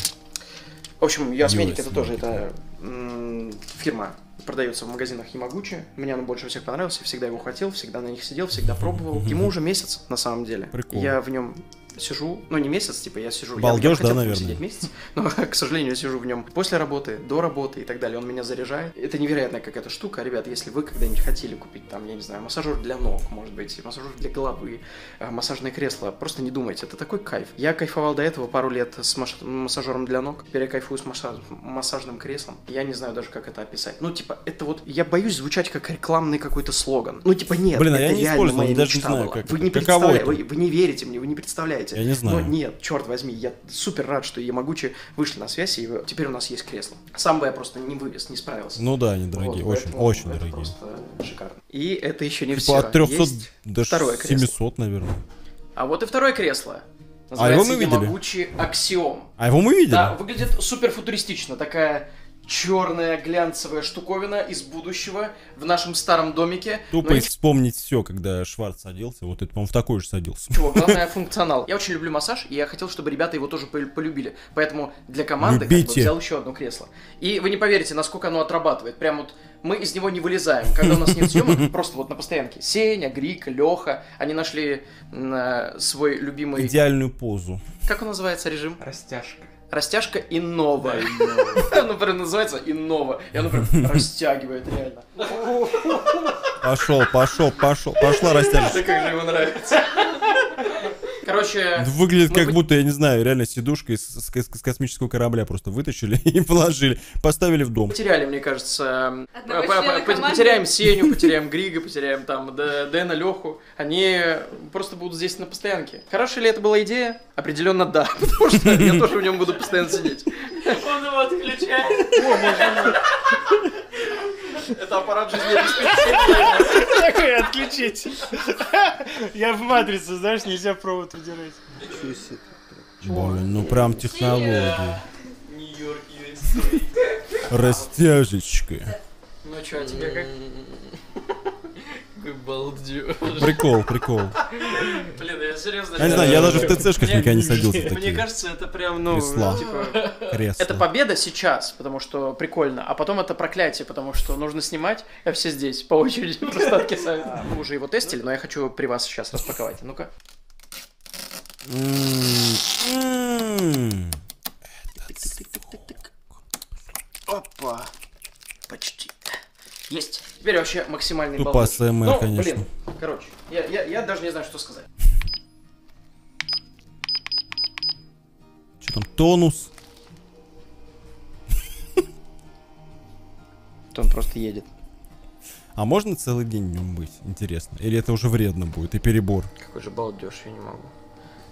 В общем, Юасмедика это тоже это м- фирма. Продается в магазинах Ямагучи. Мне он больше всех понравился. Всегда его хотел, всегда на них сидел, всегда пробовал. Ему уже месяц, на самом деле. Прикол. Я в нем... сижу, ну не месяц, типа я сижу, балдёж, я да, наверное, месяц, но, к сожалению, я сижу в нем после работы, до работы и так далее, он меня заряжает. Это невероятная какая-то штука, ребят, если вы когда-нибудь хотели купить, там, я не знаю, массажер для ног, может быть, массажер для головы, массажное кресло, просто не думайте, это такой кайф. Я кайфовал до этого пару лет с массажером для ног, теперь я кайфую с массаж... массажным креслом, я не знаю даже, как это описать. Ну, типа, это вот, я боюсь звучать как рекламный какой-то слоган, ну, типа, нет, блин, это я не реально моя даже мечта не знаю, была. Как... Вы не представляете, вы, вы не верите мне, вы не представляете. Я не знаю. Но нет, черт возьми, я супер рад, что Ямагучи вышли на связь, и теперь у нас есть кресло. Сам бы я просто не вывез, не справился. Ну да, они дорогие, вот, очень, очень это дорогие. Просто шикарно. И это еще не типа все. От трёхсот есть до семисот, наверное. А вот и второе кресло. Называется а его мы Ямагучи Аксиом. А его мы видели? Да, выглядит супер футуристично, такая... Черная глянцевая штуковина из будущего в нашем старом домике. Тупо эти... вспомнить все, когда Шварц садился. Вот это, по-моему, в такой же садился. Чего, главное, функционал. Я очень люблю массаж, и я хотел, чтобы ребята его тоже полюбили. Поэтому для команды как бы, взял еще одно кресло. И вы не поверите, насколько оно отрабатывает. Прям вот мы из него не вылезаем. Когда у нас нет съемок, просто вот на постоянке. Сеня, Грик, Леха, они нашли свой любимый... Идеальную позу. Как он называется режим? Растяжка. Растяжка иннова. Оно прям называется иннова. И оно прям растягивает реально. Пошел, пошел, пошел. Пошла растяжка. Да как же ему нравится. Короче... Выглядит как будто, я не знаю, реально сидушка из космического корабля просто вытащили и положили. Поставили в дом. Потеряли, мне кажется. Потеряем Сеню, потеряем Грига, потеряем там Дэна, Леху. Они просто будут здесь на постоянке. Хорошая ли это была идея? Определенно да. Потому что я тоже в нем буду постоянно сидеть. Он его отключает. Это аппарат жизнеобеспечения. Такой отключить. Я в матрицу, знаешь, нельзя провод удирать. Блин, ну прям технологии. Нью-Йорк, ю эс эй. Растяжечка. Ну чё, а тебе как? Какой балдёж. Прикол, прикол. Блин, я серьезно. Я не знаю, я даже в ТЦшках никогда не садился. Мне кажется, это прям, ну, типа... Это победа сейчас, потому что прикольно, а потом это проклятие, потому что нужно снимать, а все здесь по очереди в остатке сами. Мы уже его тестили, но я хочу при вас сейчас распаковать. Ну-ка. Опа. Почти. Есть. Теперь вообще максимальный балл. Тупо СМР, ну, конечно. Блин, короче, я, я, я даже не знаю, что сказать. Что там? Тонус. Он просто едет. А можно целый день в нем быть? Интересно. Или это уже вредно будет и перебор? Какой же балдеж, я не могу.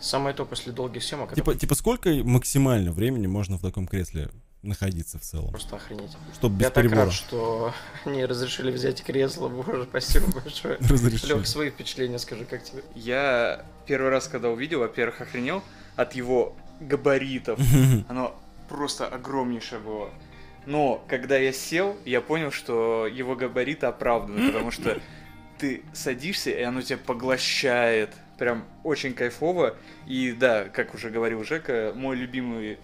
Самое то после долгих съемок. Типа, это... типа сколько максимально времени можно в таком кресле находиться в целом. Просто охренеть. Чтоб без Я перебора. так рад, что они разрешили взять кресло, боже, спасибо большое. Разрешили. Лёг, свои впечатления скажи, как тебе? Я первый раз, когда увидел, во-первых, охренел от его габаритов. Оно просто огромнейшее было. Но когда я сел, я понял, что его габариты оправданы, потому что ты садишься, и оно тебя поглощает. Прям очень кайфово. И да, как уже говорил Жека, мой любимый...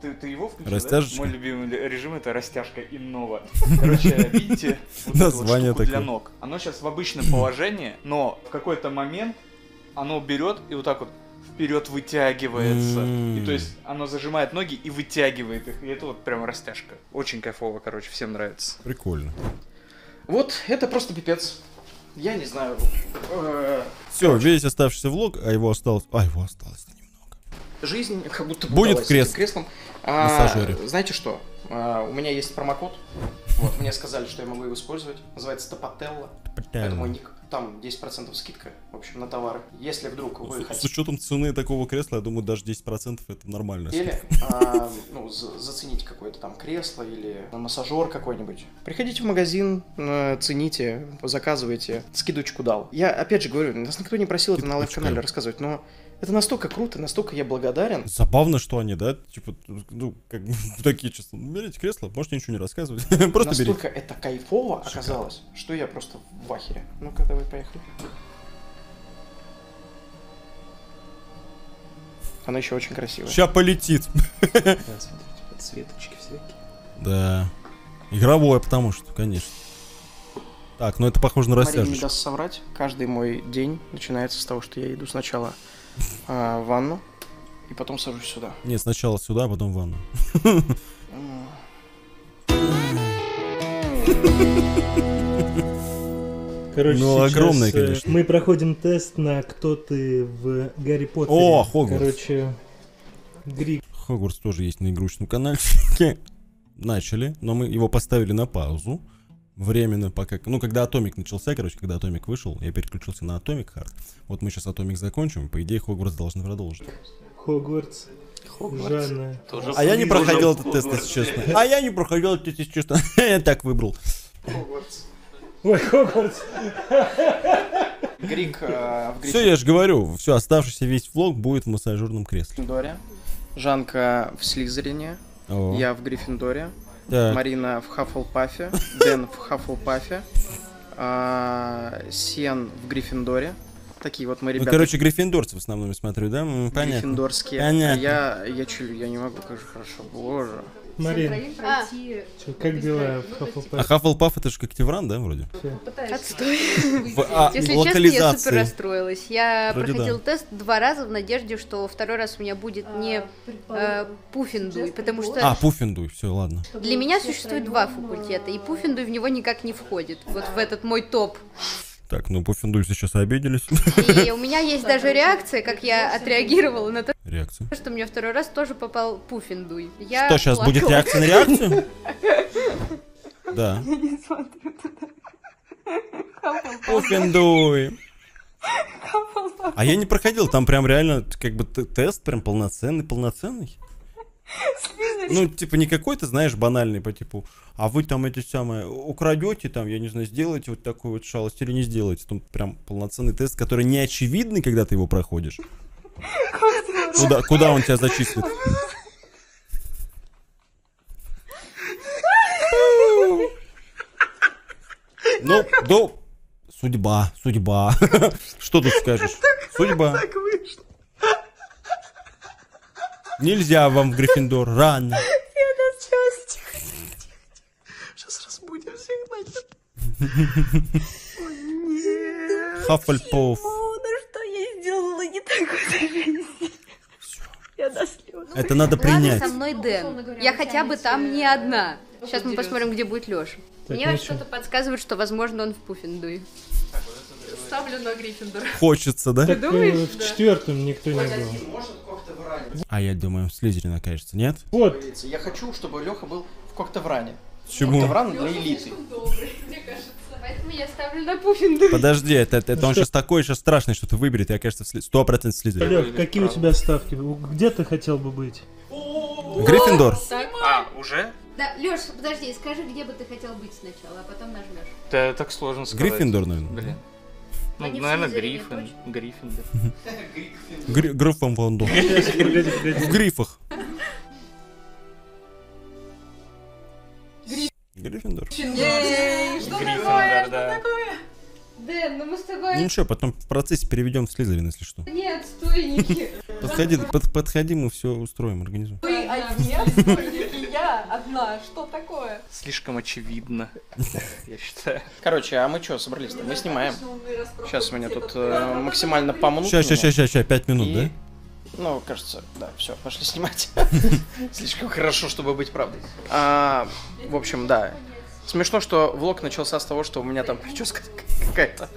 Ты, ты его включил, растяжечка? Да? Мой любимый режим — это растяжка инного. Короче, видите, вот название эту вот штуку для ног. Оно сейчас в обычном положении, но в какой-то момент оно берет и вот так вот вперед вытягивается. Mm. И то есть оно зажимает ноги и вытягивает их. И это вот прям растяжка. Очень кайфово, короче, всем нравится. Прикольно. Вот, это просто пипец. Я не знаю. Все, весь оставшийся влог, а его осталось... А, его осталось немного. Жизнь как будто будет в крес... креслом. А, знаете что? А, у меня есть промокод. Вот, мне сказали, что я могу его использовать. Называется Топотелло. Это мой ник. Там десять процентов скидка, в общем, на товары. Если вдруг вы с, хотите... С учетом цены такого кресла, я думаю, даже десять процентов это нормально. Или а, ну, за, заценить какое-то там кресло или массажер какой-нибудь. Приходите в магазин, цените, заказывайте. Скидочку дал. Я опять же говорю, нас никто не просил это на лайв-канале рассказывать, но это настолько круто, настолько я благодарен. Забавно, что они, да? Типа, ну, как такие числа. Берите кресло, можете ничего не рассказывать. Просто берите. Настолько это кайфово оказалось, что я просто в ахере. Ну-ка, давай, поехали. Она еще очень красивая. Сейчас полетит. Да, смотрите, подсветочки всякие. Да. Игровое, потому что, конечно. Так, ну это похоже на растяжечку. Мария не даст соврать. Каждый мой день начинается с того, что я иду сначала а, в ванну, и потом сажусь сюда. Нет, сначала сюда, а потом в ванну. Короче, ну, огромное, конечно. Мы проходим тест на кто ты в Гарри Поттере. О, Хогвартс. Короче, Гри... Хогвартс тоже есть на игрушечном каналчике. Начали, но мы его поставили на паузу. Временно, пока... Ну, когда Atomic начался, короче, когда Atomic вышел, я переключился на Atomic Heart. Вот мы сейчас Atomic закончим, по идее Хогвартс должен продолжить. Хогвартс. Хогвартс. Жанна. А я не проходил этот тест, если честно. А я не проходил этот тест, если честно. Я так выбрал. Хогвартс. Ой, Хогвартс. Грик, э, все, я же говорю, все, оставшийся весь влог будет в массажерном кресле. Жанка в Слизерине, О. я в Гриффиндоре, так. Марина в Хаффлпафе, Дэн в Хаффлпафе, э, Сен в Гриффиндоре. Такие вот мы ребята. Ну, короче, гриффиндорцы в основном я смотрю, да? Понятно. Гриффиндорские. Понятно. Я, я чую, я не могу, как же хорошо, боже. Марин, а. Че, как дела в Хаффлпафе? А Хаффлпаф это же Когтевран, да, вроде? Отстой. В, а, Если честно, я супер расстроилась. Я вроде проходила да. тест два раза в надежде, что второй раз у меня будет не а, Пуффендуй, потому что... А, Пуффендуй, все, ладно. Для меня существует два факультета, и Пуффендуй в него никак не входит, вот в этот мой топ. Так, ну Пуффендуй сейчас обиделись. И у меня есть даже реакция, как я отреагировала на то, реакция. что мне второй раз тоже попал Пуффендуй. Я что, сейчас плакала. Будет реакция на реакцию? Да. Я не смотрю туда. Пуффендуй. А я не проходил, там прям реально как бы тест прям полноценный-полноценный. Ну, типа, не какой-то, знаешь, банальный по типу, а вы там эти самые украдете, там, я не знаю, сделаете вот такую вот шалость или не сделаете. Там прям полноценный тест, который не очевидный, когда ты его проходишь. Куда, куда он тебя зачислит? Ну, ну, судьба, судьба. Что тут скажешь? Судьба. Нельзя вам в Гриффиндор, рано. Сейчас разбудим всех, значит. Хаффлпаф. Ну что я сделала не так? Я до слез. Это надо принять. Ладно, со мной Дэн. Я хотя бы там не одна. Сейчас мы посмотрим, где будет Леша. Мне что-то подсказывает, что, возможно, он в Пуффендуе. Ставлю на Гриффиндор. Хочется, да? Ты думаешь? В четвертом никто не был. А я думаю, в Слизерин окажется, нет? Вот. Я хочу, чтобы Леха был в Когтевране. Чему? Когтевран для элиты. Мне кажется. Поэтому я ставлю на Пуффендуй. Подожди, это, это ну он что? Сейчас такой еще страшный, что ты выберет, я, кажется, сто процентов Слизерин. Лех, какие у тебя ставки? Где ты хотел бы быть? Гриффиндор. А, уже? Да, Лёш, подожди, скажи, где бы ты хотел быть сначала, а потом нажмешь. Да, так сложно сказать. Гриффиндор, наверное. Блин. Ну, они наверное, Гриффин. Гриффиндор. Гриффиндор. В грифах. Гриффиндор. Что такое? Что такое? Дэн, ну мы с тобой... Ну что, потом в процессе переведем в Слизерин, если что. Нет, стойники. Подходи, под, подходи, мы все устроим, организуем. Вы одни, я одна, что такое? Слишком очевидно, я считаю. Короче, а мы что, собрались-то? Мы снимаем. Сейчас меня тут максимально помнут. Сейчас, сейчас, сейчас, сейчас, пять минут, да? Ну, кажется, да, все, пошли снимать. Слишком хорошо, чтобы быть правдой. В общем, да. Смешно, что влог начался с того, что у меня там прическа какая-то.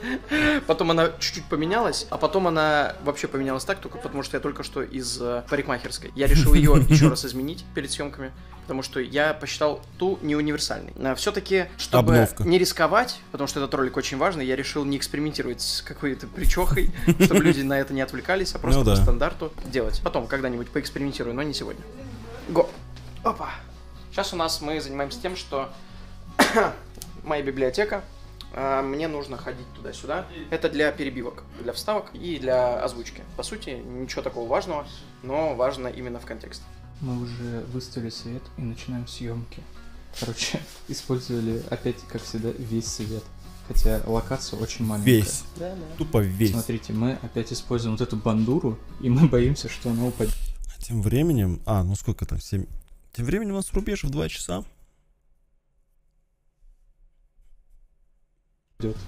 Потом она чуть-чуть поменялась, а потом она вообще поменялась так, только потому что я только что из парикмахерской. Я решил ее еще раз изменить перед съемками, потому что я посчитал ту не универсальной. Все-таки, чтобы обновка. Не рисковать, потому что этот ролик очень важный, я решил не экспериментировать с какой-то причехой, чтобы люди на это не отвлекались, а просто по стандарту делать. Потом когда-нибудь поэкспериментирую, но не сегодня. Го! Опа! Сейчас у нас мы занимаемся тем, что... Моя библиотека. Мне нужно ходить туда-сюда. Это для перебивок, для вставок и для озвучки. По сути, ничего такого важного, но важно именно в контексте. Мы уже выставили свет и начинаем съемки. Короче, использовали опять, как всегда, весь свет. Хотя локация очень маленькая. Весь. Да, да. Тупо весь. Смотрите, мы опять используем вот эту бандуру, и мы боимся, что она упадет. А тем временем... А, ну сколько там? семь... Тем временем у нас рубеж в два часа.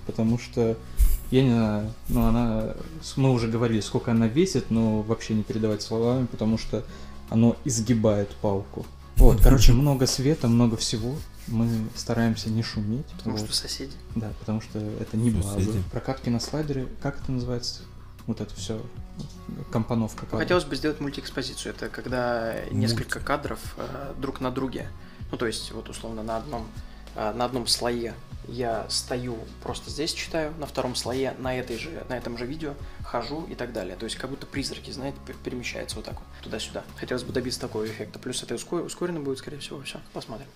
Потому что, я не знаю, ну она, мы уже говорили, сколько она весит, но вообще не передавать словами, потому что оно изгибает палку. Вот, короче, много света, много всего. Мы стараемся не шуметь. Потому, потому что соседи. Да, потому что это не база. Прокатки на слайдере, как это называется? Вот это все компоновка. Кадров. Хотелось бы сделать мультиэкспозицию. Это когда Мульти. несколько кадров э, друг на друге. Ну, то есть, вот условно, на одном, э, на одном слое. Я стою просто здесь, читаю, на втором слое, на, этой же, на этом же видео, хожу и так далее. То есть как будто призраки, знаете, перемещаются вот так вот, туда-сюда. Хотелось бы добиться такого эффекта. Плюс это ускорено будет, скорее всего, все. Посмотрим.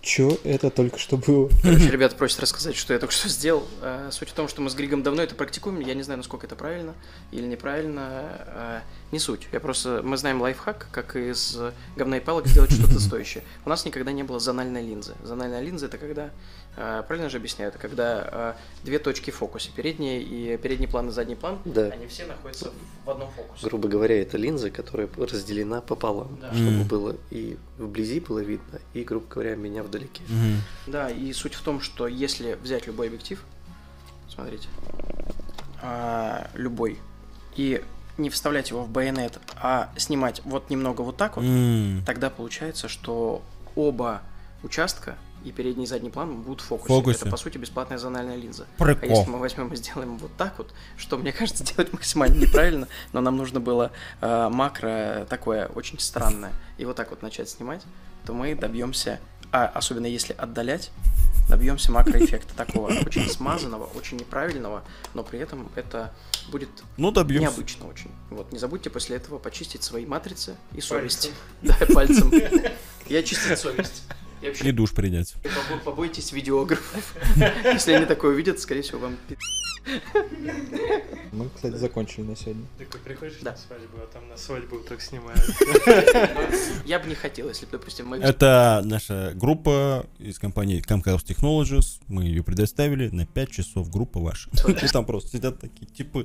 Чё это только что было? Короче, ребята просят рассказать, что я только что сделал. Суть в том, что мы с Григом давно это практикуем. Я не знаю, насколько это правильно или неправильно. Не суть. Я просто... Мы знаем лайфхак, как из говна и палок сделать что-то стоящее. У нас никогда не было зональной линзы. Зональная линза — это когда... Правильно же объясняю? Это когда две точки в фокусе. Передний и передний план и задний план. Да. Они все находятся в одном фокусе. Грубо говоря, это линза, которая разделена пополам. Да. Чтобы было и вблизи было видно, и, грубо говоря, меня вдруг. Mm-hmm. Да, и суть в том, что если взять любой объектив, смотрите, а, любой, и не вставлять его в байонет, а снимать вот немного вот так вот, mm-hmm. тогда получается, что оба участка и передний и задний план будут в фокусе. фокусе. Это, по сути, бесплатная зональная линза. Прикол. А если мы возьмем и сделаем вот так вот, что, мне кажется, делать максимально неправильно, но нам нужно было э, макро такое очень странное, и вот так вот начать снимать, то мы добьемся... А особенно если отдалять, добьемся макроэффекта такого очень смазанного, очень неправильного, но при этом это будет ну, необычно очень. Вот, не забудьте после этого почистить свои матрицы и совесть. Да, пальцем. Я чистил совесть. И душ принять. Побойтесь видеографов. Если они такое увидят, скорее всего, вам пи***. Мы, кстати, закончили на сегодня. Ты приходишь на свадьбу, а там на свадьбу так снимают. Я бы не хотел, если бы, допустим, мы... Это наша группа из компании Comcast Technologies. Мы ее предоставили на пять часов. Группа ваша. И там просто сидят такие, типа,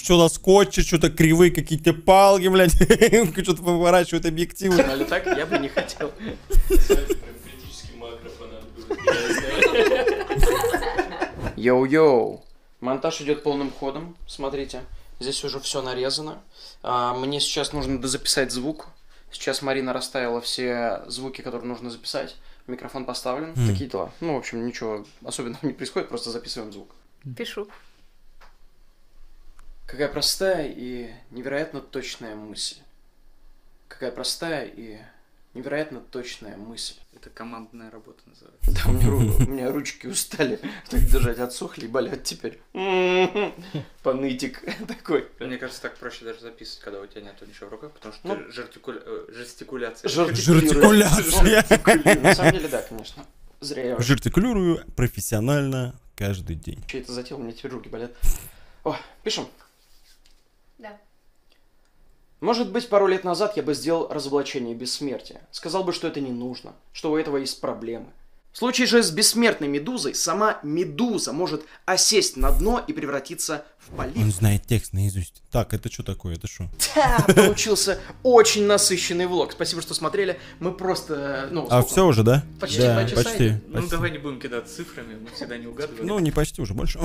что-то скотче, что-то кривые какие-то палки, блядь. Что-то поворачивают объективы. Но так я бы не хотел. Критический макро понадобился. Йоу-йоу. Монтаж идет полным ходом, смотрите, здесь уже все нарезано. Мне сейчас нужно дозаписать звук. Сейчас Марина расставила все звуки, которые нужно записать. Микрофон поставлен, mm. такие дела. Ну, в общем, ничего особенного не происходит, просто записываем звук. Пишу. Какая простая и невероятно точная мысль. Какая простая и невероятно точная мысль. Это командная работа называется. Да, у меня, у меня ручки устали так держать, отсохли и болят теперь. Понытик такой. Мне кажется, так проще даже записывать, когда у тебя нету ничего в руках, потому что ну, жертикуля... жестикуляция. Жертикуляция. Жертикуляция. На самом деле, да, конечно. Зря я... Жертикулирую профессионально каждый день. Че это за тело? У меня теперь руки болят. О, пишем. Да. Может быть, пару лет назад я бы сделал разоблачение бессмертия. Сказал бы, что это не нужно, что у этого есть проблемы. В случае же с бессмертной медузой, сама медуза может осесть на дно и превратиться в полип. Он знает текст наизусть. Так, это что такое? Это что? Да, получился очень насыщенный влог. Спасибо, что смотрели. Мы просто... Ну, а все уже, да? Почти, да, почти, почти. Ну, почти. Давай не будем кидаться цифрами, мы всегда не угадываем. Ну, не почти, уже больше.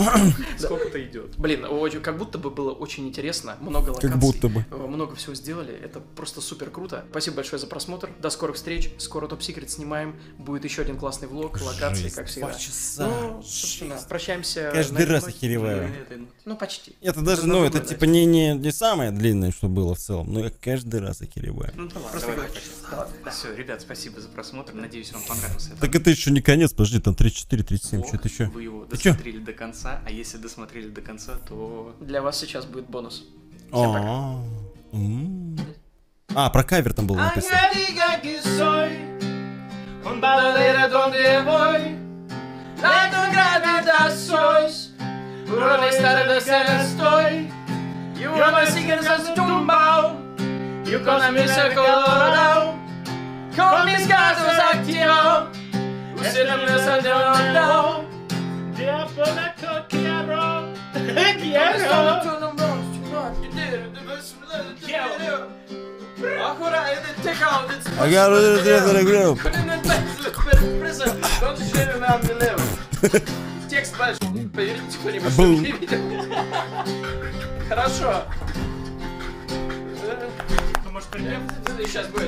Сколько-то идет. Блин, как будто бы было очень интересно. Много локаций. Как будто бы. Много всего сделали. Это просто супер круто. Спасибо большое за просмотр. До скорых встреч. Скоро Топ Секрет снимаем. Будет еще один классный влог. Лок, локации, жесть, как всегда. Часа, ну, собственно, прощаемся. Каждый раз ночь. Охереваю. Ну, почти. Это даже, это ну, это типа не, не, не самое длинное, что было в целом, но я каждый раз охереваю. Ну, да ладно, давай, давай. Да. Все, ребят, спасибо за просмотр, надеюсь, вам понравился. Так это еще не конец, подожди, там тридцать четыре, тридцать семь, что-то еще. Вы его досмотрели до конца, а если досмотрели до конца, то... Для вас сейчас будет бонус. Всем пока. А, про кавер там было написано. Con baladera donde voy, la con gravedad sois, por donde estar en la escena estoy, yo me siguen en su tumbao, yo con la mesa colorado, con mis gatos activado, usted no me está llamando, ya por la coquillero, quiero, I got a little dress on the grill. Текст большой. Поверьте кто-нибудь, что не видел. Хорошо. Сейчас будет.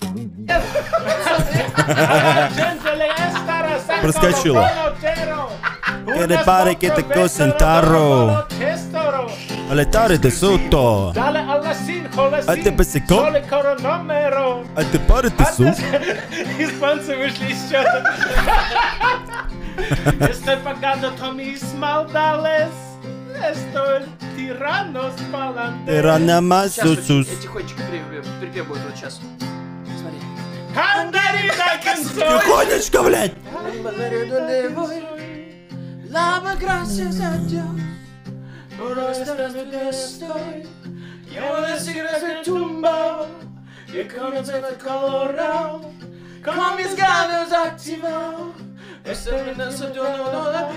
Проскочила. Quede pare que te cosentarro. Alletare de sotto. А ты босиком? А ты пары ты суп? Испанцы вышли из счета. Este pagado tomis maldales, estoy tiranos palantes. Тиранамас сусус. Я тихонечко припев будет вот сейчас. Смотри. Тихонечко, блядь! Lava gracias a Dios. Uno estás donde estoy. Yo voy a seguir ese tumbao, yo conocí el colorado, con mis gatos activao, esta venganza yo no la...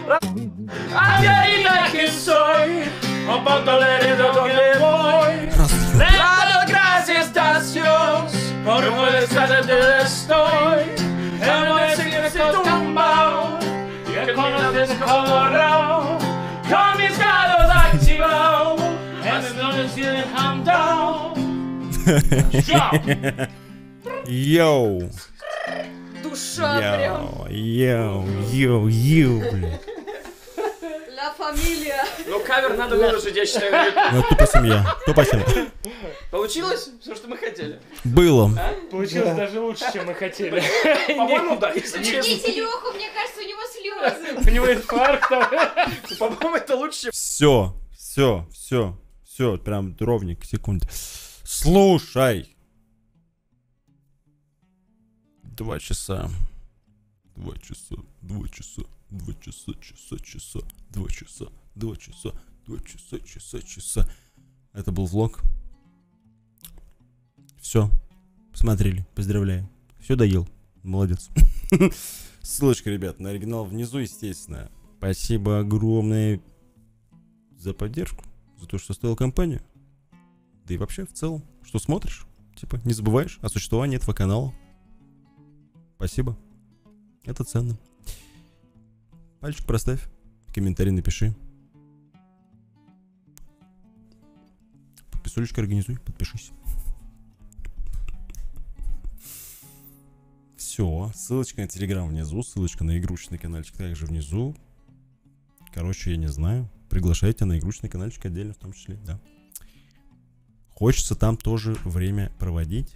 Ay, ay, la que soy, un pantolero donde voy, le dado gracias a Dios, por un buen estado donde estoy, yo voy a seguir ese tumbao, yo conocí el colorado, con mis gatos activao. Йоу. Душа прям. Йоу, йоу, йоу, блядь. Ла фамилия. Ну, кавер надо выложить, я считаю. Ну, тупо семья. Тупо семья. Получилось все, что мы хотели? Было. А? Получилось да. Даже лучше, чем мы хотели. По-моему, да. Ждите Леху, мне кажется, у него слезы. У него инфаркт. По-моему, это лучше. Все, все, все. Все, прям ровник, секунд. Слушай. Два часа. Два часа, два часа, два часа, часа, часа, два часа, два часа, два часа, часа, часа. Это был влог. Все. Посмотрели, поздравляю. Все доел. Молодец. Ссылочка, ребят, на оригинал внизу, естественно. Спасибо огромное за поддержку. За то, что стоял компанию. Да и вообще в целом, что смотришь, типа не забываешь о существовании этого канала. Спасибо. Это ценно. Пальчик проставь, комментарий напиши. Подписулечка организуй, подпишись. Все, ссылочка на телеграм внизу, ссылочка на игрушечный каналчик также внизу. Короче, я не знаю. Приглашайте на игрушечный каналчик отдельно в том числе, да. Хочется там тоже время проводить,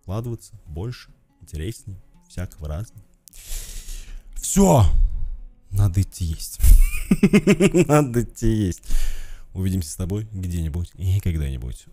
вкладываться больше, интереснее, всякого разного. Все! Надо идти есть. Надо идти есть. Увидимся с тобой где-нибудь и когда-нибудь.